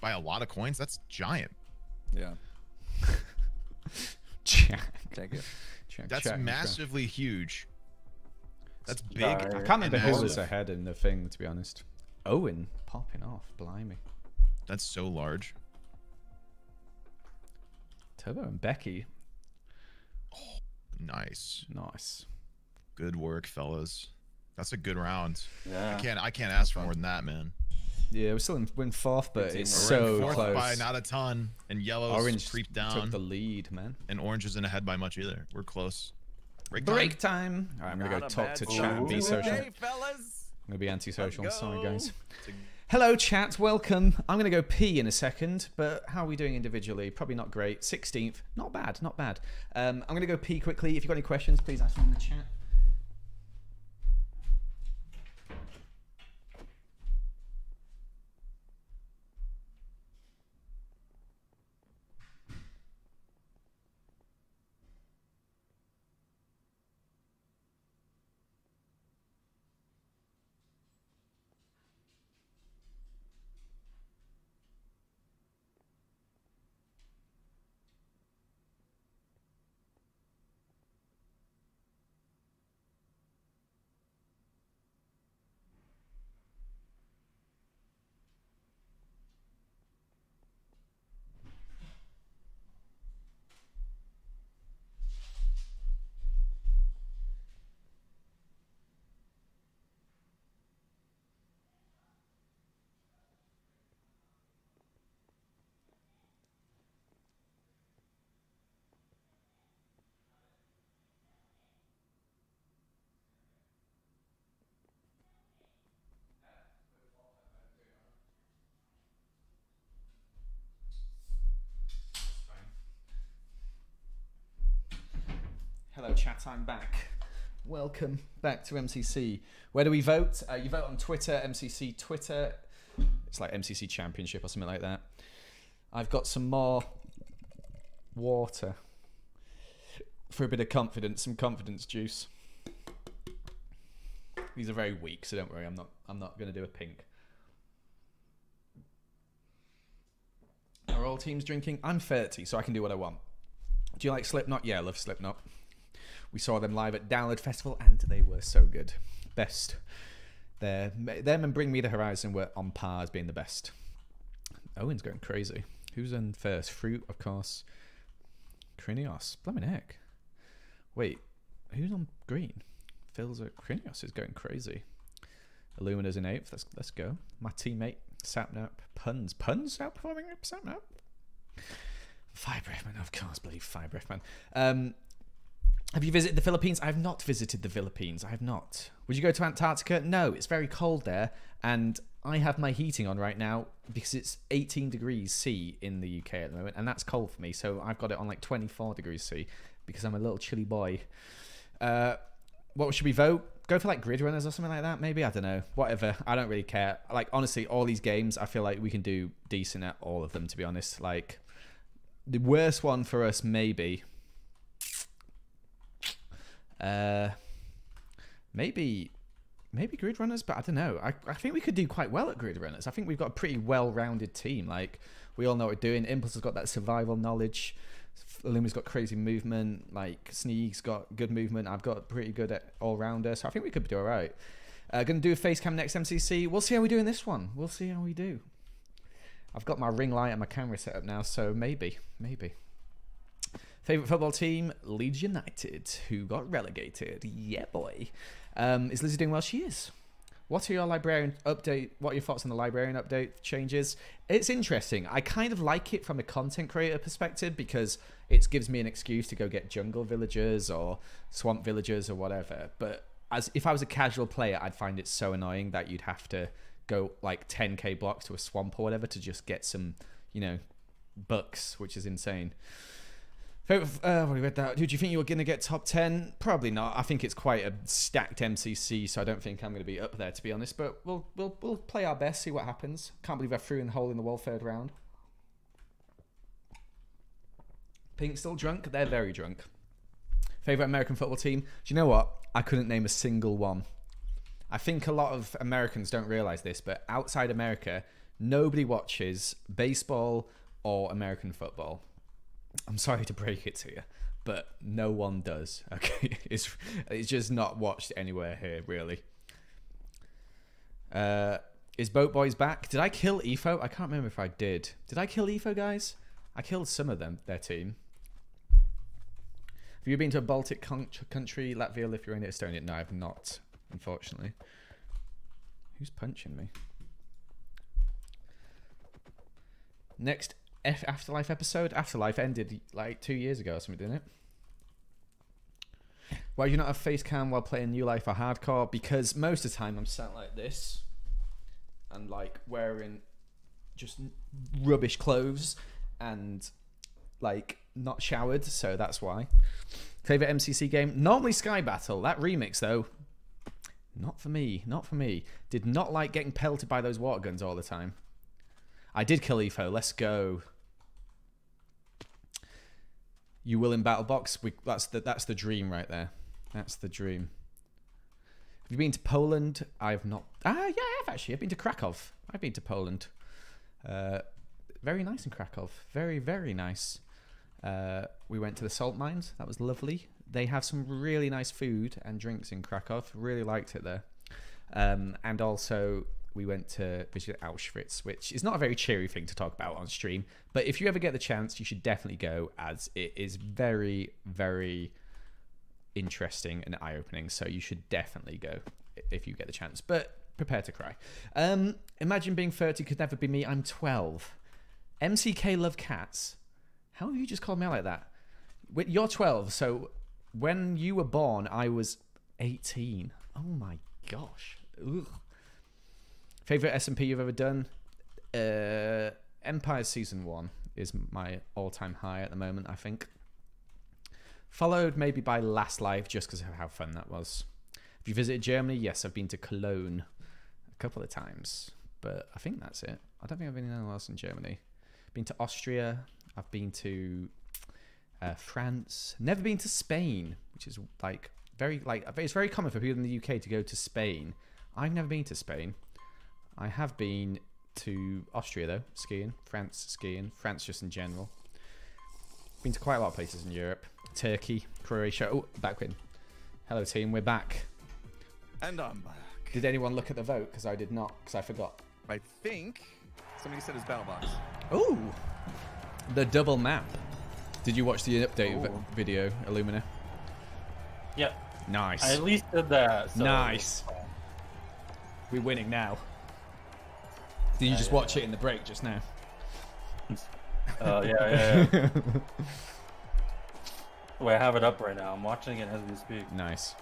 by a lot of coins. That's giant. Yeah. Check. That's massively huge. That's big. I can't remember who was ahead in the thing, to be honest. Owen popping off. Blimey. That's so large. Tubbo and Becky. Oh, nice. Nice. Good work, fellas. That's a good round. Yeah. I can't ask for more than that, man. Yeah, we're still in fourth, but it's so fourth close. By not a ton, and Yellow's creeped down. Orange took the lead, man. And Orange isn't ahead by much either. We're close. Break time. All right, I'm gonna go talk to chat and be social. Day, fellas. I'm gonna be antisocial. Sorry, guys. Hello, chat. Welcome. I'm going to go pee in a second, but how are we doing individually? Probably not great. 16th. Not bad. Not bad. I'm going to go pee quickly. If you've got any questions, please ask them in the chat. Hello chat, I'm back. Welcome back to MCC. Where do we vote? You vote on Twitter, MCC Twitter. It's like MCC Championship or something like that. I've got some more water for a bit of confidence, some confidence juice. These are very weak, so don't worry, I'm not gonna do a pink. Are all teams drinking? I'm 30, so I can do what I want. Do you like Slipknot? Yeah, I love Slipknot. We saw them live at Download Festival and they were so good. Best. Them and Bring Me the Horizon were on par as being the best. Owen's going crazy. Who's in first? Fruit, of course. Krinios. Blimey heck. Wait, who's on green? Phil's at Krinios is going crazy. Illumina's in 8th. Let's go. My teammate, Sapnap. Punz. Punz outperforming Sapnap? Firebrefman, of course, bloody Firebrefman. Have you visited the Philippines? I have not visited the Philippines. I have not. Would you go to Antarctica? No, it's very cold there. And I have my heating on right now because it's 18 degrees C in the UK at the moment. And that's cold for me. So I've got it on like 24 degrees C because I'm a little chilly boy. What should we vote? Go for like grid runners or something like that, maybe? I don't know. Whatever. I don't really care. Like, honestly, all these games, I feel like we can do decent at all of them, to be honest. Like, the worst one for us, maybe... maybe grid runners, but I don't know. I think we could do quite well at grid runners. I think we've got a pretty well-rounded team. Like, we all know what we're doing. Impulse has got that survival knowledge. Illumina's got crazy movement. Like, Sneeg's got good movement. I've got pretty good at all-rounder, so I think we could do all right. Gonna do a face cam next MCC. We'll see how we do in this one. We'll see how we do. I've got my ring light and my camera set up now, so maybe. Favorite football team, Leeds United, who got relegated. Yeah, boy. Is Lizzie doing well? She is. What are your librarian update? What are your thoughts on the librarian update changes? It's interesting. I kind of like it from a content creator perspective because it gives me an excuse to go get jungle villagers or swamp villagers or whatever. But as if I was a casual player, I'd find it so annoying that you'd have to go like 10k blocks to a swamp or whatever to just get some, you know, bucks, which is insane. I've already read that. Dude, do you think you're going to get top 10? Probably not. I think it's quite a stacked MCC, so I don't think I'm going to be up there, to be honest. But we'll play our best, see what happens. Can't believe I threw in the hole in the wall third round. Pink still drunk? They're very drunk. Favourite American football team? Do you know what? I couldn't name a single one. I think a lot of Americans don't realise this, but outside America, nobody watches baseball or American football. I'm sorry to break it to you, but no one does, okay? It's just not watched anywhere here, really. Is Boat Boys back? Did I kill EFO? I can't remember if I did. Did I kill EFO, guys? I killed some of them, their team. Have you been to a Baltic country, Latvia, Lithuania, Estonia? No, I have not, unfortunately. Who's punching me? Next Afterlife episode? Afterlife ended like 2 years ago or something, didn't it? Why do you not have face cam while playing New Life or Hardcore? Because most of the time I'm sat like this and like wearing just rubbish clothes and like not showered, so that's why. Favorite MCC game? Normally Sky Battle. That remix though, not for me, not for me. Did not like getting pelted by those water guns all the time. I did kill EFO. Let's go. You will in Battle Box. That's the dream right there. That's the dream. Have you been to Poland? I have not. Ah, yeah, I have actually. I've been to Krakow. I've been to Poland. Very nice in Krakow. Very, very nice. We went to the salt mines. That was lovely. They have some really nice food and drinks in Krakow. Really liked it there. And also... we went to visit Auschwitz, which is not a very cheery thing to talk about on stream, but if you ever get the chance, you should definitely go, as it is very, very interesting and eye-opening, so you should definitely go if you get the chance, but prepare to cry. Imagine being 30 could never be me. I'm 12. MCK love cats. How have you just called me out like that? You're 12, so when you were born, I was 18. Oh my gosh. Ugh. Favorite SMP you've ever done? Empire Season 1 is my all-time high at the moment, I think. followed maybe by Last Life, just because of how fun that was. Have you visited Germany? Yes, I've been to Cologne a couple of times, but I think that's it. I don't think I've been anywhere else in Germany. Been to Austria. I've been to France. Never been to Spain, which is like it's very common for people in the UK to go to Spain. I've never been to Spain. I have been to Austria though, skiing, France just in general. Been to quite a lot of places in Europe. Turkey, Croatia. Oh, back win. Hello team, we're back. And I'm back. Did anyone look at the vote? Because I did not, because I forgot. I think somebody said it's Battle Box. Oh, the double map. Did you watch the update video, Illumina? Yep. Nice. I at least did that. So nice. We're winning now. Did you just watch it in the break just now? Yeah. Wait, I have it up right now. I'm watching it as we speak. Nice.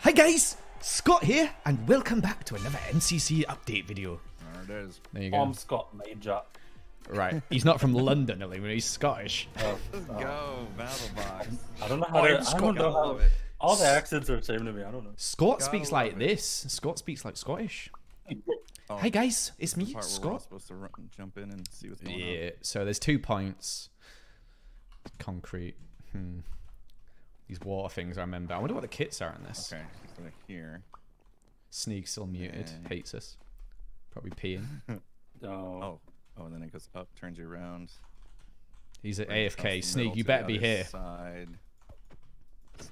Hi guys, Scott here, and welcome back to another NCC update video. There it is. There you go. I'm Scott Major. Right, he's not from London, Illumina. He's Scottish. Oh, let's go, Battlebox. I don't know how to. I don't know how. All the accents are the same to me. I don't know. Scott speaks like this. Scott speaks like Scottish. Oh, hey guys, it's me, Scott. Supposed to jump in and see what's going on. So there's 2 points. Concrete. These water things I remember. I wonder what the kits are in this. Okay, right here. Sneeg still muted. And... hates us. Probably peeing. Oh, and then it goes up, turns you around. He's at AFK. Sneeg, you better be here. Side.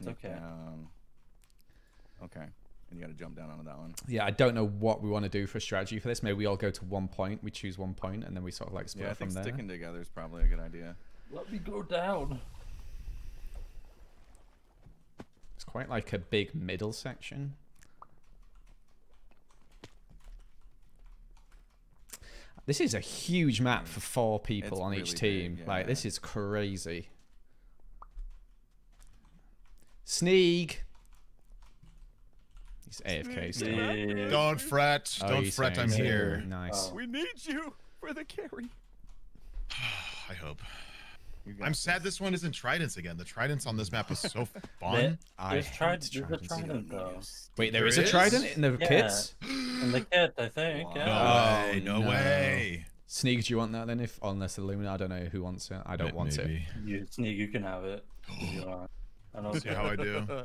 Okay. Down. Okay. And you got to jump down onto that one. Yeah, I don't know what we want to do for strategy for this. Maybe we all go to 1 point. We choose 1 point, and then we sort of like split from there. Yeah, I think sticking together is probably a good idea. Let me go down. It's quite like a big middle section. This is a huge map for 4 people on each team. Big, yeah. Like, this is crazy. Sneeg. He's AFK. Sneeg. Don't fret. Don't fret. I'm here. Nice. We need you for the carry. I hope. I'm sad this one isn't Tridents again. The Tridents on this map is so fun. There's a Trident though. Wait, there is a Trident in the kits? In the kit, I think. Wow. Yeah. No way. Sneeg, do you want that then? If unless Illumina, I don't know who wants it. I don't want it. Sneeg, you can have it. I don't see how I do.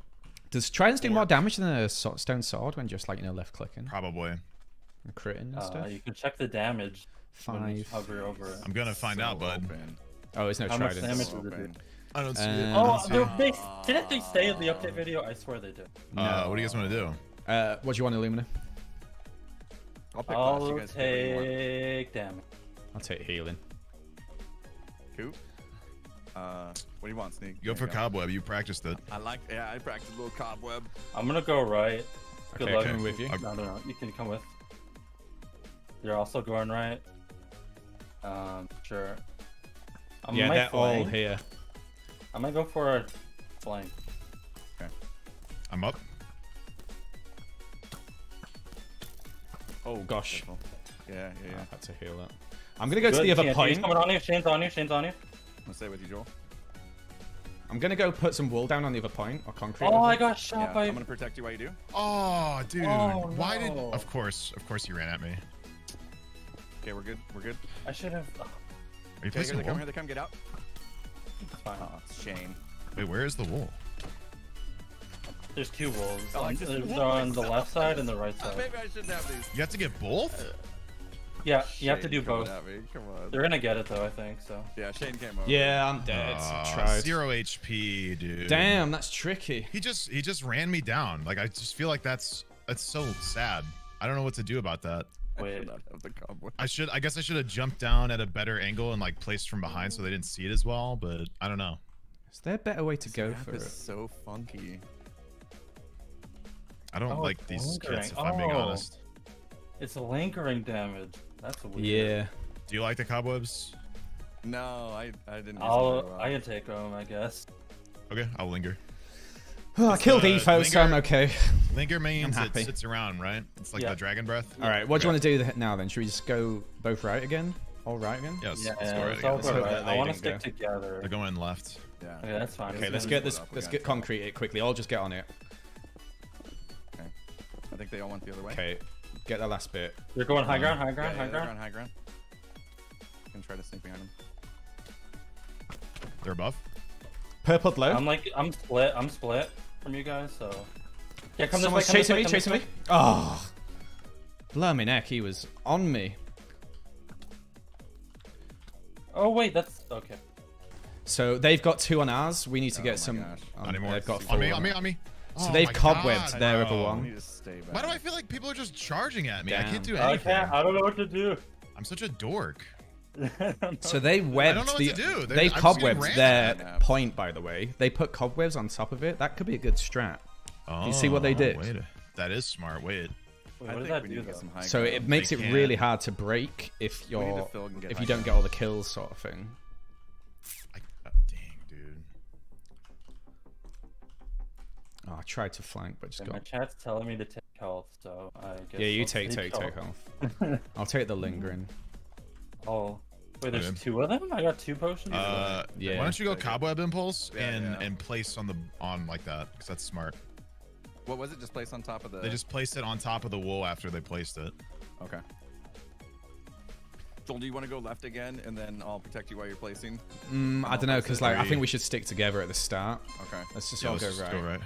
Does Tridents do more damage than a stone sword when just like left clicking? Probably. And critting and stuff. You can check the damage. When you hover over it. I'm gonna find out, bud. Oh, it's no Tridents. I don't see it. Didn't they say in the update video? I swear they did. No. What do you guys want to do? What do you want, Illumina? I'll take damage. I'll take healing. Cool. What do you want, Sneeg? Go for Cobweb. You practiced it. I practiced a little Cobweb. I'm going to go right. Good luck with you. No. You can come with. You're also going right. Sure. Yeah, they're all here. I'm gonna go for a flank. Okay. I'm up. Oh gosh. Yeah. I had to heal that. I'm gonna go to the other point. He's coming on you. Shane's on you. I'm gonna stay with you, Joel. I'm gonna go put some wool down on the other point or concrete. Oh, I got shot by. I'm gonna protect you while you do. Oh, dude. Oh, no. Why did? Of course, you ran at me. Okay, we're good. I should have. Are you placing the wool? Here they come, get out. Oh, shame. Wait, where is the wool? There's 2 wolves. They're on the left side and the right side. Maybe I shouldn't have these. You have to get both? Yeah, you have to do both. Come on. They're gonna get it though, I think, so. Yeah, Shane came over. Yeah, I'm dead. Tried. 0 HP, dude. Damn, that's tricky. He just ran me down. Like, I just feel like that's so sad. I don't know what to do about that. Wait. I guess I should have jumped down at a better angle and like placed from behind so they didn't see it as well. But I don't know. Is there a better way to go for it? This is so funky. I don't like these kits, if I'm being honest. It's lingering damage. That's a weird. Yeah. Do you like the cobwebs? No, I didn't. I can take them, I guess. Okay, I'll linger. Oh, I killed Etho, so I'm okay. Linger means it sits around, right? It's like the dragon breath. All right, what do you want to do now then? Should we just go both right again? All right again? Yes. Yeah, let's go right again. I want to stick together. They're going left. Yeah. Okay, that's fine. Okay, let's get concrete it quickly. I'll just get on it. Okay. I think they all went the other way. Okay. Get that last bit. They're going high ground, high ground, high ground. High ground. I can try to sneak behind them. They're above. Purple low. I'm split from you guys, so. Yeah, come someone's this way. Someone's chasing me. Oh. Blow me neck, he was on me. Oh wait, that's okay. So they've got two on ours. We need to get some. Not anymore. They've got four on me. So they've cobwebbed their other one. I need to stay back. Why do I feel like people are just charging at me? Damn. I can't do anything. I don't know what to do. I'm such a dork. So they webbed. I don't know what to do. They cobwebbed their point, by the way. They put cobwebs on top of it. That could be a good strat. Oh, do you see what they did? Wait. That is smart. Wait. Wait, what does that do, though? So it makes it really hard to break if you're if you don't get all the kills, sort of thing. Dang, dude. Oh, I tried to flank, but just got. My chat's telling me to take health, so I guess. Yeah, you take health. I'll take the lingering. Oh, wait, there's two of them. I got two potions. Yeah. Why don't you go cobweb impulse and place on the like that? Because that's smart. What was it? Just placed on top of the... They just placed it on top of the wool after they placed it. Okay. So do you want to go left again, and then I'll protect you while you're placing? I don't know, because like I think we should stick together at the start. Okay. Let's just all go right. Go right.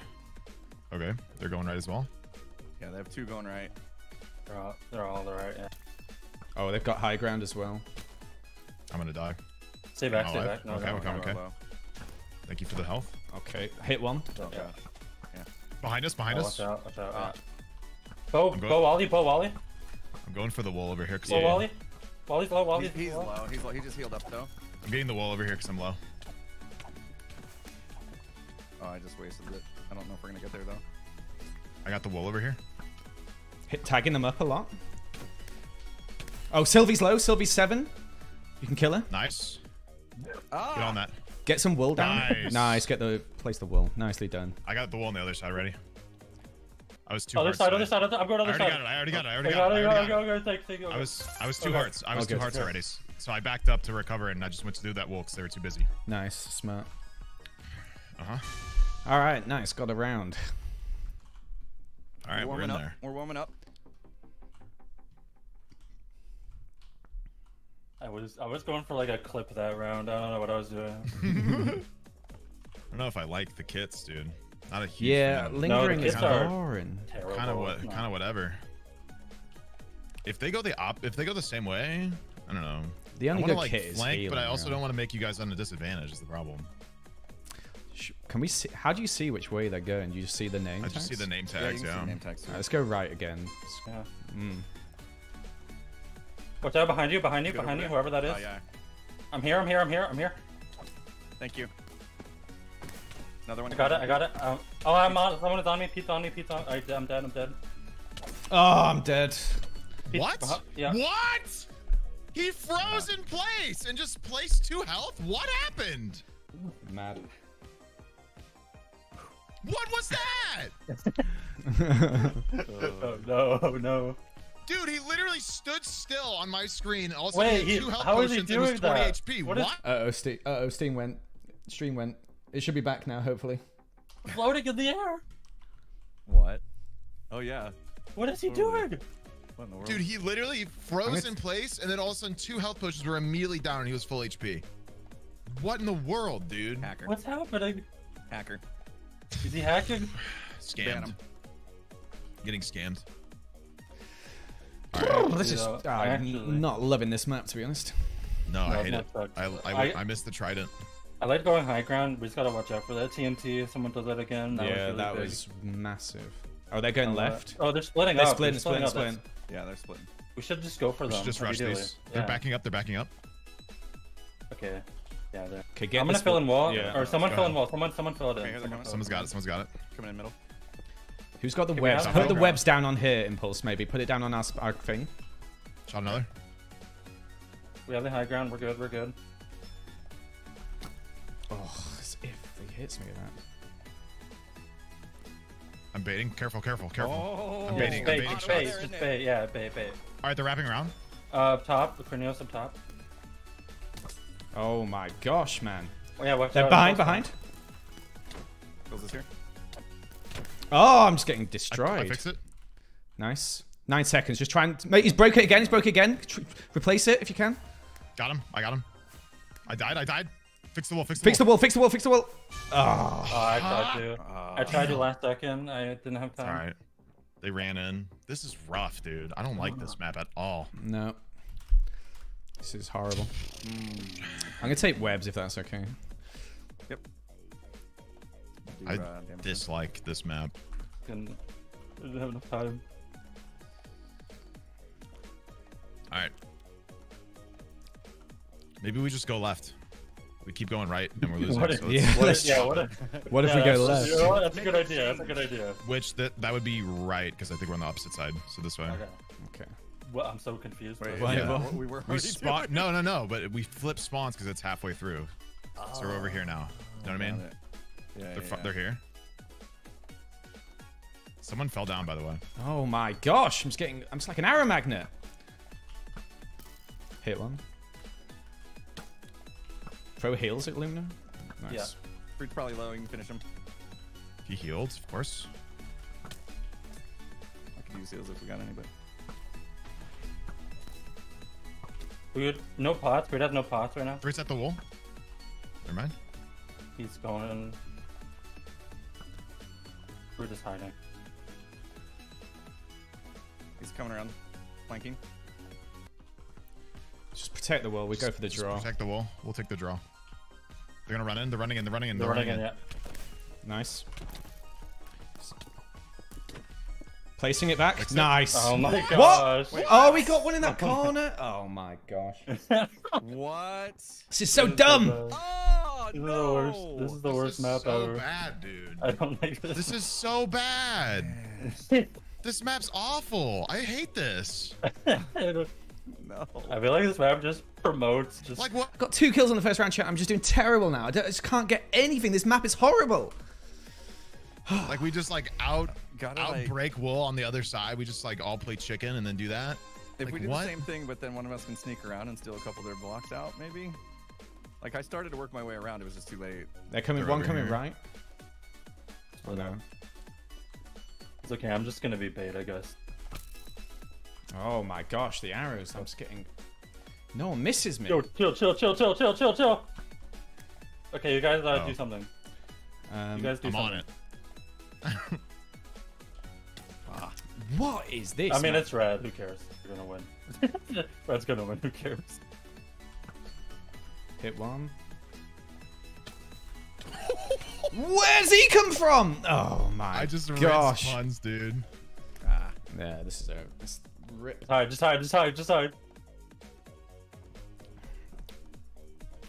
Okay. They're going right as well? Yeah, they have two going right. They're all right, yeah. Oh, they've got high ground as well. I'm going to die. Stay back, stay back. No, okay. Thank you for the health. Okay. Hit one. Okay. Behind us, behind us. Watch out, Go Ollie. I'm going for the wall over here. Wallie's low. He's low. He's low. He just healed up, though. I'm getting the wall over here because I'm low. Oh, I just wasted it. I don't know if we're going to get there, though. I got the wall over here. Tagging them up a lot. Oh, Sylvie's low. Sylvie's 7. You can kill her. Nice. Ah. Get on that. Get some wool down. Nice. Nice. Place the wool. Nicely done. I got the wool on the other side already. I was two hearts. Other side. I'm going other side. I already got it. I was two hearts. I was two hearts already. So I backed up to recover and I just went to do that wool because they were too busy. Nice. Smart. All right. Nice. Got a round. All right. We're in there. We're warming up. I was going for like a clip that round. I don't know what I was doing. I don't know if I like the kits, dude. Not a huge fan. Lingering is boring. Kind of whatever. If they go the same way, I don't know. The only good kit is flank, but I also don't want to make you guys on a disadvantage. Is the problem? Can we see? How do you see which way they're going? Do you see the name? I just see the name tags. Yeah. Let's go right again. Yeah. Watch out behind you, whoever that is. I'm here. Thank you. Another one. I got it. Oh, I'm on. Someone is on me. Pete's on me. I'm dead. Oh, I'm dead. What? Yeah. What? He froze in place and just placed 2 health? What happened? Mad. What was that? Oh, no. Dude, he literally stood still on my screen. And also, wait, he had 2 health potions and was 20 HP. What? Uh-oh, Steam went. Stream went. It should be back now, hopefully. Floating in the air. What? Oh yeah. What is he doing? What in the world? Dude, he literally froze in place, and then all of a sudden 2 health potions were immediately down, and he was full HP. What in the world, dude? Hacker. What's happening? Hacker. Is he hacking? Scammed. Getting scammed. All right. Well, this is I'm not loving this map, to be honest. No, I hate it. I missed the trident. I like going high ground. We just gotta watch out for that TNT. If someone does that again. That was massive. Oh, they're going left. Oh, they're splitting. They're splitting. Yeah, they're splitting. We should just go for them. Just rush these. They're backing up. Okay. Yeah. Okay, I'm gonna fill in wall. Yeah. Or someone fill in wall. Someone fill it in. Someone's got it. Coming in middle. Who's got the webs? Put the webs down on here, Impulse. Maybe put it down on our thing. Shot another. We have the high ground. We're good. Oh, as if he hits me with that. I'm baiting. Careful. Oh, I'm baiting. Just bait. All right, they're wrapping around. Up top. The Cornelius up top. Oh my gosh, man. Oh, yeah, they're behind. Phil's is here. Oh, I'm just getting destroyed. I fix it. Nice. 9 seconds. Just try and... Mate, he's broke it again. He's broke it again. Replace it if you can. Got him. I got him. I died. I died. Fix the wall. Fix the wall. Oh, I tried to. I tried to last second. I didn't have time. All right. They ran in. This is rough, dude. I don't like this map at all. No. This is horrible. I'm going to take webs if that's okay. Yep. I dislike this map. I didn't have enough time. All right. Maybe we just go left. We keep going right, and we're losing. What if we go left? You know what? That's a good idea. That's a good idea. Which that would be right, because I think we're on the opposite side. So this way. Okay. Well, I'm so confused. Wait, we were already doing. No. But we flip spawns because it's halfway through. Oh. So we're over here now. You know what I mean? Yeah. They're here. Someone fell down, by the way. Oh my gosh! I'm just like an arrow magnet. Hit one. Pro heals at Illumina. Nice. Yeah. Fruit's probably low. You can finish him. He heals, of course. I could use heals if we got any, but. No pots. We have no pots right now. Fruit's at the wall. Never mind. He's going in. Fruit is hiding. He's coming around, flanking. Just protect the wall. We go for the draw. Protect the wall. We'll take the draw. They're gonna run in. They're running in. Nice. Placing it back. Nice. Oh my gosh. What? Oh, we got one in that corner. Oh my gosh. What? This is so dumb. Oh no. This is the worst map ever. This is so bad, dude. I don't like this. This is so bad. This map's awful. I hate this. No. I feel like this map just promotes. Like what? Got 2 kills on the first round, chat. I'm just doing terrible now. I just can't get anything. This map is horrible. Like we just like break wool on the other side. We just like all play chicken and then do that. If like, we do the same thing, but then one of us can sneak around and steal a couple of their blocks out, maybe. Like I started to work my way around. It was just too late. They're coming. They're coming right. Oh no. It's okay. I'm just gonna be bait, I guess. Oh my gosh, the arrows. I'm just getting... No one misses me. Yo, chill. Okay, you guys do something. You guys do something. I'm on it. What is this? I mean, it's Red. Who cares? You're gonna win. Red's gonna win. Who cares? Hit one. Where's he come from? Oh my gosh. I just rinsed Punz, dude. Yeah, this is a... Just hide.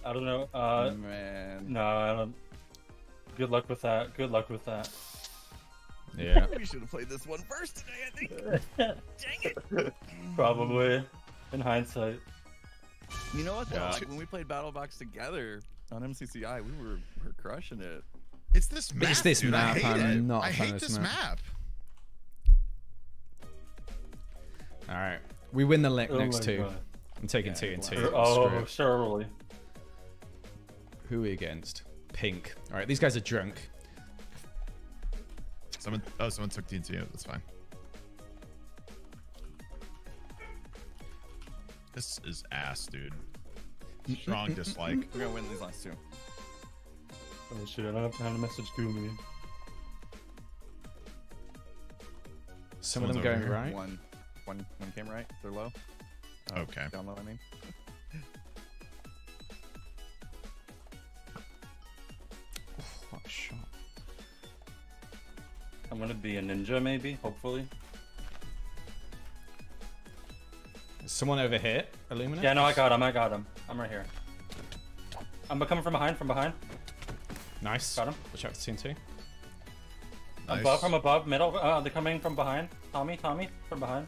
I don't know. Man. No, I don't. Good luck with that. Yeah. We should have played this one first today, I think. Dang it. Probably. In hindsight. You know what though? Like when we played Battle Box together on MCCI, we were crushing it. It's this map. It's this map. I hate this map. All right, we win the lick next two. God. I'm taking 2 and 2. Oh, surely. Who are we against? Pink. All right, these guys are drunk. Someone took T&T. That's fine. This is ass, dude. Strong dislike. We're gonna win these last two. Oh shit! I don't have time to message Gumi. Some of them going right. One came right. They're low. Okay. Down low, I mean. What a shot. I'm gonna be a ninja, maybe. Hopefully. Is someone over here? Illumina? Yeah, no, I got him. I'm right here. I'm coming from behind. Nice. Got him. Watch out for TNT. Nice. Above, from above, middle. They're coming from behind. Tommy, from behind.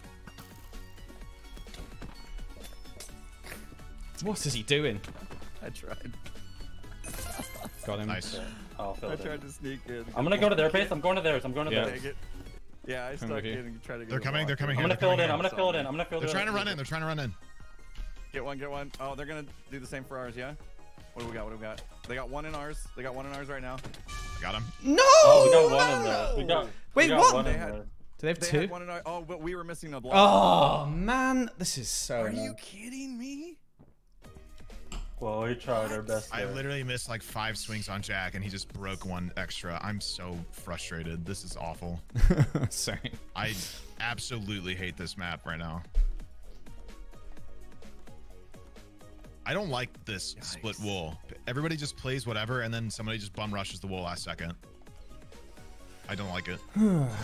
What is he doing? I tried. Got him. Nice. Oh, I tried to sneak in. I'm gonna go to their base. I'm going to theirs. I'm going to theirs. Yeah, I stuck in and tried to get. They're coming. I'm gonna fill it in. They're trying to run in. Get one. Oh, they're gonna do the same for ours, yeah? What do we got? What do we got? They got one in ours. They got one in ours right now. I got him. No! Oh, we got one in there. Wait, what? Do they have two? One in our, oh, but we were missing the block. Oh, man. This is so annoying. Are you kidding me? Well, we tried our best. I literally missed like 5 swings on Jack, and he just broke one extra. I'm so frustrated. This is awful. Sorry. I absolutely hate this map right now. I don't like this split wool. Everybody just plays whatever, and then somebody just bum rushes the wool last second. I don't like it. Oh,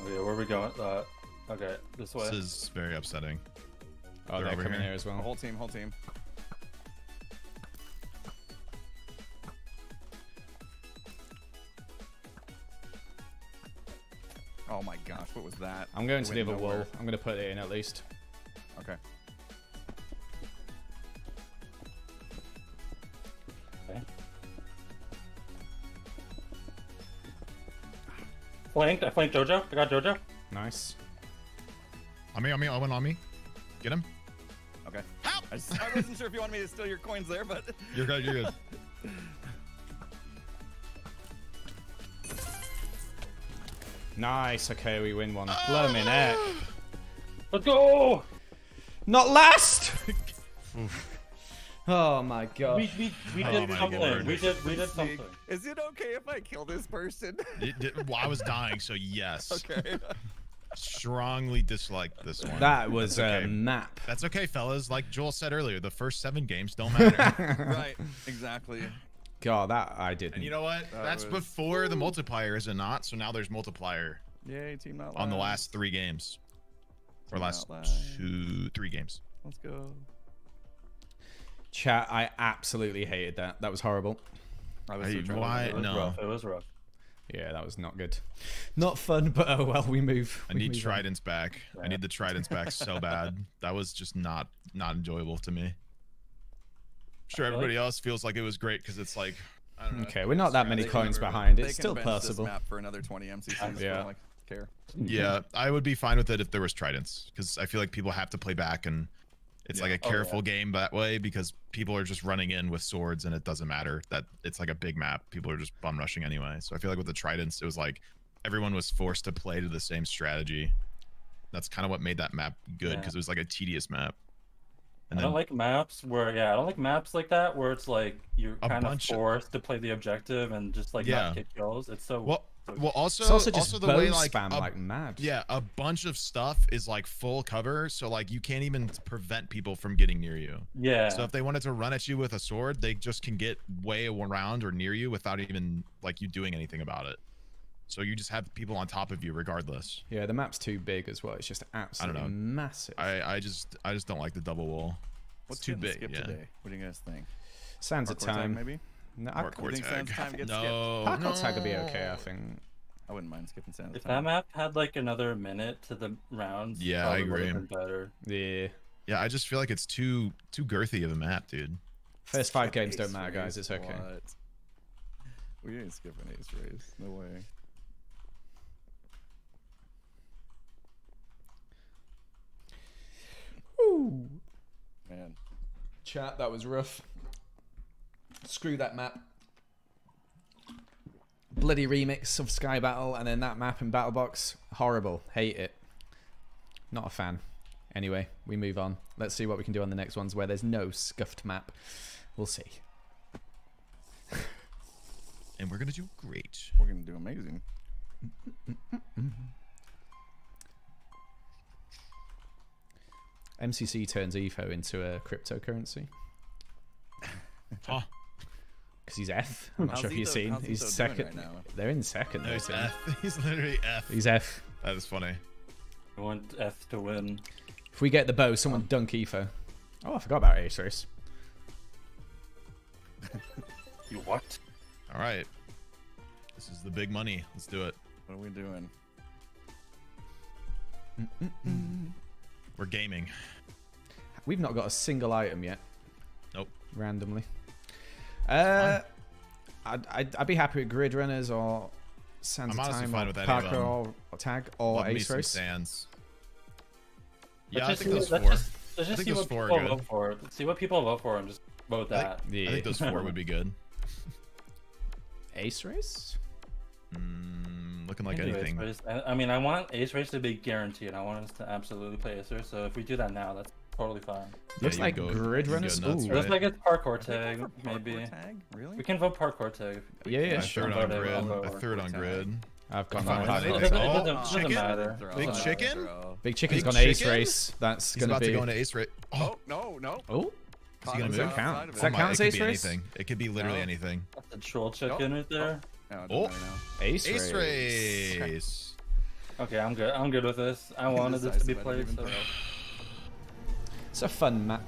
yeah, where are we going? Okay, this way. This is very upsetting. Oh, they're over coming here as well. Whole team, whole team. Oh my gosh, what was that? I'm going to leave a wall. I'm going to put it in at least. Okay. Flanked. I flanked JoJo. I got JoJo. Nice. On me, Owen, on me. Get him. Okay. Ow! I wasn't sure if you wanted me to steal your coins there, but... You're good, you're good. Nice, okay, we win one. Blooming heck. Let's go! Not last! Oh my god. We did something. Is it okay if I kill this person? Well, I was dying, so yes. Okay. Strongly disliked this one. That was okay. A map. That's okay, fellas. Like Joel said earlier, the first 7 games don't matter. Right, exactly. God, that I didn't. And you know what? That's was... before Ooh. The multiplier, is it not? So now there's multiplier. Yay, team out loud. On the last 3 games. Or last 2, 3 games. Let's go. Chat, I absolutely hated that. That was horrible. It was rough. Yeah, that was not good. Not fun, but oh well, we move. I need tridents back. Yeah. I need the tridents back so bad. That was just not enjoyable to me. I'm sure everybody else feels like it was great because it's like, I don't know. Okay, we're not that many coins behind. It's still possible. This map for another 20 MCCs. Yeah. Like, care. Yeah, I would be fine with it if there was tridents because I feel like people have to play back and it's like a careful game that way because people are just running in with swords and it doesn't matter that it's like a big map. People are just bum rushing anyway. So I feel like with the tridents, it was like everyone was forced to play to the same strategy. That's kind of what made that map good because it was like a tedious map. And I don't like maps where, I don't like maps like that where it's like you're kind of forced to play the objective and just like not get kills. It's so... Well, also the way like maps. Yeah, a bunch of stuff is like full cover, so like you can't even prevent people from getting near you. Yeah. So if they wanted to run at you with a sword, they just can get way around or near you without even like you doing anything about it. So you just have people on top of you regardless. Yeah, the map's too big as well. It's just absolutely massive. I just don't like the double wall. What's too big? Skip today? What do you guys think? Sands of time maybe. No, I think Sands time would be okay. I think I wouldn't mind skipping Sands. If that map had like another minute to the rounds, yeah, I agree. Better. Yeah, yeah. I just feel like it's too girthy of a map, dude. First 5 games don't matter, guys. It's okay. What? We ain't skipping ace race. No way. Ooh, man. Chat, that was rough. Screw that map. Bloody remix of Sky Battle and then that map in Battle Box. Horrible. Hate it. Not a fan. Anyway, we move on. Let's see what we can do on the next ones where there's no scuffed map. We'll see. And we're going to do great. We're going to do amazing. MCC turns EFO into a cryptocurrency. Because he's F. I'm not sure if you've seen. He's second. Right now? They're in second. No, he's F. He's literally F. He's F. That is funny. I want F to win. If we get the bow, someone dunk Etho. Oh, I forgot about Ace Race. You what? All right. This is the big money. Let's do it. What are we doing? We're gaming. We've not got a single item yet. Nope. Randomly. I'd be happy with grid runners or sands. I'm honestly fine with that. Parker or tag or ace race. Sands. Yeah, I think those 4. Let's just see what people vote for. Let's see what people vote for and just About that. I think those four would be good. Ace race? Looking like anything. I mean, I want ace race to be guaranteed. I want us to absolutely play ace race. So if we do that now, that's totally fine. Yeah, looks like grid runners. Nuts, right? Looks like it's parkour tag, maybe. Really? We can vote parkour tag. Yeah, sure. A third on grid. I've got mine. Doesn't matter. Big chicken. Big chicken's gone ace race. That's gonna be. He's about to go into ace race. Oh no. Oh. Does that count? Does that count as ace race? It could be literally anything. That's a troll chicken right there. Oh, ace race. Okay, I'm good. I'm good with this. I wanted this to be played. It's a fun map.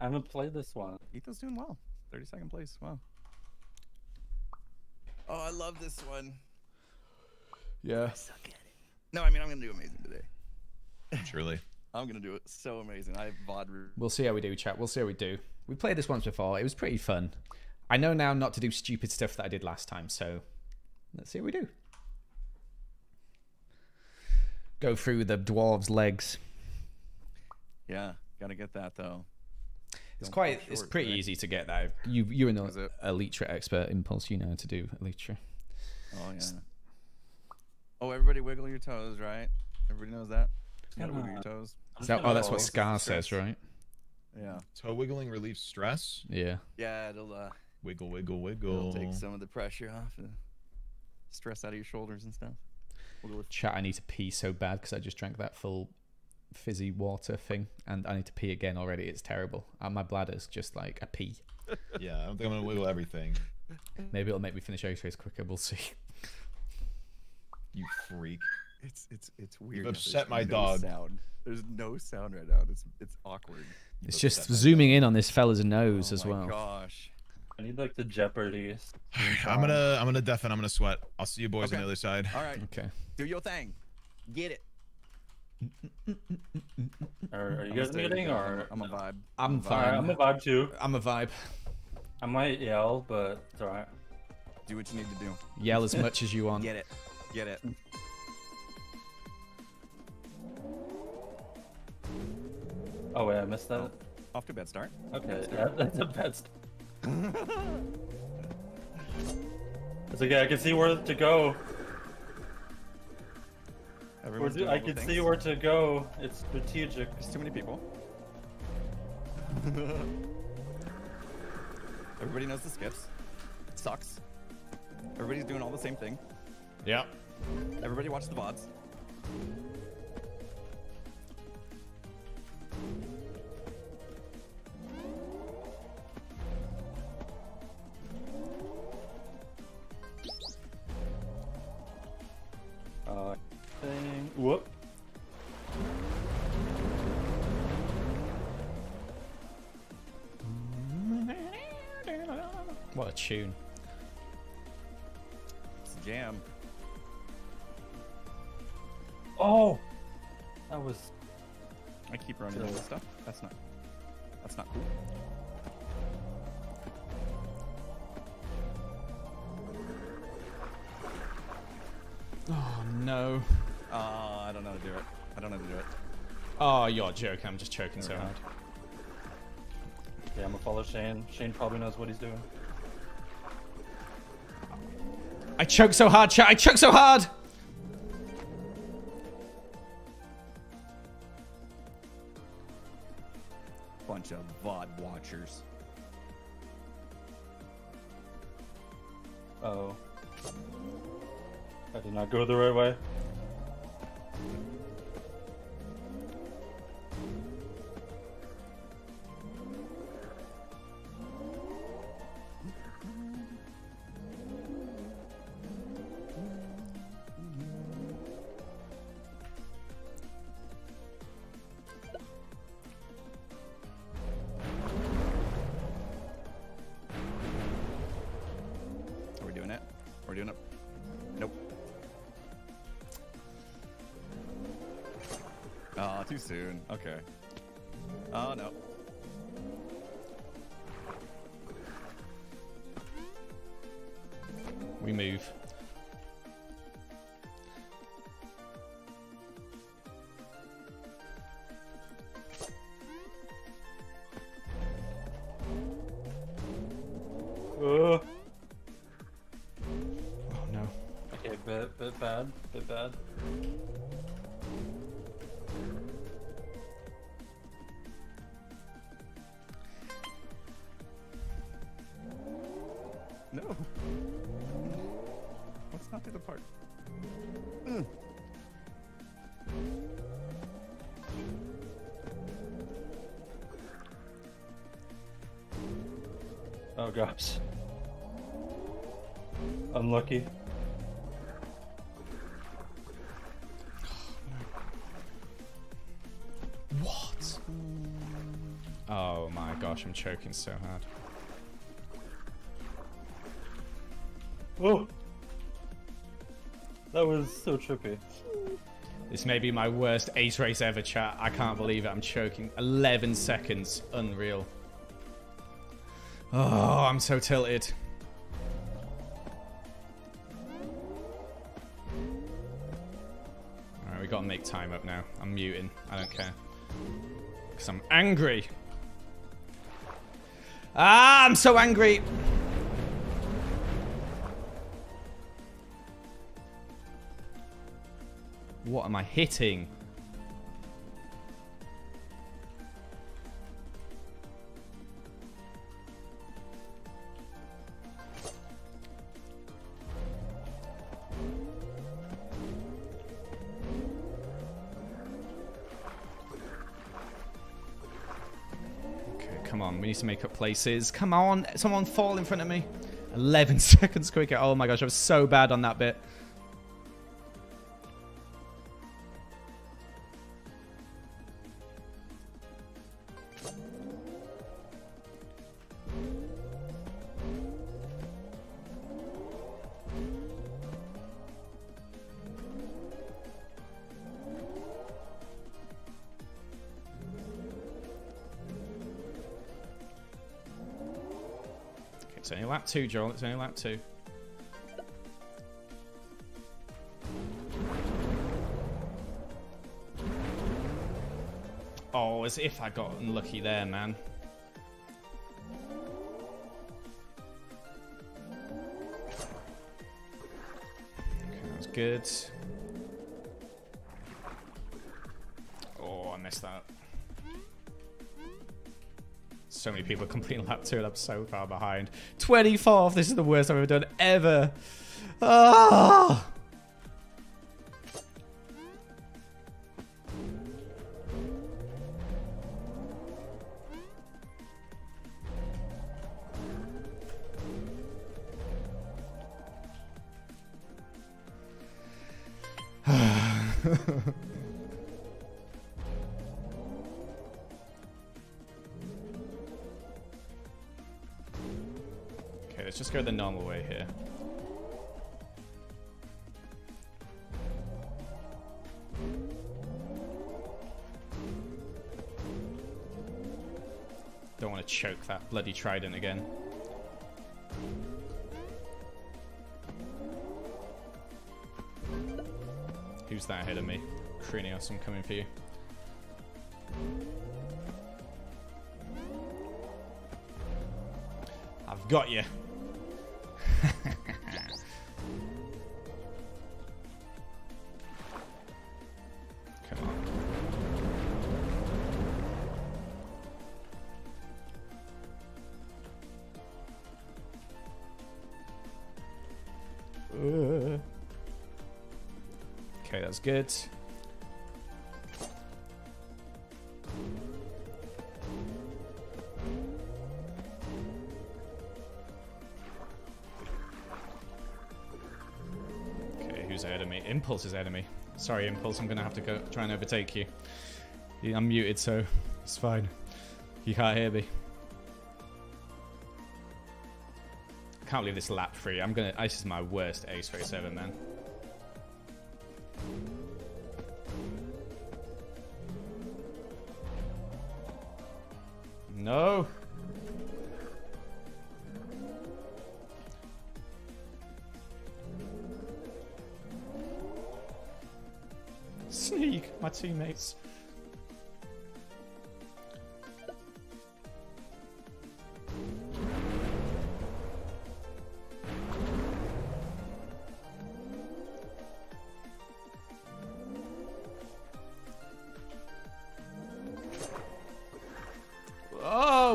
I haven't played this one. Etho's doing well. 32nd place. Wow. Oh, I love this one. Yeah. I suck at it. No, I mean I'm gonna do amazing today. Surely. I'm gonna do it so amazing. I have VOD. We'll see how we do, chat. We'll see how we do. We played this once before. It was pretty fun. I know now not to do stupid stuff that I did last time, so let's see how we do. Go through the dwarves' legs. Yeah, gotta get that though. It's quite. It's pretty easy to get that. You're not a Elytra expert, Impulse. You know how to do Elytra. Oh yeah. Oh, everybody wiggle your toes, right? Everybody knows that. You gotta wiggle your toes. Oh, that's what Scar says, right? Yeah. Toe wiggling relieves stress. Yeah. Yeah, it'll wiggle. It'll take some of the pressure off, and stress out of your shoulders and stuff. Chat, I need to pee so bad because I just drank that full fizzy water thing, and I need to pee again already. It's terrible, and my bladder's just like a pee. Yeah, I don't think I'm gonna wiggle everything. Maybe it'll make me finish Ace Race quicker. We'll see. You freak! It's weird. You've upset my dog. There's no sound right now. It's awkward. It's just zooming in on this fella's nose as well. Oh my gosh! I need like the Jeopardy. I'm gonna deafen. I'm gonna sweat. I'll see you boys on the other side. All right. Okay. Do your thing. Get it. Are you guys muting or? I'm a vibe. I'm fine. I'm a vibe too. I'm a vibe. I might yell, but it's alright. Do what you need to do. Yell as much as you want. Get it. Get it. Oh wait, I missed that. Oh. Off to a bad start. Okay, yeah, that's a bad start. It's okay, I can see where to go. I can see where to go. It's strategic. There's too many people. Everybody knows the skips. It sucks. Everybody's doing all the same thing. Yeah. Everybody watch the VODs. Whoop. What a tune. It's a jam. Oh! That was... I keep running into stuff. That's not cool. Oh no. I don't know how to do it. Oh, you're a joke. I'm just choking so hard. Yeah, I'm gonna follow Shane. Shane probably knows what he's doing. I choke so hard, chat. I choke so hard! Bunch of VOD watchers. Uh-oh. I did not go the right way. Soon. Okay. Oh no. We move. Oh no. Okay, bit bad. No. Let's not do the part. Mm. Oh gosh. Unlucky. What? Oh my gosh, I'm choking so hard. Oh! That was so trippy. This may be my worst ace race ever, chat. I can't believe it. I'm choking. 11 seconds. Unreal. Oh, I'm so tilted. Alright, we gotta make time up now. I'm muting. I don't care. Because I'm angry. Ah, I'm so angry! What am I hitting? Okay, come on. We need to make up places. Come on. Someone fall in front of me. 11 seconds quicker. Oh my gosh. I was so bad on that bit. It's only lap 2, Joel. It's only lap 2. Oh, as if I got unlucky there, man. Okay, that was good. Oh, I messed that up. So many people completing lap 2 and I'm so far behind. 24th! This is the worst I've ever done, ever! Ah! Let's just go the normal way here. Don't want to choke that bloody trident again. Who's that ahead of me? Krenios, I'm coming for you. I've got you. Come on. Okay, that's good. Impulse is enemy. Sorry, Impulse. I'm gonna have to go try and overtake you. I'm muted, so it's fine. You can't hear me. I can't believe this lap 3. I'm gonna. This is my worst ace race ever, man. No. Sneeg, my teammates.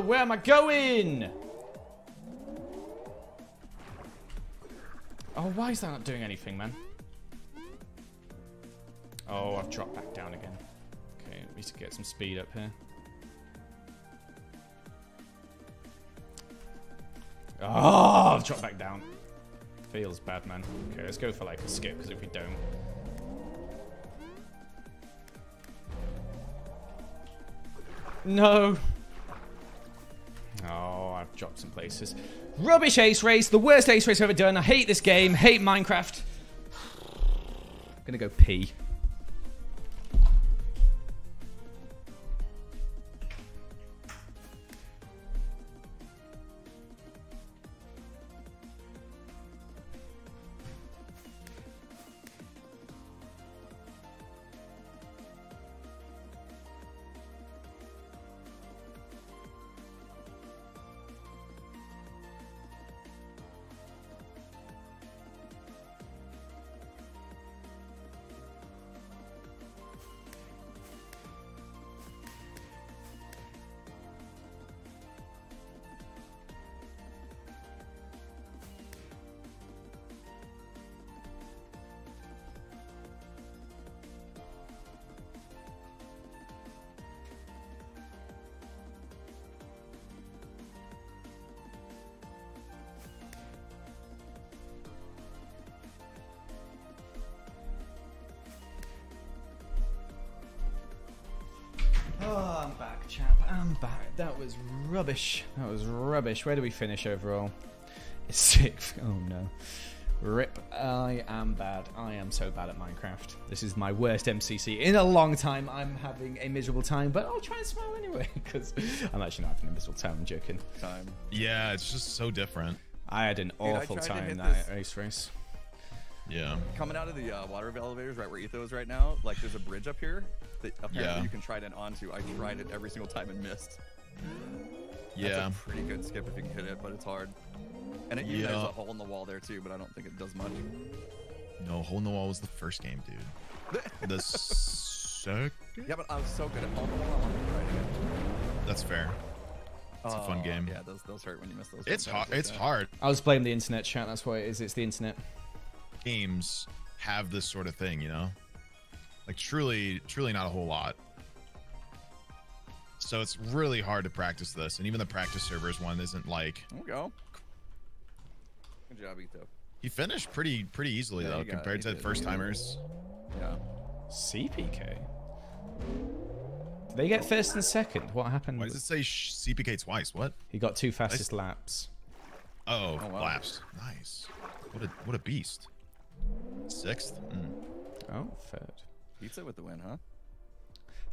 Where am I going? Oh, why is that not doing anything, man? Oh, I've dropped back down again. Okay, we need to get some speed up here. Oh, I've dropped back down. Feels bad, man. Okay, let's go for like a skip, because if we don't... No. Oh, I've dropped some places. Rubbish ace race. The worst ace race I've ever done. I hate this game. Hate Minecraft. I'm gonna go pee. That was rubbish. That was rubbish. Where do we finish overall? It's sixth. Oh no. Rip. I am bad. I am so bad at Minecraft. This is my worst MCC in a long time. I'm having a miserable time, but I'll try and smile anyway because I'm actually not having a miserable time. I'm joking. Yeah, it's just so different. I had an awful time in that ace race. Yeah. Coming out of the water elevators, right where Etho is right now, like there's a bridge up here that apparently you can try it onto. I tried it every single time and missed. Yeah. That's a pretty good skip if you can hit it, but it's hard. And it usually has a hole in the wall there too, but I don't think it does much. No, hole in the wall was the first game, dude. The second? Yeah, but I was so good at hole in the wall, I wanted to try it again. That's fair. It's a fun game. Yeah, those hurt when you miss those. It's hard. It's hard. I was blaming the internet chat, that's why it is. It's the internet. Games have this sort of thing, you know? Like truly not a whole lot. So it's really hard to practice this, and even the practice servers one isn't like. There we go. Good job, Etho. He finished pretty easily though, compared to the first timers. Yeah. CPK. Did they get first and second? What happened? Why does it say CPK twice? What? He got two fastest laps. Oh, wow. Laps. Nice. What a beast. Sixth. Mm. Oh, third. Pizza with the win, huh?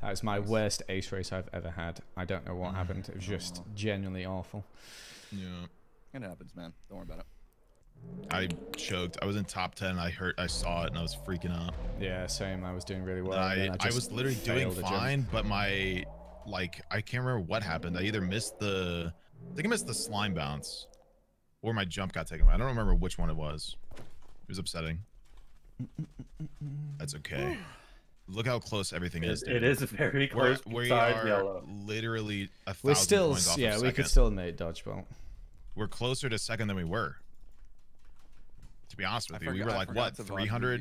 That was my worst ace race I've ever had. I don't know what happened. It was just genuinely awful. Yeah. It happens, man. Don't worry about it. I choked. I was in top 10. I saw it and I was freaking out. Yeah, same. I was doing really well. I was literally doing fine, but my, like, I can't remember what happened. I either missed the, I think I missed the slime bounce or my jump got taken away. I don't remember which one it was. It was upsetting. That's okay. Look how close everything is. Dude. It is very close. We are Yellow. Literally 1,000 we're still, points off of second. We could still have made dodgeball. We're closer to second than we were. To be honest with you, we were like, what, 300?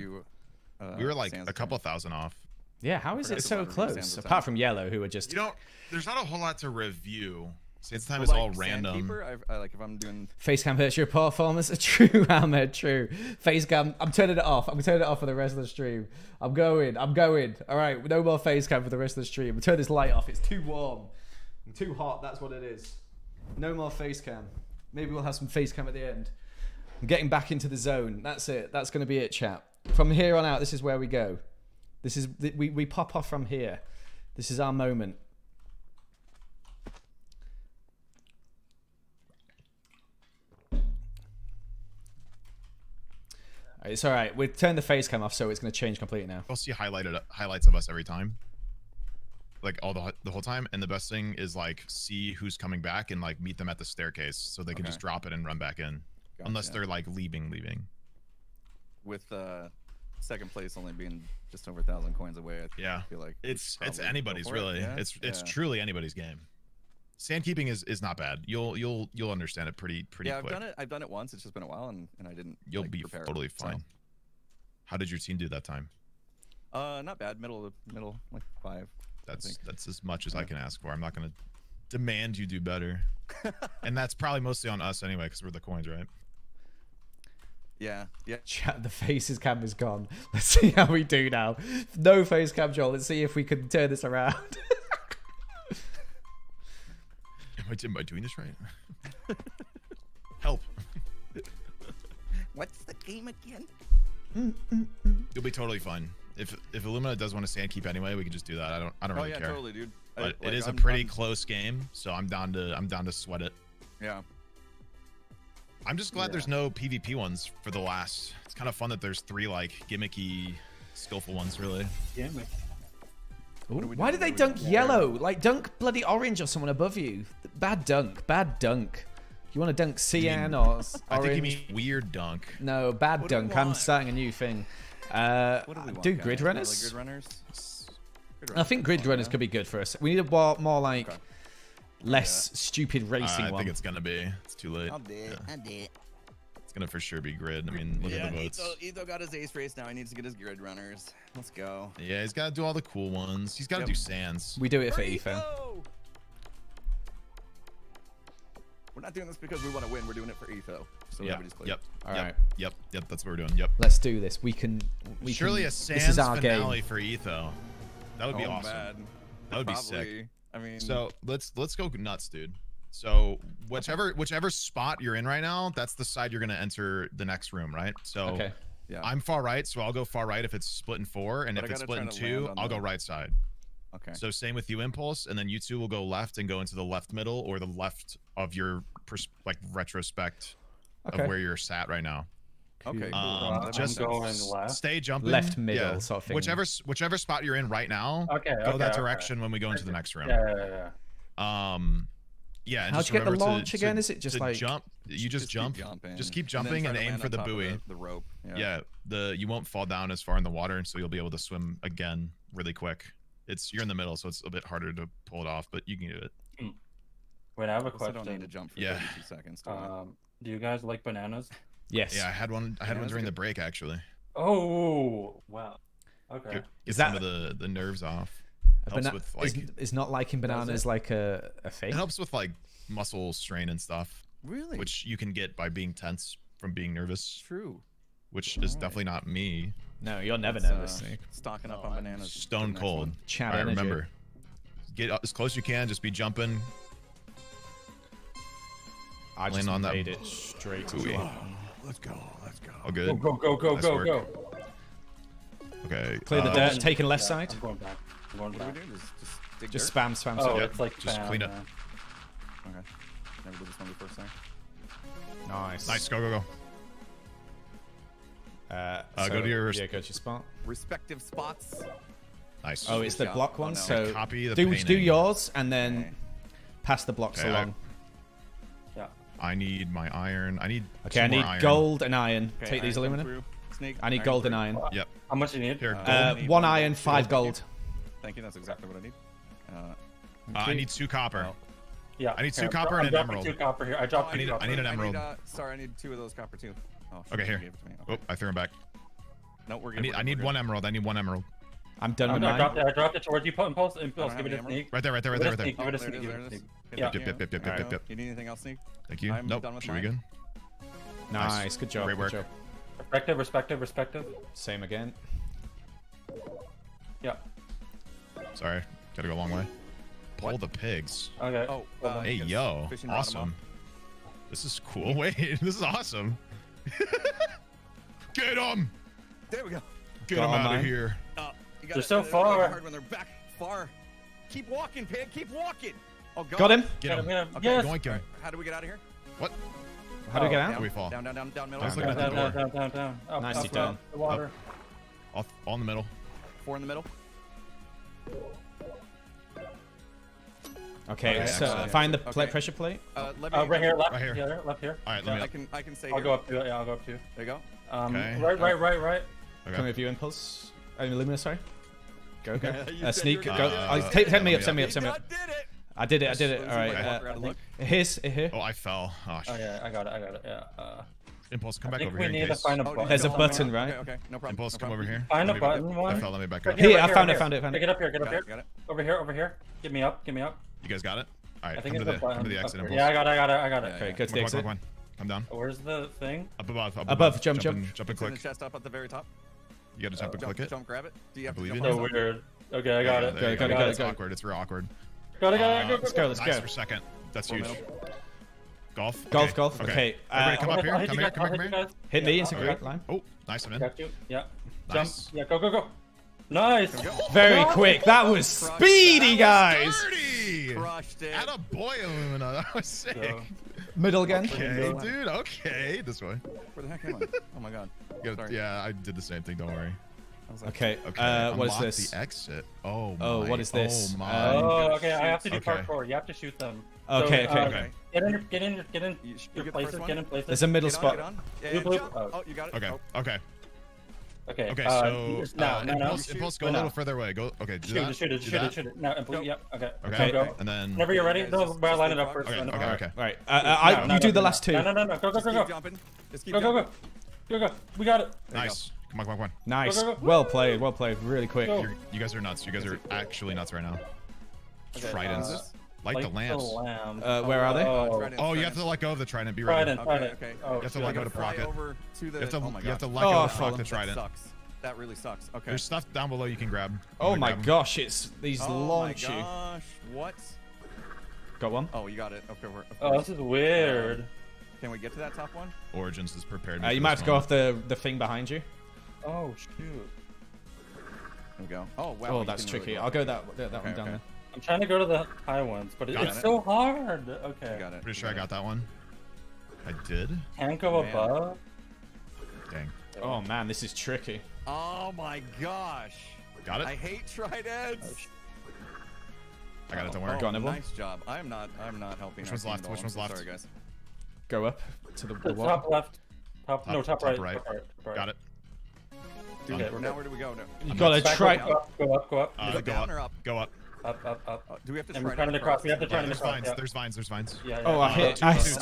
We were like a couple thousand off. Yeah, how is it so close? Apart from Yellow, who are just... You know, there's not a whole lot to review. Since time is like all random. I like if I'm doing... Facecam hurts your performance. True, Ahmed, true. Facecam, I'm turning it off. I'm turning it off for the rest of the stream. I'm going. All right, no more facecam for the rest of the stream. Turn this light off. It's too warm. And too hot, that's what it is. No more facecam. Maybe we'll have some facecam at the end. I'm getting back into the zone. That's it. That's going to be it, chat. From here on out, this is where we go. This is we pop off from here. This is our moment. It's all right. We've turned the face cam off, so it's going to change completely now. I'll see highlights of us every time, like all the whole time. And the best thing is like see who's coming back and like meet them at the staircase, so they can just drop it and run back in, unless they're like leaving. With second place only being just over 1,000 coins away, I feel like it's anybody's really. It's truly anybody's game. Sandkeeping is not bad. You'll understand it pretty yeah, quick. I've done it once. It's just been a while, and I didn't. You'll like, be totally fine. So. How did your team do that time? Not bad. Middle, like 5. That's as much as I can ask for. I'm not gonna demand you do better. And that's probably mostly on us anyway, because we're the coins, right? Yeah. Yeah. Chat, the faces cam is gone. Let's see how we do now. No face cam, Joel. Let's see if we can turn this around. Am I doing this right? Help. What's the game again? You'll be totally fine. If Illumina does want to sandkeep anyway, we can just do that. I don't really care. Totally, dude. But like, it is a pretty close game, so I'm down to sweat it. Yeah. I'm just glad there's no PvP ones for the last. It's kind of fun that there's 3 like gimmicky, skillful ones, really. Yeah. Why did they dunk yellow? Like dunk bloody orange or someone above you. Bad dunk. Bad dunk. You want to dunk Cyan or Orange? I think you mean weird dunk. No, bad dunk. I'm starting a new thing. Do grid runners? Like grid runners? I think grid runners could be good for us. We need a more like less stupid racing one. I think it's gonna be. It's too late. I'm dead. It's gonna for sure be grid. I mean, look at the votes. Etho got his ace race now. He needs to get his grid runners. Let's go. Yeah, he's gotta do all the cool ones. He's gotta do sands. We do it for Etho. We're not doing this because we want to win. We're doing it for Etho. So everybody's clear. Yep. All right. Yep. That's what we're doing. Yep. Let's do this. We surely can, a sands this is our finale game. For Etho. That would be awesome. Bad. That would probably be sick. I mean, so let's go nuts, dude. So whichever spot you're in right now, that's the side you're gonna enter the next room, right? So I'm far right, so I'll go far right if it's split in 4, and if it's split in 2, I'll go right side. Okay. So same with you, Impulse, and then you 2 will go left and go into the left middle or the left of your like retrospect of where you're sat right now. Okay. Just going left. Stay jumping. Left middle sort of thing. Whichever spot you're in right now. Okay. Go that direction when we go into the next room. Yeah. Yeah, and how'd you get the launch again? Is it just like jump? You just jump. Just keep jumping and aim for the buoy. The rope. Yeah. You won't fall down as far in the water, and so you'll be able to swim again really quick. You're in the middle, so it's a bit harder to pull it off, but you can do it. Wait, I have a question. I don't need to jump for 32 seconds. Do you guys like bananas? Yes. Yeah, I had one during the break actually. Oh wow. Okay. Get some of the nerves off. Helps with, like, is not liking bananas like a fake? It helps with like muscle strain and stuff. Really? Which you can get by being tense from being nervous. True. Which is definitely not me. No, you're never nervous. Stocking up on bananas. Stone cold. All right, remember. Get as close as you can. Just be jumping. I just on made that it straight to you. Let's go. Let's go. Oh, good. Go. Okay. Clear the dirt. Taking left side. I'm going back. What do we do? Just spam. Oh, it's like just clean up. Okay. Never did this one before, sorry. Nice. Go. Go to your spot. Respective spots. Nice. Oh, it's the block one. So copy the do yours and then pass the blocks along. Yeah. I need my iron. I need iron. Gold and iron. Okay, take these Illumina. I need gold and iron. Yep. How much do you need? Here, one iron, 5 gold. Thank you. That's exactly what I need. I need 2 copper. No. Yeah. I need 2 copper and an emerald. 2 copper here. I dropped. I need an emerald. I need 2 of those copper too. Oh, okay. Here. Okay. Oh, I threw him back. No, we're good. I need 1 emerald. I'm done with mine. I dropped it towards you. Impulse. Give me the Sneeg. Right there. I'm just going to give it a Sneeg. Yep. You need anything else, Sneeg? Thank you. Nope. Should we go? Nice. Good job. Great work. Respective. Same again. Yeah. Sorry, gotta go a long way. Pull the pigs. Okay. Oh, hey, yo. Awesome. This is cool. Wait, this is awesome. Get them! There we go. Get them out of here. They're so far. Hard when they're back far. Keep walking, pig. Keep walking. Oh, got him. Get him. Okay, yes. How do we get out of here? What? How do we get out? Down, we fall. Down, middle. Down. Nicely done. The water. All in the middle. 4 in the middle. Okay, so find the pressure plate. Right here, left. Yeah, left here. All right, let me. I can save. I'll go up to it. Yeah, I'll go up to you. There you go. Right. Okay. Come with you, Impulse. Illumina, sorry. Go. Sneak. Go. Take me up. Send me up. I did it. I did it. All right. Here's here. Oh, I fell. Oh, shit. Oh yeah, I got it. I got it. Yeah. Impulse, come back over here. There's a button, right? Okay, no problem. Impulse, come over here. Find a button. I fell. Let me back up. Here, I found it. Found it. Get up here. Get up here. Over here. Over here. Get me up. Get me up. You guys got it? All right. Come to the exit. Impulse. Yeah, I got it. I got it. I got it. Okay, go to the exit. Come down. Where's the thing? Up above. Above. Jump. Jump. Jump and click. Chest up at the very top. You gotta jump and click it. Jump. Grab it. Do you have to believe it? So weird. Okay, I got it. It's awkward. It's real awkward. Let's go, let's go. Nice for second. That's huge. Golf? Golf, okay. Golf. Okay. Everybody come up here. Come here, come here, come here. Hit me and secure Lime. Oh, nice, I'm in. Yeah. Nice. Jump. Yeah, go, go, go. Nice. Very quick. That was speedy, guys. Crushed it. Attaboy, Illumina. That was sick. So, middle again. Okay, dude. Okay. This way. Where the heck am I? Oh, my God. Yeah, I did the same thing. Don't worry. Okay. Okay. What is this? The exit. Oh. My. Oh. What is this? Oh my. Oh. Okay. I have to do parkour. You have to shoot them. Okay. So, okay. Get in. Your places. Get in places. There's a middle spot. Oh, you got it. Okay. Oh. Okay. Okay. Okay. So impulse, go a little further away. Go. Okay. Shoot it. No. Impulse. Yep. Okay. Okay. Go. And then. Whenever you're ready, line it up first. Okay. Okay. All right. You do the last two. No. Go. Go. We got it. Nice. Come on. Nice. Go. Well played. Really quick. You guys are nuts. You guys are actually nuts right now. Okay, tridents. Light the lamps. Where are they? Oh, you have to let go of the trident. Be ready. Okay. Oh, you have to let go to Procket. You have to let go to Procket the trident. That really sucks. Okay. There's stuff down below you can grab. Oh my gosh, it's these launch you. Oh my gosh, what? Got one? Oh, you got it. Okay, oh, this is weird. Can we get to that top one? Origins is prepared. You might have to go off the thing behind you. Oh shoot! There we go. Oh wow! Oh, that's tricky. Really I'll go that one down there. I'm trying to go to the high ones, but it's so hard. Okay. Got it. Pretty sure I got that one. I did. Can't go above. Dang. Oh man, this is tricky. Oh my gosh! Got it. I hate tridents. I got it. Don't worry. Got it. Nice job. I'm not helping. Which one's left? Which one's left? Sorry guys. Go up to the wall. Top left. Top right. Got it. Now where do we go? No. You gotta try. Go up. Go up. Do we have to try to cross? We have to try to cross. There's vines. Yeah. Oh, I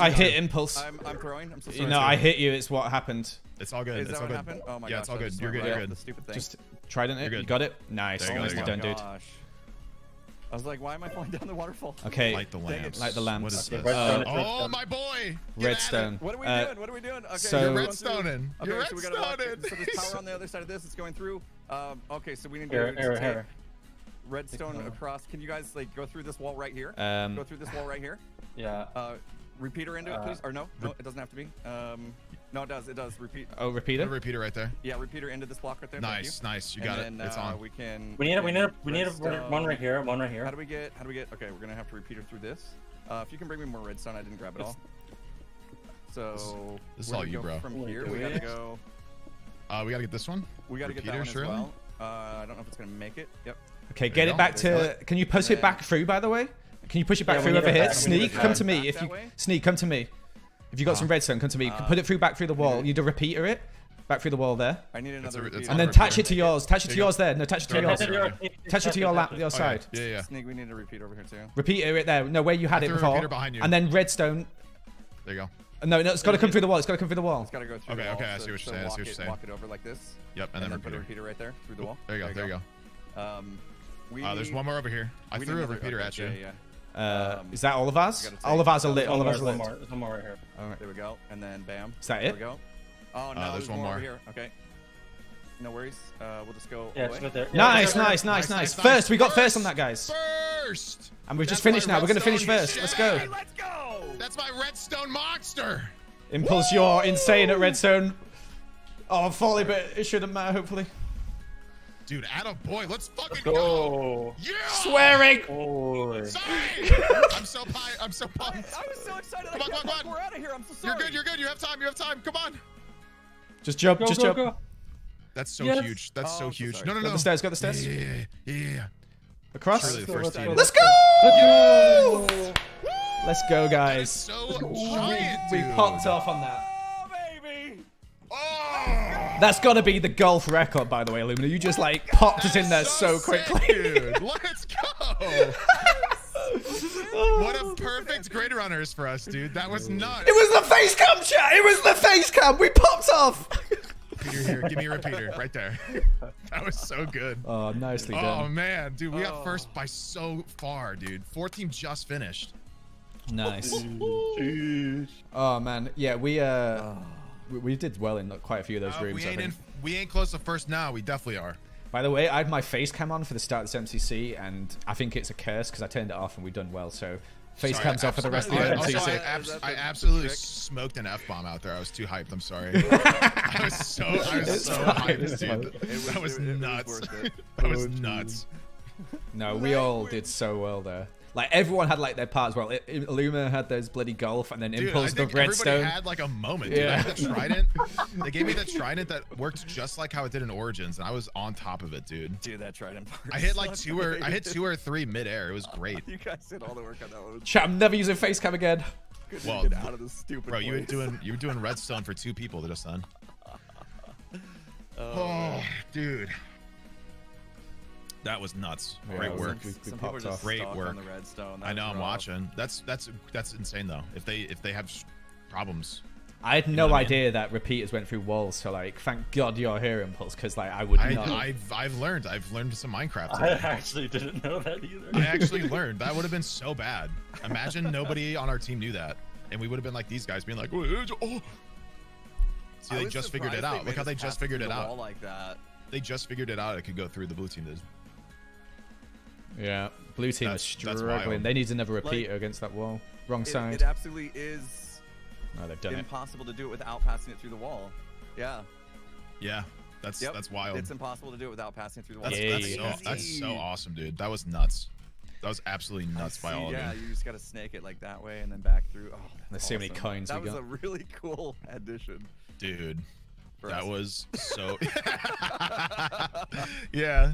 hit Impulse. I'm throwing. I'm so sorry. No, I hit you. It's what happened. It's all good. It's all good. Oh my god. Yeah, it's all good. You're good. You're good. The stupid thing. Just tried it. You got it. Nice. Nicely done, dude. I was like, why am I falling down the waterfall? Okay. Light the lamps. What is this? Oh, my boy! Redstone. What are we doing? Okay, so you're redstoning. So there's power on the other side of this. It's going through. Okay, so we need to do redstone across. Can you guys like go through this wall right here? Go through this wall right here. Yeah. Repeater into it, please. Or no, it doesn't have to be. No, it does. It does. Repeat. Oh, repeater. The repeater right there. Yeah, repeater into this block right there. Nice. You got it. It's on. We need one right here. One right here. How do we get? Okay, we're gonna have to repeater through this. If you can bring me more redstone, I didn't grab it all. So this is all you, bro. From here, we gotta go. We gotta get this one. We gotta get that one as well. I don't know if it's gonna make it. Yep. Okay, get it back to. Can you push it back through? By the way, can you push it back through over here? Sneeg, come to me. Sneeg, come to me. If you got some redstone, come to me. You can put it through back through the wall. You need to repeater it. Back through the wall there. I need another repeater. And then attach it to yours. Attach it to yours there. No, attach it to yours. Attach it to your lap, your side. Yeah. Sneeg, we need a repeater over here too. Repeater it there. No, where you had it before. Repeater behind you. And then redstone. There you go. No, it's got to come through the wall. It's got to come through the wall. It's got to go through the wall. Okay, I see what you're saying. Walk it over like this. Yep, and then put a repeater right there through the wall. There you go. There's one more over here. I threw a repeater at you. Yeah. Is that all of us? All of us are lit. All of us are lit. There's one more right here. All right. There we go. And then bam. Is that it? There we go. Oh no, there's one more over here. Okay. No worries. We'll just go. Yeah, just there. Nice. First, we got first on that, guys. First. And we've just finished now. We're gonna finish first. Let's go. Let's go. That's my redstone monster. Impulse, you're insane at redstone. Oh, I'm falling, but it shouldn't matter. Hopefully. Dude, attaboy, let's fucking go! Yeah! Swearing! Oh. Sorry! I'm so pumped. I was so excited. Come on. We're out of here. I'm so sorry. You're good. You have time. Come on. Just jump. Go. That's so huge. That's so huge. Sorry. No. Got the stairs. Yeah. Across. Let's go! Let's go, guys. So giant, we popped off on that. That's got to be the golf record, by the way, Illumina. You just, popped us in there so quickly. Dude, let's go. What a perfect grid runners for us, dude. That was nuts. It was the face cam, chat. It was the face cam. We popped off. Repeater here. Give me a repeater right there. That was so good. Oh, nicely done. Oh, man. Dude, we got first by so far, dude. 4 team just finished. Nice. Oh, man. Yeah, we did well in quite a few of those rooms. We ain't close to first now. We definitely are. By the way, I had my face cam on for the start of this MCC, and I think it's a curse because I turned it off and we've done well. So face cam's off for the rest of the MCC. I absolutely smoked an F-bomb out there. I was too hyped. I'm sorry. I was so hyped, dude. That was nuts. That was nuts. No, we all did so well there. Like, everyone had, like, their part as well. Illumina had those bloody golf, and then dude, Impulse the redstone. Everybody had, like, a moment, dude. Yeah. I had the trident. They gave me that trident that worked just like how it did in Origins, and I was on top of it, dude. Dude, that trident part. I hit, like, two or three midair. It was great. You guys did all the work on that one. Chat, I'm never using face cam again. Well, get out of this stupid place. you were doing redstone for 2 people that just done. Oh, dude. That was nuts. Yeah, great work. Great work. I know. I'm watching. That's insane though. If they have problems. I had no idea that repeaters went through walls. So like, thank God you're here, Impulse, because like I would not. I've learned some Minecraft today. I actually didn't know that either. I actually learned. That would have been so bad. Imagine nobody on our team knew that, and we would have been like these guys, being like, oh. See, they just figured it out. Look how they just figured it out. Like that. They just figured it out. It could go through. The blue team did. Yeah, blue team is struggling. They need another repeater like, against that wall. Wrong side. It absolutely is impossible to do it without passing it through the wall. Yeah. Yeah, that's wild. It's impossible to do it without passing it through the wall. That's so awesome, dude. That was nuts. That was absolutely nuts by all of you. Yeah, you just got to snake it like that way and then back through. Oh, there's so many coins we got. That was a really cool addition. Dude, that was so... Yeah.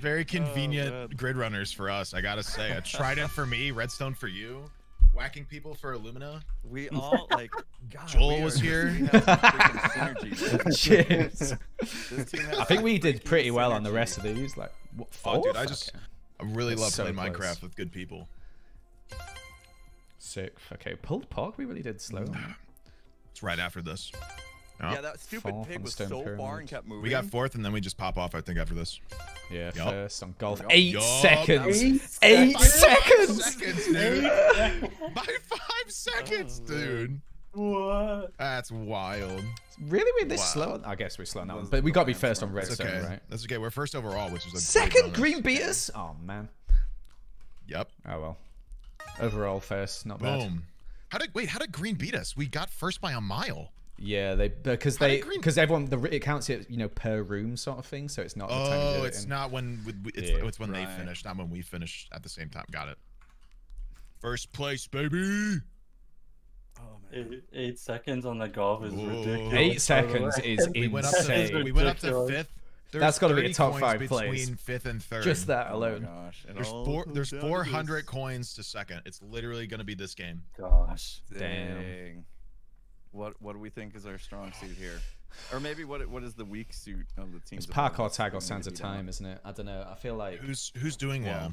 Very convenient grid runners for us, I gotta say. A trident for me, redstone for you, whacking people for Illumina. We all like. God, Joel was here. Cheers. I think we did pretty well on the rest of these. Like, what? Oh, dude, I really love playing Minecraft with good people. Sick. Okay, pulled pork. We really did slow. It's right after this. Oh. Yeah, that stupid pig was so far and kept moving. We got 4th, and then we just pop off, I think, after this. Yeah, first on golf. Eight seconds! By 5 seconds, dude. What? That's wild. Really? We're this slow? I guess we're slow on that one. But we got to be first on redstone, right? That's okay. We're first overall, which is a second green beaters? Oh, man. Yep. Oh, well. Overall first, not bad. Boom. How did green beat us? We got first by a mile. Yeah, because everyone it counts it, you know, per room sort of thing, so it's not. Oh, it's not when it's when they finish, not when we finish at the same time. Got it. First place, baby. Oh man, 8 seconds on the golf is ridiculous. 8 seconds is insane. We went up to 5th. There's that's got to be a top 5 place between 5th and 3rd. Just that alone. Oh gosh, there's 400 coins to 2nd. It's literally gonna be this game. Gosh, dang. What do we think is our strong suit here? Or maybe what is the weak suit of the team? It's parkour, tag, or Sands of Time, isn't it? I don't know. I feel like who's doing well.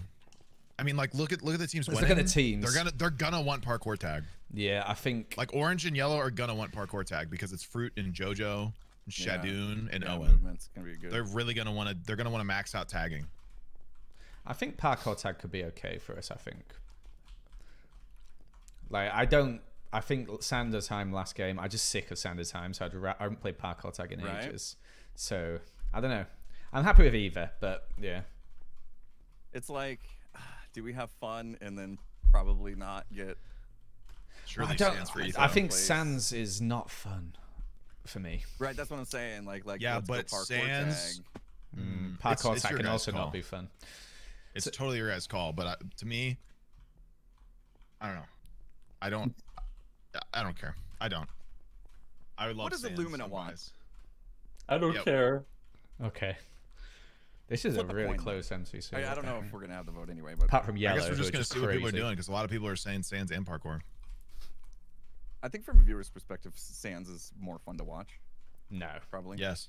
I mean, like look at the teams. Look at the teams. They're gonna want parkour tag. Yeah, I think like Orange and Yellow are gonna want parkour tag because it's Fruit and JoJo, and Shadoon and Owen. Gonna be good. They're really gonna want to. They're gonna want to max out tagging. I think parkour tag could be okay for us. I think. Like I think Sand of Time last game. I'm just sick of Sand of Time, so I haven't played parkour tag in ages. So I don't know. I'm happy with either, but yeah. It's like, do we have fun and then probably not get? Surely Sands for Etho. I think Sands is not fun for me. Right, that's what I'm saying. Like yeah, but Sands parkour tag can also not be fun. It's totally your guys' call, but to me, I don't know. I don't care. I don't. I would love. What does Illumina want? I don't care. Okay. This is a really close MCC. I don't know if we're gonna have the vote anyway, but apart from Yellow, I guess we're just gonna see what people are doing because a lot of people are saying Sands and parkour. I think from a viewer's perspective, Sands is more fun to watch. No, probably. Yes.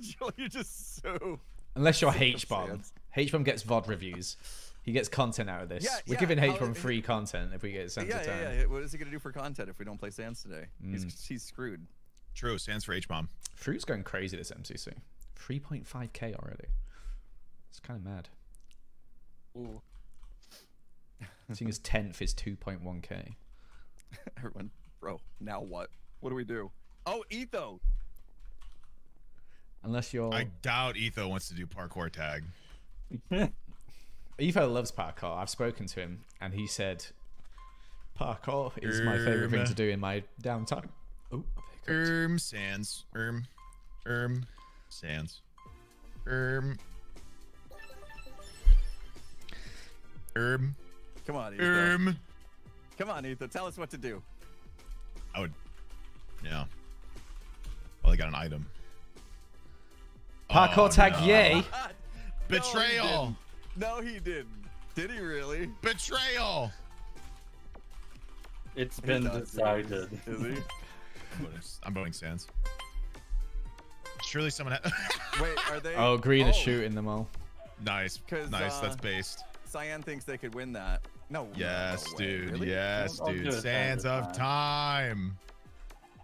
Joel, you're just so Unless you're H-Bomb. H-Bomb gets VOD reviews. He gets content out of this. Yeah, we're giving H-Bomb free content if we get Sans to time. Yeah. What is he going to do for content if we don't play Sans today? Mm. He's screwed. True. Sans for H-Bomb. Fruit's going crazy this MCC. 3.5K already. It's kind of mad. Ooh. Seeing as 10th is 2.1K. Everyone, bro, now what? What do we do? Oh, Etho. Unless you're... I doubt Etho wants to do parkour tag. Etho loves parkour. I've spoken to him, and he said, parkour is my favorite thing to do in my downtime. Oh, Sans. Sans. Come on, Etho. Come on, Etho. Tell us what to do. I would... Yeah. Well, I got an item. Parkour tag, no. Yay! Betrayal! No, he didn't. Did he really? Betrayal! It's been decided. Is he? I'm voting Sans. Surely someone has... Wait, are they... Oh, Green is shooting them all. Nice. Nice, that's based. Cyan thinks they could win that. No. Yes, no way, dude. Really? Yes, dude. Sands of time.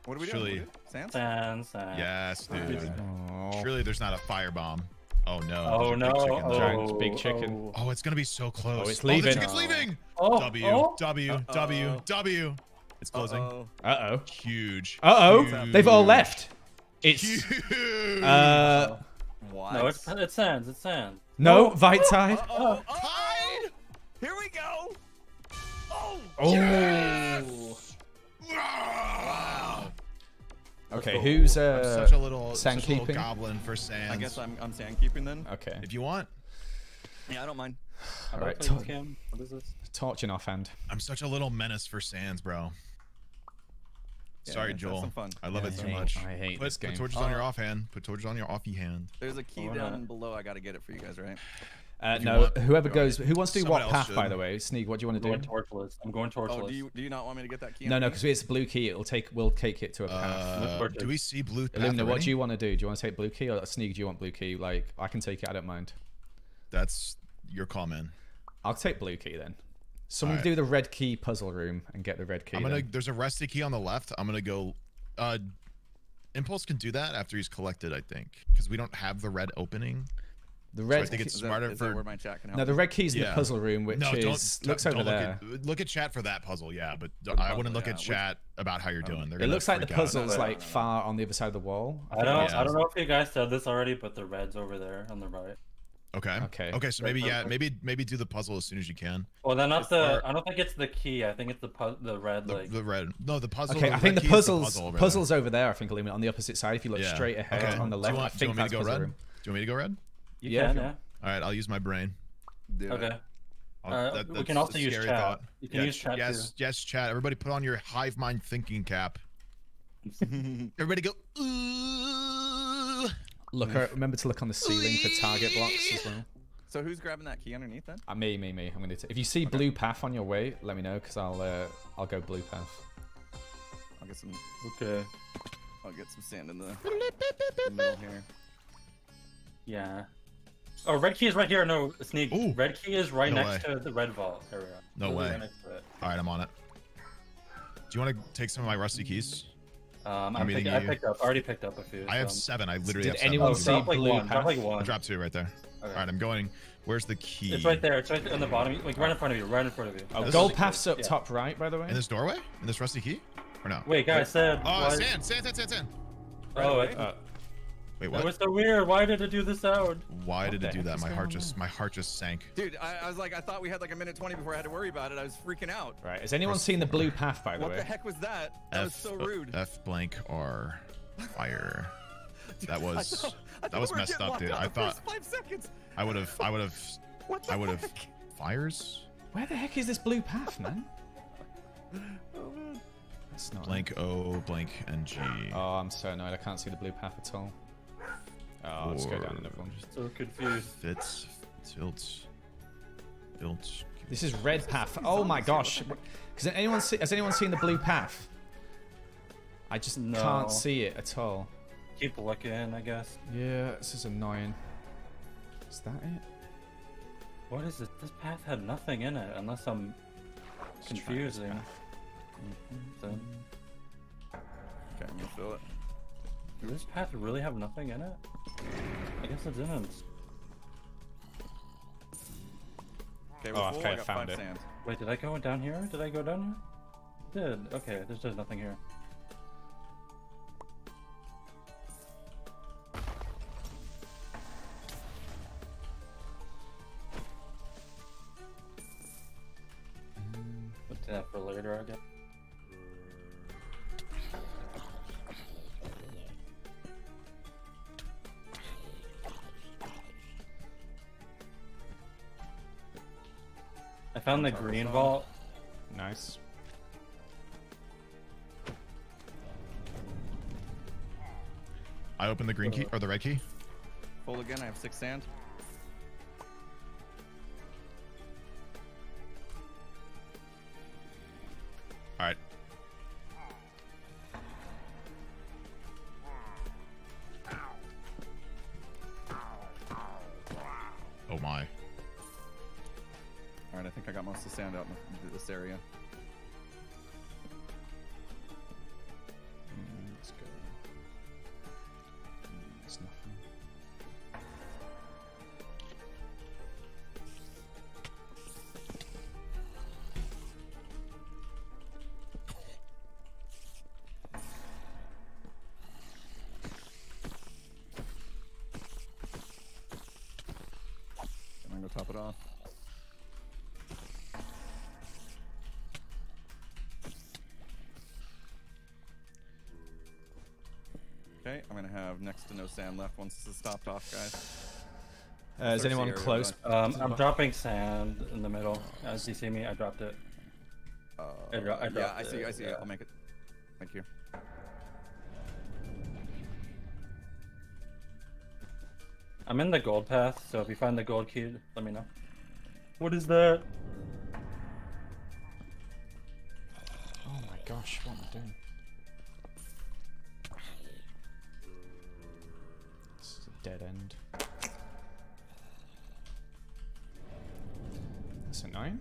What are we doing? Sans? Sans. Yes, dude. Oh. Surely there's not a firebomb. Oh, no. Oh, no. Big chicken. Oh, it's going to be so close. Oh, it's leaving. The chicken's leaving. Oh. W. Oh. W. Uh-oh. W. W. It's closing. Uh-oh. Huge. Uh-oh. They've all left. It's... Huge. What? No, it's Sans. It's Sans. No, Vitide. Oh. Tide. Here we go. Oh. Oh. Yes. Wow. Okay, who's sand keeping? Goblin for Sans. I guess I'm sand keeping then. Okay. If you want. Yeah, I don't mind. All right. What is this? Torch in offhand. I'm such a little menace for Sans, bro. Yeah, sorry, Joel. Some fun. I love it so much. I hate this game. Put torches on your offhand. Put torches on your offhand. There's a key down below. I gotta get it for you guys, right? No. Whoever goes, who wants to do what path? By the way, Sneeg, what do you want to do? Torchless. I'm going torchless. Oh, do you not want me to get that key? No, because it's blue key. We'll take it to a path. Do we see blue? Illumina, what do you want to do? Do you want to take blue key or Sneeg? Do you want blue key? Like, I can take it. I don't mind. That's your call, man. I'll take blue key then. Someone do the red key puzzle room and get the red key. There's a rusty key on the left. I'm gonna go. Impulse can do that after he's collected, I think, because we don't have the red opening. The red. So I think it's smarter for. Where my chat can help. No, the red key's in the puzzle room, which looks over there. Look at chat for that puzzle, yeah, but I wouldn't look at chat about how you're doing. It looks like the puzzle's like far on the other side of the wall. I don't know if you guys said this already, but the red's over there on the right. Okay. Okay. So maybe maybe do the puzzle as soon as you can. Well, then not the. I don't think it's the key. I think it's the red. The red. No, the puzzle. Okay. I think the puzzle's over there. I think Illumina on the opposite side. If you look straight ahead on the left, I think that's the puzzle room. Do you want me to go red? Yeah. All right. I'll use my brain. Okay. We can also use chat. You can use chat. Yes, chat. Everybody, put on your hive mind thinking cap. Everybody go. Look, remember to look on the ceiling for target blocks as well. So who's grabbing that key underneath then? Me. I'm gonna. If you see blue path on your way, let me know, cause I'll go blue path. I'll get some. Okay. I'll get some sand in the middle here. Yeah. Oh, red key is right here. No, Sneeg. Ooh, red key is right next to the red vault area. No way. All right, I'm on it. Do you want to take some of my rusty keys? I already picked up a few. I have 7. I literally have 7. Did anyone see blue? I dropped 2 right there. Okay. All right, I'm going. Where's the key? It's right there. It's right on the bottom. Like right in front of you. Oh, gold path's up top right, by the way. In this doorway? In this rusty key? Or no? Wait, guys. Oh, sand. Oh, wait, what? That was so weird. Why did it do this sound? Why did it do that? My heart just sank. Dude, I was like, I thought we had like a minute 20 before I had to worry about it. I was freaking out. Right. Has anyone seen the blue path, by the way? What the heck was that? That was so rude. F blank R fire. Dude, that was that was messed up, dude. I thought 5 seconds. I would have fires. Where the heck is this blue path, man? Oh man. That's not blank O blank NG. Oh, I'm so annoyed. I can't see the blue path at all. Oh, let's go down another one. So confused. Fits, tilts. This is red path. Oh my gosh! Has anyone seen the blue path? I just can't see it at all. Keep looking, I guess. Yeah, this is annoying. Is that it? What is it? This path had nothing in it, unless I'm confusing. Can't even feel it. Did this path really have nothing in it? I guess it didn't. Okay, well, oh, okay, I found it. Sand. Wait, did I go down here? Did I go down here? I did. Okay, there's just nothing here. Put that for later, I guess. I found the green vault. Nice. I opened the green key or the red key. Full again. I have 6 sand. All right. Oh my. Alright, I think I got most of the sand out in this area. Let's go. There's nothing. I'm gonna go top it off. Okay, I'm gonna have next to no sand left once this is topped off, guys. Is anyone close? I'm dropping sand in the middle. As you see me, I dropped it. I dropped yeah, I see you, I see you. I'll make it. Thank you. I'm in the gold path, so if you find the gold key, let me know. What is that? Oh my gosh, what am I doing? Dead end. That's a 9.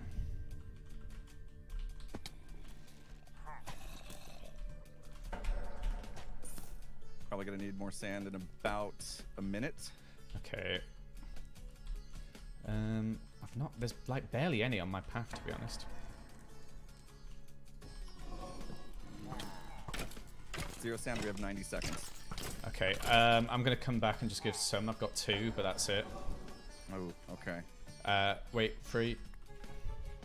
Probably gonna need more sand in about a minute. Okay. I've not. There's like barely any on my path, to be honest. Zero sand. We have 90 seconds. Okay, I'm gonna come back and just give some. I've got 2, but that's it. Oh, okay. Wait, free.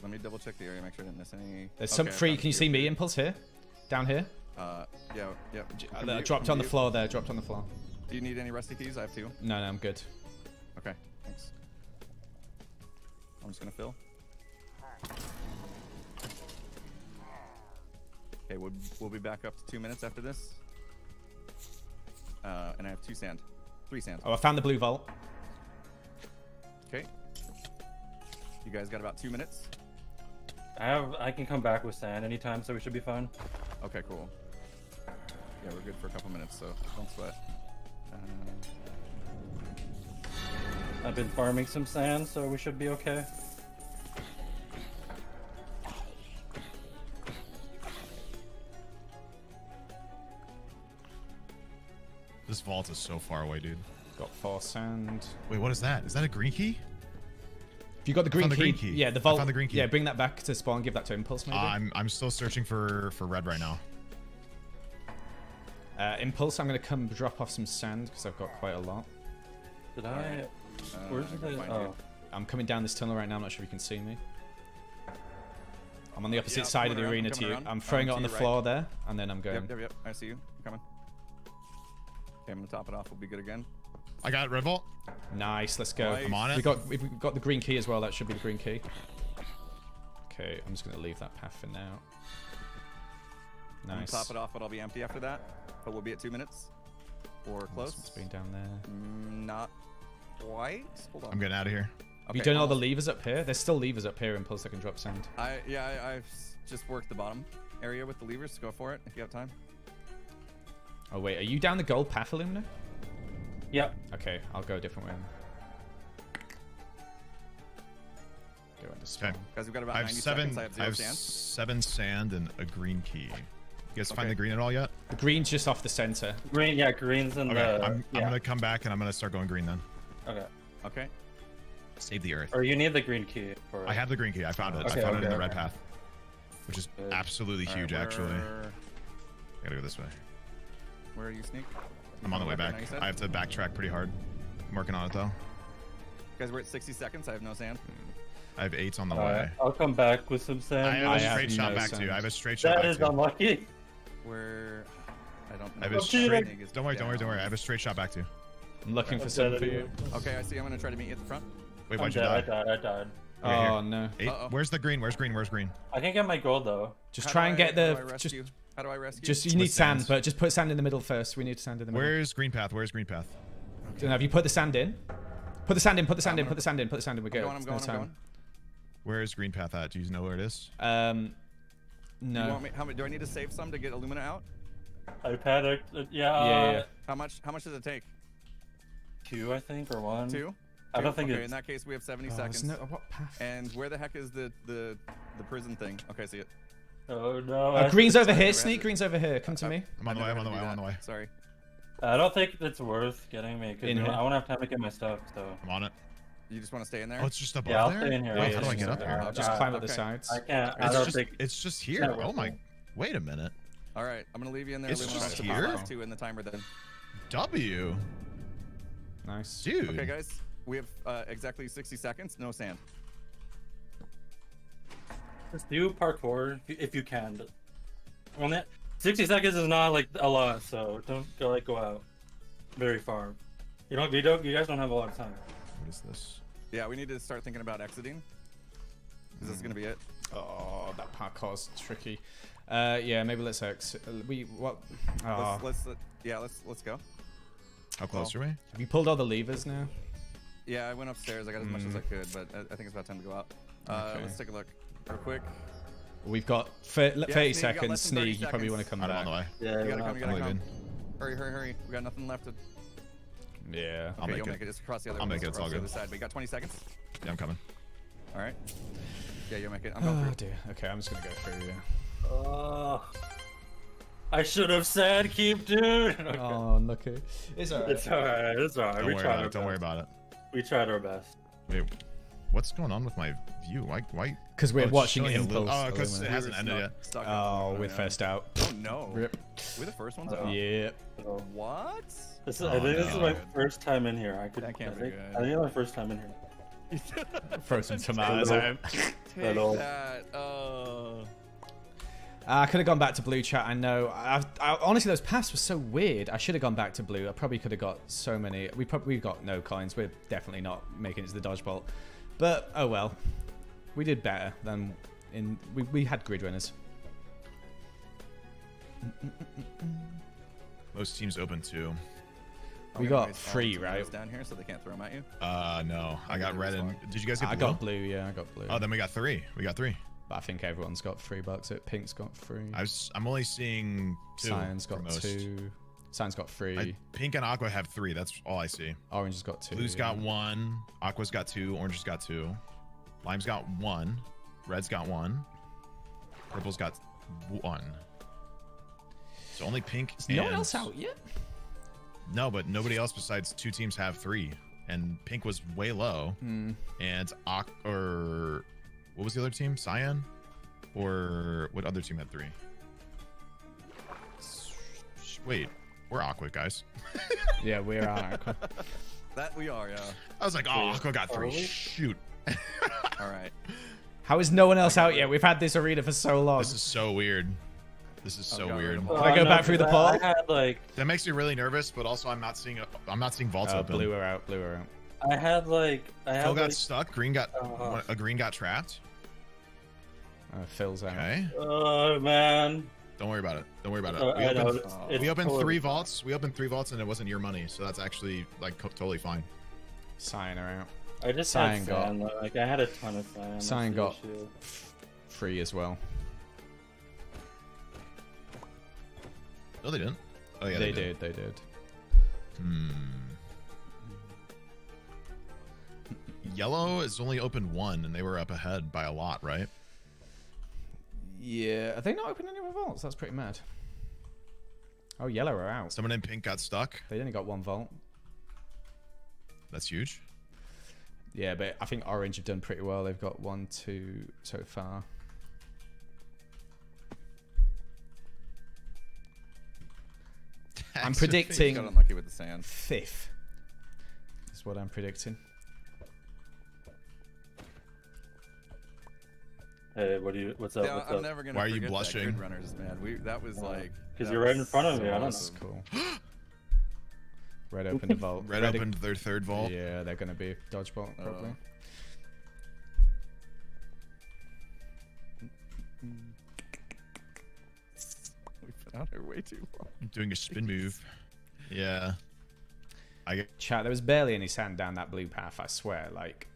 Let me double check the area, make sure I didn't miss any. There's some free. Can you see me, Impulse, here? Down here? Yeah. Dropped on the floor there, dropped on the floor. Do you need any rusty keys? I have 2. No, I'm good. Okay, thanks. I'm just gonna fill. Okay, we'll be back up to 2 minutes after this. And I have 2 sand. 3 sand. Oh, I found the blue vault. Okay. You guys got about 2 minutes? I can come back with sand anytime, so we should be fine. Okay, cool. Yeah, we're good for a couple minutes, so don't sweat. I've been farming some sand, so we should be okay. This vault is so far away, dude. Got 4 sand. Wait, what is that? Is that a green key? If you got the green key, yeah, the vault. I found the green key. Yeah, bring that back to spawn. Give that to Impulse, maybe. I'm still searching for red right now. Impulse, I'm gonna come drop off some sand because I've got quite a lot. Did I? Where's the? Oh. I'm coming down this tunnel right now. I'm not sure if you can see me. I'm on the opposite side of the arena to you. I'm throwing it on the floor there, and then I'm going. Yep. I see you. I'm coming. Okay, I'm gonna top it off. We'll be good again. I got red vault. Nice, let's go. Nice. I'm on it. We've got the green key as well. That should be the green key. Okay, I'm just gonna leave that path for now. Nice. Top it off, but I'll be empty after that. But we'll be at 2 minutes or close. It's been down there. Not quite. Hold on. I'm getting out of here. Okay, you don't know all the levers up here. There's still levers up here. Impulse that can drop sand. I've just worked the bottom area with the levers. Go for it if you have time. Oh wait, are you down the gold path, Illumina? Yep. Okay, I'll go a different way. go into spawn. Guys, we've got about 90 seconds. I have seven sand and a green key. You guys find the green at all yet? The green's just off the center. Green, yeah, green's in the... I'm gonna come back and I'm gonna start going green then. Okay. Okay. Save the earth. Or you need the green key. For... I have the green key. I found it. Okay, I found it in the red path, which is absolutely huge, actually. I gotta go this way. Where are you, Sneeg? I'm on the way back. I have to backtrack pretty hard. I'm working on it, though. Guys, we're at 60 seconds. I have no sand. I have 8 on the way. I'll come back with some sand. I have a straight shot back to you. I have a straight shot back to you. That is unlucky. Where... I don't know. I have a straight... Don't worry. I have a straight shot back to you. I'm looking for sand for you. Okay, I see. I'm gonna try to meet you at the front. Wait, why'd you die? I died. Okay, oh, no. Where's the green? Where's green? I can't get my gold, though. Just try and get the... How do I rescue? Just you need sand, but just put sand in the middle first. We need sand in the middle. Where's green path? Okay. Don't know. Have you put the sand in? Put the sand in. We're good. I'm going. Where is green path at? Do you know where it is? No. Do I need to save some to get Illumina out? I panicked. Yeah. How much does it take? 2, I think, or 1. 2. I don't think it's... in that case, we have 70 seconds. No, what path? And where the heck is the prison thing? Okay, see it. Oh no! Green's over here, Sneeg. Green's over here. Come to me. I'm on the way. Sorry. I don't think it's worth getting me. Cause I won't have time to get my stuff. So I'm on it. You just want to stay in there? Oh, it's just above there. I'll stay in here. Wait, how do I get up there? Just climb up the sides. I can't. It's just here. Oh my! Wait a minute. All right, I'm gonna leave you in there. It's just here. In the timer then. W. Nice, dude. Okay, guys, we have exactly 60 seconds. No sand. Just do parkour if you can. But on that, 60 seconds is not like a lot, so don't go out very far. You guys don't have a lot of time. What is this? Yeah, we need to start thinking about exiting. Is this gonna be it? Oh, that parkour's tricky. Yeah, maybe let's exit. Let's go. How close are we? Have you pulled all the levers now? Yeah, I went upstairs. I got as much as I could, but I think it's about time to go out. Let's take a look. Real quick. We've got 30 seconds. Sneeg, you probably want to come back. I'm on the way. Yeah, you gotta come. Hurry. We got nothing left to... Yeah, okay, I'll make it. It's across the other side. It's all good. We got 20 seconds. Yeah, I'm coming. All right. Yeah, you'll make it. I'm going through. Dear. Okay, I'm just going to go through, yeah. I should have said keep dude. Okay. Oh, look. It's all right. Don't worry about it. We tried our best. Wait. What's going on with my view? Why? Because we're watching Impulse. Oh, because it hasn't ended yet. Oh, we're first out. Oh, no. Rip. We're the first ones out. Yeah. What? I think this is my first time in here. I think my first time in here. Frozen tomatoes. Take that. Oh. I could have gone back to blue chat. I know. Honestly, those paths were so weird. I should have gone back to blue. I probably could have got so many. We've got no coins. We're definitely not making it to the dodge bolt. But oh well, we did better than we had grid runners. Most teams open too. We got 3 right down here, so they can't throw them at you. No, I got red and did you guys get blue? I got blue. Yeah, I got blue. Oh, then we got 3. But I think everyone's got 3 bucks. Pink's got 3. I'm only seeing 2. Cyan's got 2. Cyan's got 3. Pink and Aqua have 3. That's all I see. Orange has got 2. Blue's got 1. Aqua's got 2. Orange's got 2. Lime's got 1. Red's got 1. Purple's got 1. So only Pink. Is no one else out yet? No, but nobody else besides 2 teams have 3. And Pink was way low. And what was the other team? Cyan? Or what other team had 3? Wait. We're Aqua, guys. Yeah, we are Aqua. That we are, yeah. I was like, oh, Aqua got 3. Shoot. All right. How is no one else out yet? We've had this arena for so long. This is so weird. Can I go back through the portal? That makes me really nervous, but also I'm not seeing vaults open. Blue are out. I had like. Phil got stuck. Green got green got trapped. Phil's out. Okay. Oh man. Don't worry about it. We opened 3 vaults. And it wasn't your money, so that's actually like totally fine. Cyan are out. I had a ton of Cyan. Cyan got free as well. No, they didn't. Oh yeah, they did. Yellow is only open one, and they were up ahead by a lot, right? Yeah. Are they not open any vaults? That's pretty mad. Oh, Yellow are out. Someone in Pink got stuck. They only got one vault. That's huge. Yeah, but I think Orange have done pretty well. They've got 1, 2 so far. That's I'm predicting got unlucky with the sand. 5th. That's what I'm predicting. Hey, what do you? What's up? Yeah, what's up? Never gonna Why are you blushing? That runners, man. That was like because you're right in front of me. I don't know. Cool. Red opened the vault. Red opened their 3rd vault. Yeah, they're gonna be dodgeball probably. We've been out here way too long. I'm doing a spin move. Yeah. I get chat. There was barely any sand down that blue path. I swear, like.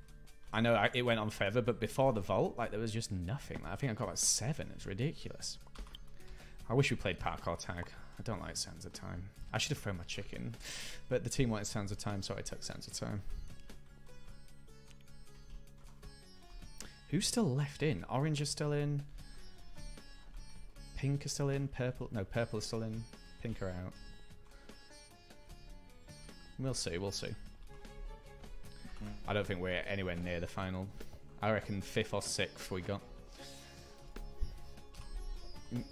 I know it went on forever, but before the vault, like, there was just nothing. Like, I think I got like 7. It's ridiculous. I wish we played parkour tag. I don't like Sands of Time. I should have thrown my chicken, but the team wanted Sands of Time, so I took Sands of Time. Who's still left in? Orange is still in. Pink is still in. Purple. No, Purple is still in. Pink are out. We'll see. We'll see. I don't think we're anywhere near the final. I reckon 5th or 6th we got.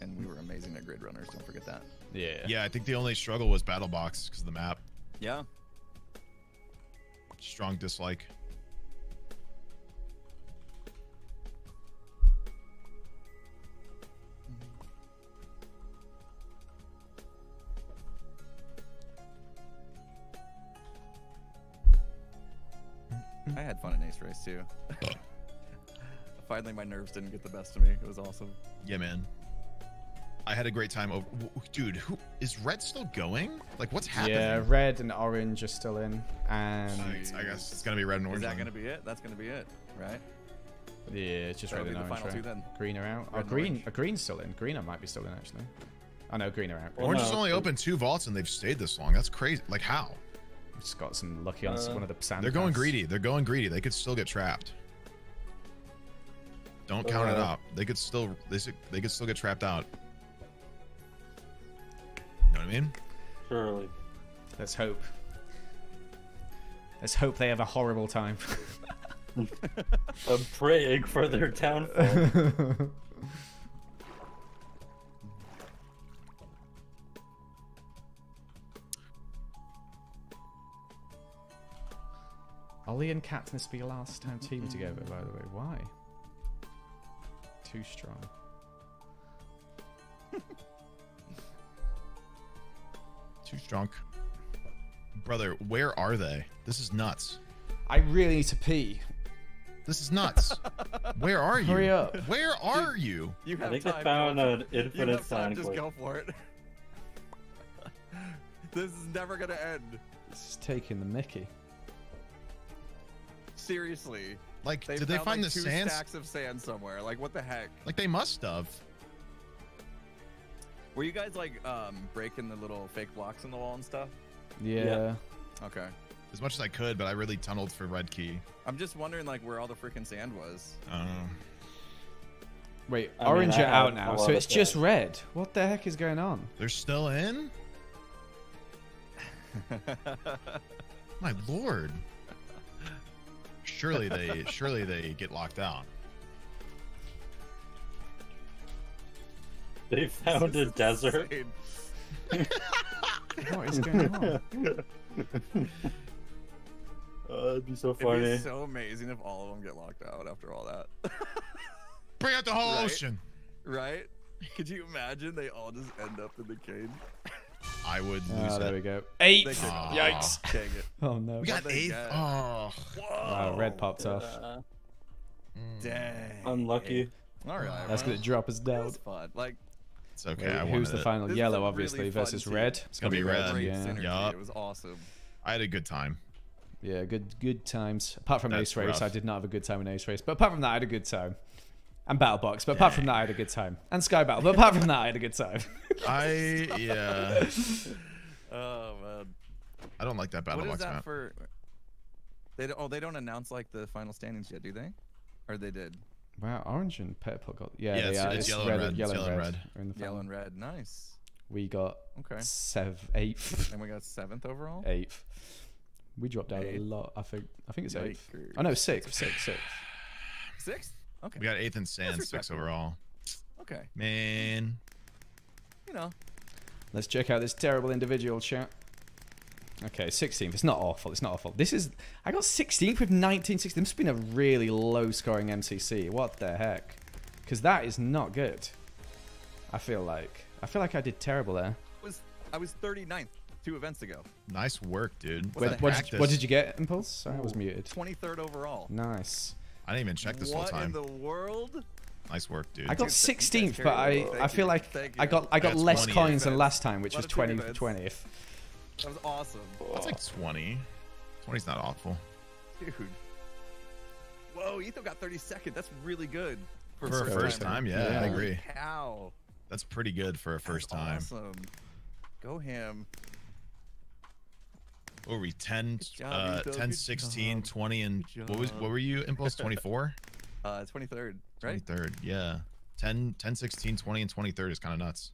And we were amazing at grid runners, don't forget that. Yeah. Yeah, I think the only struggle was Battle Box because of the map. Yeah. Strong dislike. I had fun in Ace Race too. Finally, my nerves didn't get the best of me. It was awesome. Yeah, man. I had a great time. Over, dude, who is Red still going? Like, what's happening? Yeah, Red and Orange are still in, and I guess it's gonna be Red and Orange. Is that gonna be it? That's gonna be it, right? Yeah, it's just Red and Orange. Final 2 then. Green are out. Oh, Green's still in. Green might be still in actually. Oh no, Green are out. Orange is only open 2 vaults and they've stayed this long. That's crazy. Like how? Just got some lucky on one of the sand. They're going greedy. They're going greedy. They could still get trapped. Don't count it out. They could still they could still get trapped out. You know what I mean? Surely. Let's hope. Let's hope they have a horrible time. I'm praying for their downfall. Ollie and Captain, this will be your last time team together, by the way. Why? Too strong. Too strong. Brother, where are they? This is nuts. I really need to pee. This is nuts. Where are you? Hurry up. Where are you? You have I think time. They found an infinite sign. Just go for it. This is never going to end. This is taking the mickey. Seriously, like, did they find like the 2 stacks of sand somewhere? Like, what the heck? Like, they must have. Were you guys like breaking the little fake blocks in the wall and stuff? Yeah. Okay. As much as I could, but I really tunneled for red key. I'm just wondering, like, where all the freaking sand was. Wait, Orange are out now, so it's just Red. What the heck is going on? They're still in. My lord. Surely they get locked down. They found a desert. What is going on? It'd be so funny. It'd be so amazing if all of them get locked out after all that. Bring out the whole ocean. Right? Could you imagine they all just end up in the cave? I would lose it. There we go. 8th. Yikes. Dang it. Oh, no. We got 8th. Oh. Wow, Red popped off. Dang. Unlucky. All right. That's going to drop us down. Like, it's okay. Wait, who's the final? Yellow, obviously, really versus Red. It's going to be Red. Yeah. It was awesome. I had a good time. Yeah, good times. Apart from Ace Race, I did not have a good time in Ace Race. But apart from that, I had a good time. And Battle Box, but apart from that, I had a good time. And Sky Battle, but apart from that, I had a good time. Yeah. Oh man, I don't like that Battle Box map. They don't announce like the final standings yet, do they? Or they did? Wow, Orange and Purple got it's Yellow and Red. Yellow and Red, nice. We got eighth. And we got 7th overall. 8th. We dropped down a lot. I think it's 8th. Oh no, 6th. 6th. 6th? Okay. We got 8th in Sand, 6th overall. Okay. Man. You know. Let's check out this terrible individual chat. Okay, 16th. It's not awful. It's not awful. This is... I got 16th with 1960. This has been a really low-scoring MCC. What the heck? Because that is not good. I feel like I did terrible there. I was 39th 2 events ago. Nice work, dude. What did you get, Impulse? Sorry, I was muted. 23rd overall. Nice. I didn't even check this whole time. What in the world? Nice work, dude. I got 16th, but I feel like I got less coins than last time, which was 20th. That was awesome. That's like 20. 20's not awful. Dude. Whoa, Etho got 32nd. That's really good. For a first time, yeah, I agree. How? That's pretty good for a first time. Awesome. Go ham. What were we? 10, 16, 20, and what were you, Impulse? 24? 23rd, right? 23rd, yeah. 10, 16, 20, and 23rd is kind of nuts.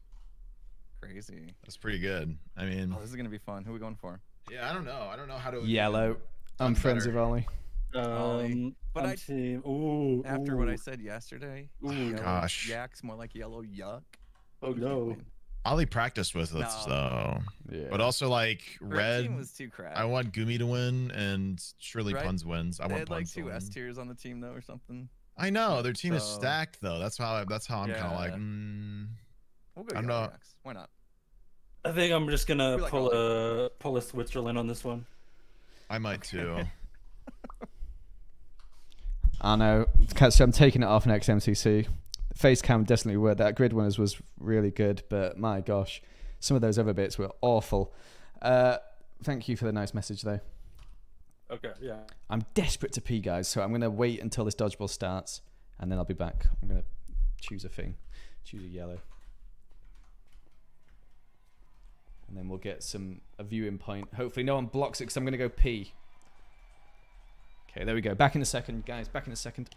Crazy. That's pretty good. I mean... Oh, this is going to be fun. Who are we going for? Yeah, I don't know. I don't know how to... Yellow. I'm friends with Ollie. But I team. Ooh, after what I said yesterday, gosh, yaks more like yellow yuck. Oh no, Ollie practiced with us though. Yeah. But also like Red team was too crap. I want Gumi to win and surely Punz wins. I want Punz like 2 S tiers on the team though or something. I know their team is stacked though. That's how I'm kind of like. We'll go yaks. Why not? I think I'm just gonna pull a Switzerland on this one. I might too. I know. So I'm taking it off next MCC. Facecam definitely worked. That grid winners was really good, but my gosh, some of those other bits were awful. Thank you for the nice message, though. Okay, yeah. I'm desperate to pee, guys, so I'm going to wait until this dodgeball starts, and then I'll be back. I'm going to choose a thing. Choose a yellow. And then we'll get a viewing point. Hopefully no one blocks it, because I'm going to go pee. Okay, there we go. Back in a second, guys. Back in a second.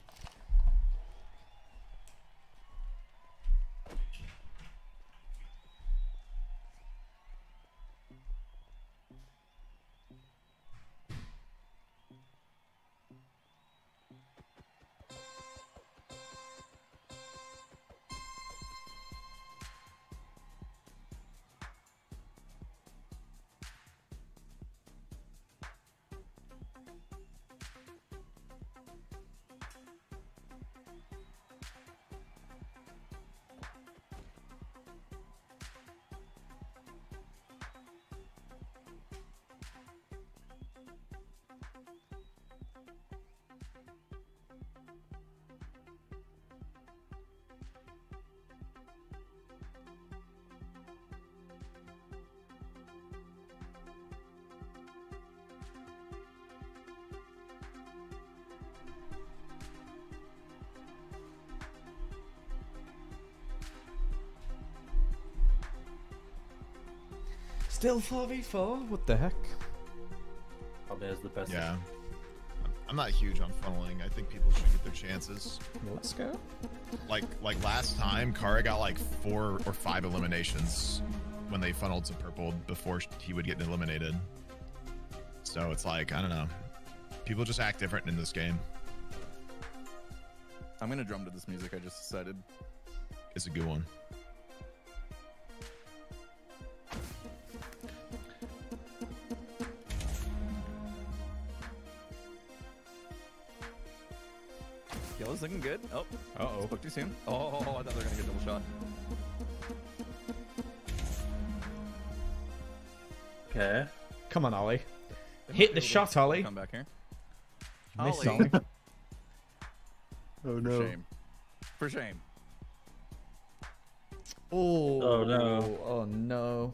Still 4v4? What the heck? Oh, there's the best. Yeah. I'm not huge on funneling. I think people should get their chances. Let's go. Like last time, Kara got like 4 or 5 eliminations when they funneled to Purple before he would get eliminated. So it's like, I don't know. People just act different in this game. I'm going to drum to this music I just decided. It's a good one. Yellow's looking good. Oh, spoke too soon. Oh, I thought they were gonna get a double shot. Okay, come on, Ollie. Hit the shot, Ollie. Come back here. Missed, Ollie. Oh no. For shame. For shame. Oh, oh no. Oh no.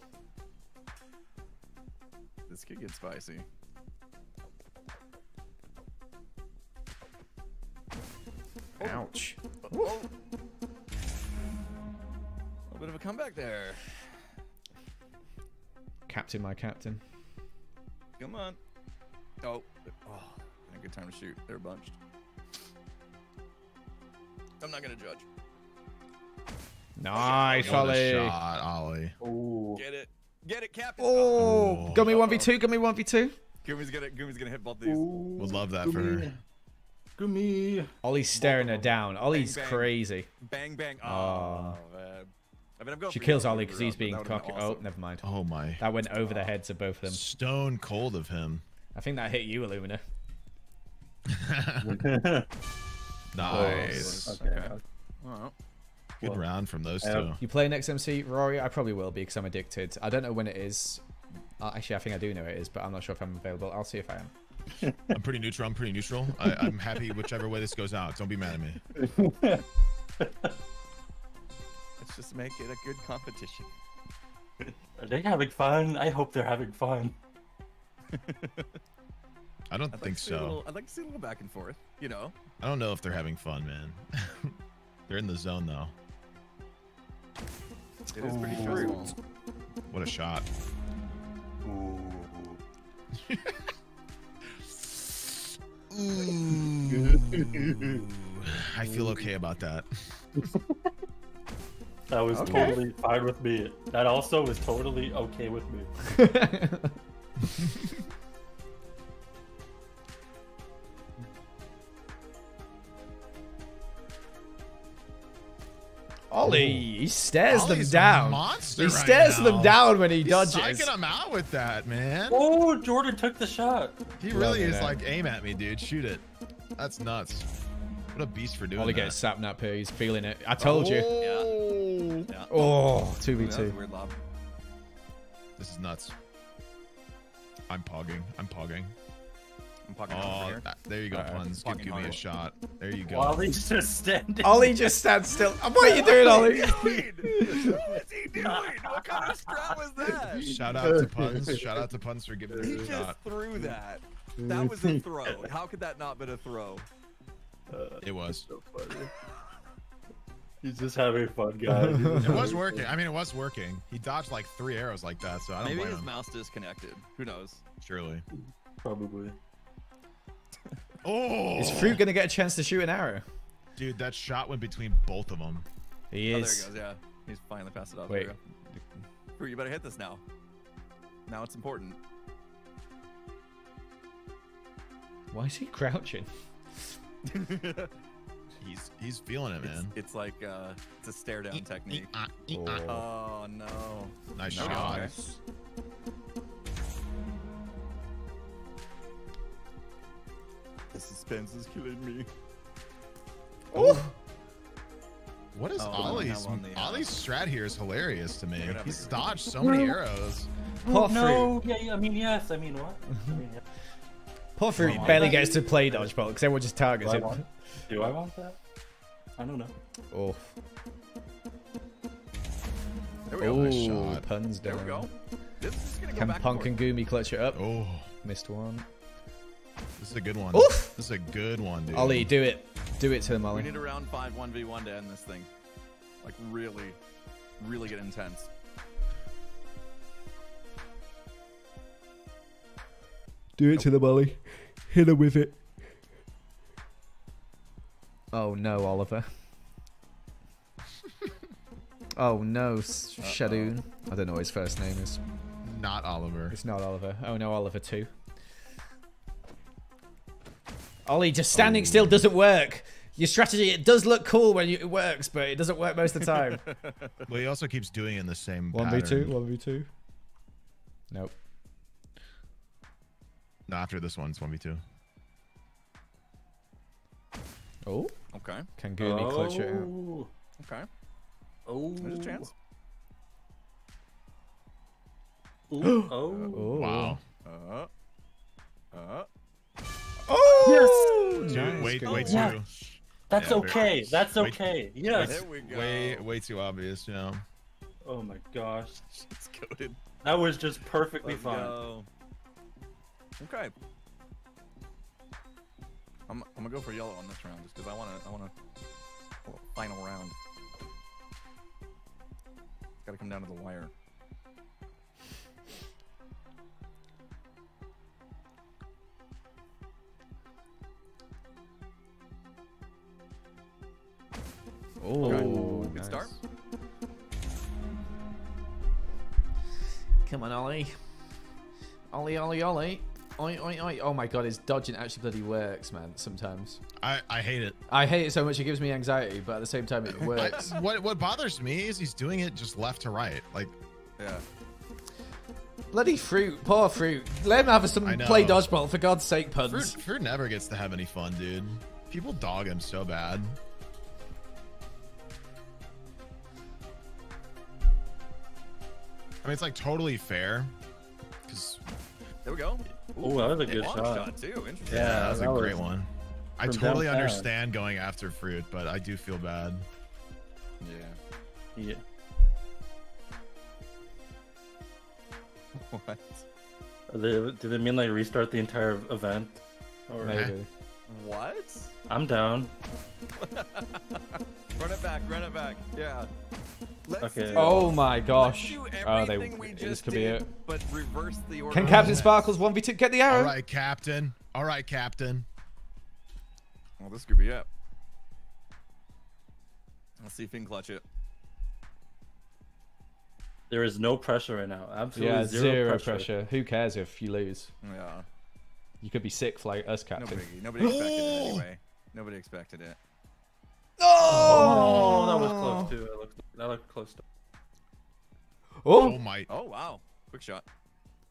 This could get spicy. Ouch. Whoa. A bit of a comeback there. Captain, my captain. Come on. Oh. a good time to shoot. They're bunched. I'm not gonna judge. Nice, Ollie. Shot, Ollie. Ooh. Get it, Captain. Oh, Gummy 1v2. Gummy 1v2. Gumi's gonna hit both these. Ooh. Would love that for her. Gumi. Ollie's staring her down. Ollie's bang, bang. Crazy. Bang bang. Oh, man. I mean, I'm going she kills Ollie because he's being cocky. Awesome. Oh, never mind. Oh my. That went over the heads of both of them. Stone cold of him. I think that hit you, Illumina. Nice. Okay. Well, good round from those two. You play next MC, Rory? I probably will be because I'm addicted. I don't know when it is. Actually, I think I do know it is, but I'm not sure if I'm available. I'll see if I am. I'm pretty neutral. I'm happy whichever way this goes out. Don't be mad at me. Let's just make it a good competition. Are they having fun? I hope they're having fun. I don't think so. I'd like to see a little back and forth, you know? I don't know if they're having fun, man. They're in the zone, though. It is pretty true. What a shot. Ooh. Ooh. I feel okay about that. That was totally fine with me. That also was totally okay with me. Ollie, he stares Ollie's them down. Monster he stares right them down when he dodges. He's psyching them out with that, man. Oh, Jordan took the shot. He really is like, aim at me, dude. Shoot it. That's nuts. What a beast for doing Ollie that. Ollie gets Sapnap here. He's feeling it. I told you. Yeah. Yeah. Oh, 2v2. Weird lob. This is nuts. I'm pogging. Oh, there you go, Punz. Give me a shot. There you go. Ollie's just standing. Ollie just stands still. What are you doing, Ollie? What is he doing? What kind of strat was that? Shout out to Punz. Shout out to Punz for giving it a shot. He just threw that. That was a throw. How could that not have been a throw? It was. So funny. He's just having fun, guys. It was working. I mean, it was working. He dodged like 3 arrows like that, so I don't know. Maybe his mouse disconnected. Who knows? Surely. Probably. Oh! Is Fruit gonna get a chance to shoot an arrow? Dude, that shot went between both of them. He is. Oh, there he goes. Yeah, he's finally passed it off. Wait, Fruit, you better hit this now. Now it's important. Why is he crouching? He's feeling it, man. It's like it's a stare down technique. Oh no! Nice shot. Okay. The suspense is killing me. Oh! What is Ollie's? Ollie's strat here is hilarious to me. He's dodged so many arrows. Oh, no, yeah, I mean, yes, I mean, what? I mean, yeah. Poor Fruit barely gets to play dodgeball because everyone just targets him. Do I want that? I don't know. Oh. There we go. Nice shot. Punz down. There we go. This is gonna go back. Can Punk and Gumi clutch it up? Oh. Missed one. This is a good one. Oof. This is a good one, dude. Ollie, do it. Do it to him, Ollie. We need a round 5 1v1 to end this thing. Like, really, really get intense. Do it to them, Ollie. Hit him with it. Oh, no, Oliver. Oh, no, Shadoon. I don't know what his first name is. Not Oliver. It's not Oliver. Oh, no, Oliver too. Ollie, just standing still doesn't work. Your strategy, it does look cool when it works, but it doesn't work most of the time. Well, he also keeps doing it in the same 1v2, 1v2. Nope. No, after this one, it's 1v2. Oh. Okay. Can Gumi clutch it out? Okay. Oh. There's a chance. Ooh. Oh. Wow. Oh yes! Dude, way too. Yeah. That's okay. That's okay. Yes. There we go. Way too obvious, you know. Oh my gosh. It's coded. That was just perfectly fine. Go. Okay. I'm gonna go for yellow on this round just because I wanna final round. It's gotta come down to the wire. Oh, good start. Come on, Ollie. Ollie, Ollie, Ollie. Oi, oi, oi. Oh my god, his dodging actually bloody works, man, sometimes. I hate it. I hate it so much it gives me anxiety, but at the same time it works. What bothers me is he's doing it just left to right. Like, yeah. Bloody Fruit. Poor Fruit. Let him have some play dodgeball, for God's sake, Punz. Fruit never gets to have any fun, dude. People dog him so bad. I mean, it's like totally fair. Cause... There we go. Oh, that was a good shot too. Interesting. Yeah, that was a great one. I totally understand going after Fruit, but I do feel bad. Yeah. What? Do they mean like restart the entire event? Or maybe. What? I'm down. Run it back. Yeah. Let's okay. Oh my gosh. Oh, this could be it. But reverse the order. Can Captain Sparkles 1v2 get the arrow? All right, Captain. Well, this could be it. Let's see if he can clutch it. There is no pressure right now. Absolutely zero pressure. Who cares if you lose? Yeah. You could be sick like us, Captain. Nobody expected it anyway. Nobody expected it. Oh, that was close too. That looked close. Oh my! Oh wow! Quick shot.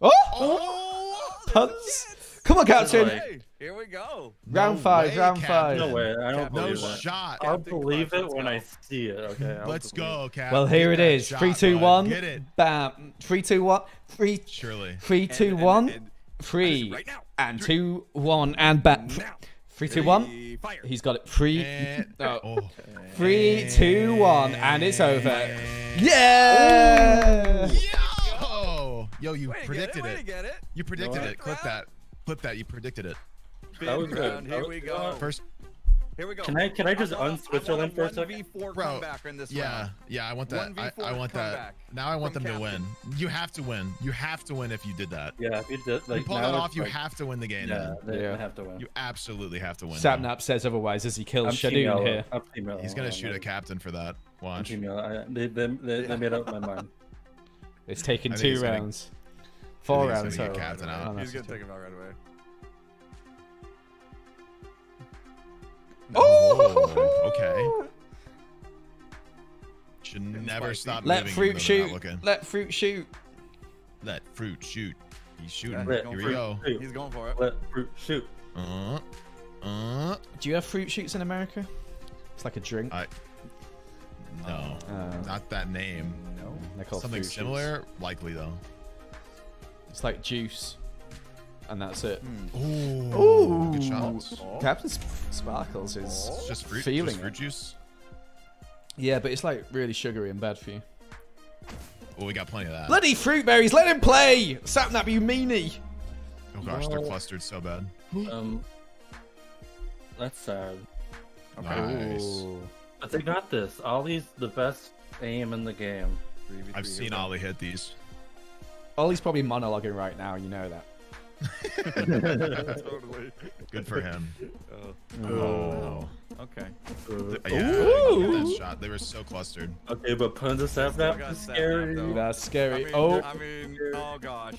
Oh! Punz! Come on, Captain! Hey, here we go. Round five. No way! I don't believe that. No shot. I'll believe it when I see it. Okay. Let's go, Captain. Well, here it is. 3, 2, 1. Get it. Bam! 3, 2, 1. Three. Surely. 3, 2, 1. 3 and 2, 1 and back. 3, 2, 1. Fire. He's got it. 3, 2, 1, and it's over. Yeah! Yo, you predicted it. You predicted it. Clip that. You predicted it. That was good. Here we go. First. Here we go. Can I just un-Switzerland for a second? Bro, yeah, I want that. I want that. Now I want them to win. You have to win. You have to win if you did that. Yeah, if you did. Like, you pulled it off, you have to win the game. Yeah, they have to win. You absolutely have to win. Sapnap says otherwise as he kills Shadoon here. He's going to shoot a captain for that. Watch. They made up my mind. It's taken 2 rounds. 4 rounds. He's going to take him out right away. Oh, okay. Should never stop moving. Let Fruit shoot. He's shooting. Here we go. He's going for it. Let Fruit shoot. Do you have Fruit Shoots in America? It's like a drink. No. Not that name. No. Something similar? Likely, though. It's like juice. And that's it. Ooh, good shots. Captain Sparkles is just fruit juice. Yeah, but it's like really sugary and bad for you. Oh, we got plenty of that. Bloody fruit berries! Let him play, Sapnap, you meanie. Oh gosh, they're clustered so bad. That's sad. Okay. Nice. But they got this. Ollie's the best aim in the game. I've seen Ollie hit these. Ollie's probably monologuing right now. You know that. Totally. Good for him. Okay. That shot. They were so clustered. Okay, but Punz and Sapnap is scary. That's scary. I mean, oh gosh.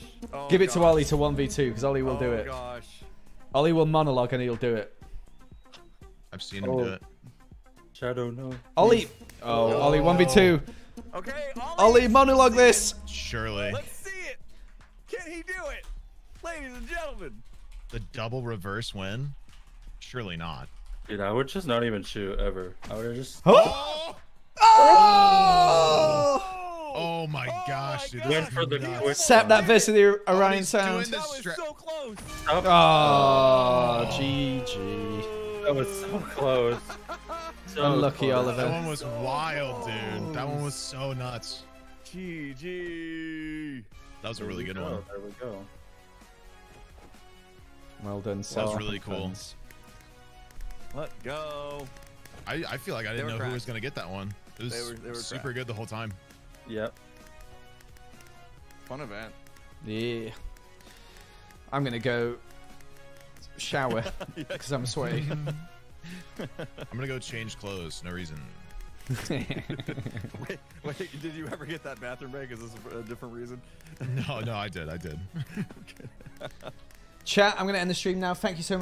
Give it to Ollie to 1v2 because Ollie will do it. Gosh. Ollie will monologue and he'll do it. I've seen him do it. Shadow, no. Ollie. Ollie 1v2. Okay. Ollie monologue this. Surely. Let's see it. Can he do it? Ladies and gentlemen, the double reverse win? Surely not. Dude, I would just not even shoot ever. I would have just. Oh my gosh! Dude, went for the quick. Sapnap versus the Orion Sound. That was so close. Oh, GG. That was so close. Unlucky, Oliver. That one was wild, dude. That one was so nuts. GG. That was a really good one. There we go. Well done, Sal. That was really cool. Let's go. I feel like I didn't know who was going to get that one. It was super good the whole time. Yep. Fun event. Yeah. I'm going to go shower because I'm sweaty. I'm going to go change clothes. No reason. Wait, did you ever get that bathroom break? Is this a different reason? No, I did. Chat, I'm going to end the stream now. Thank you so much.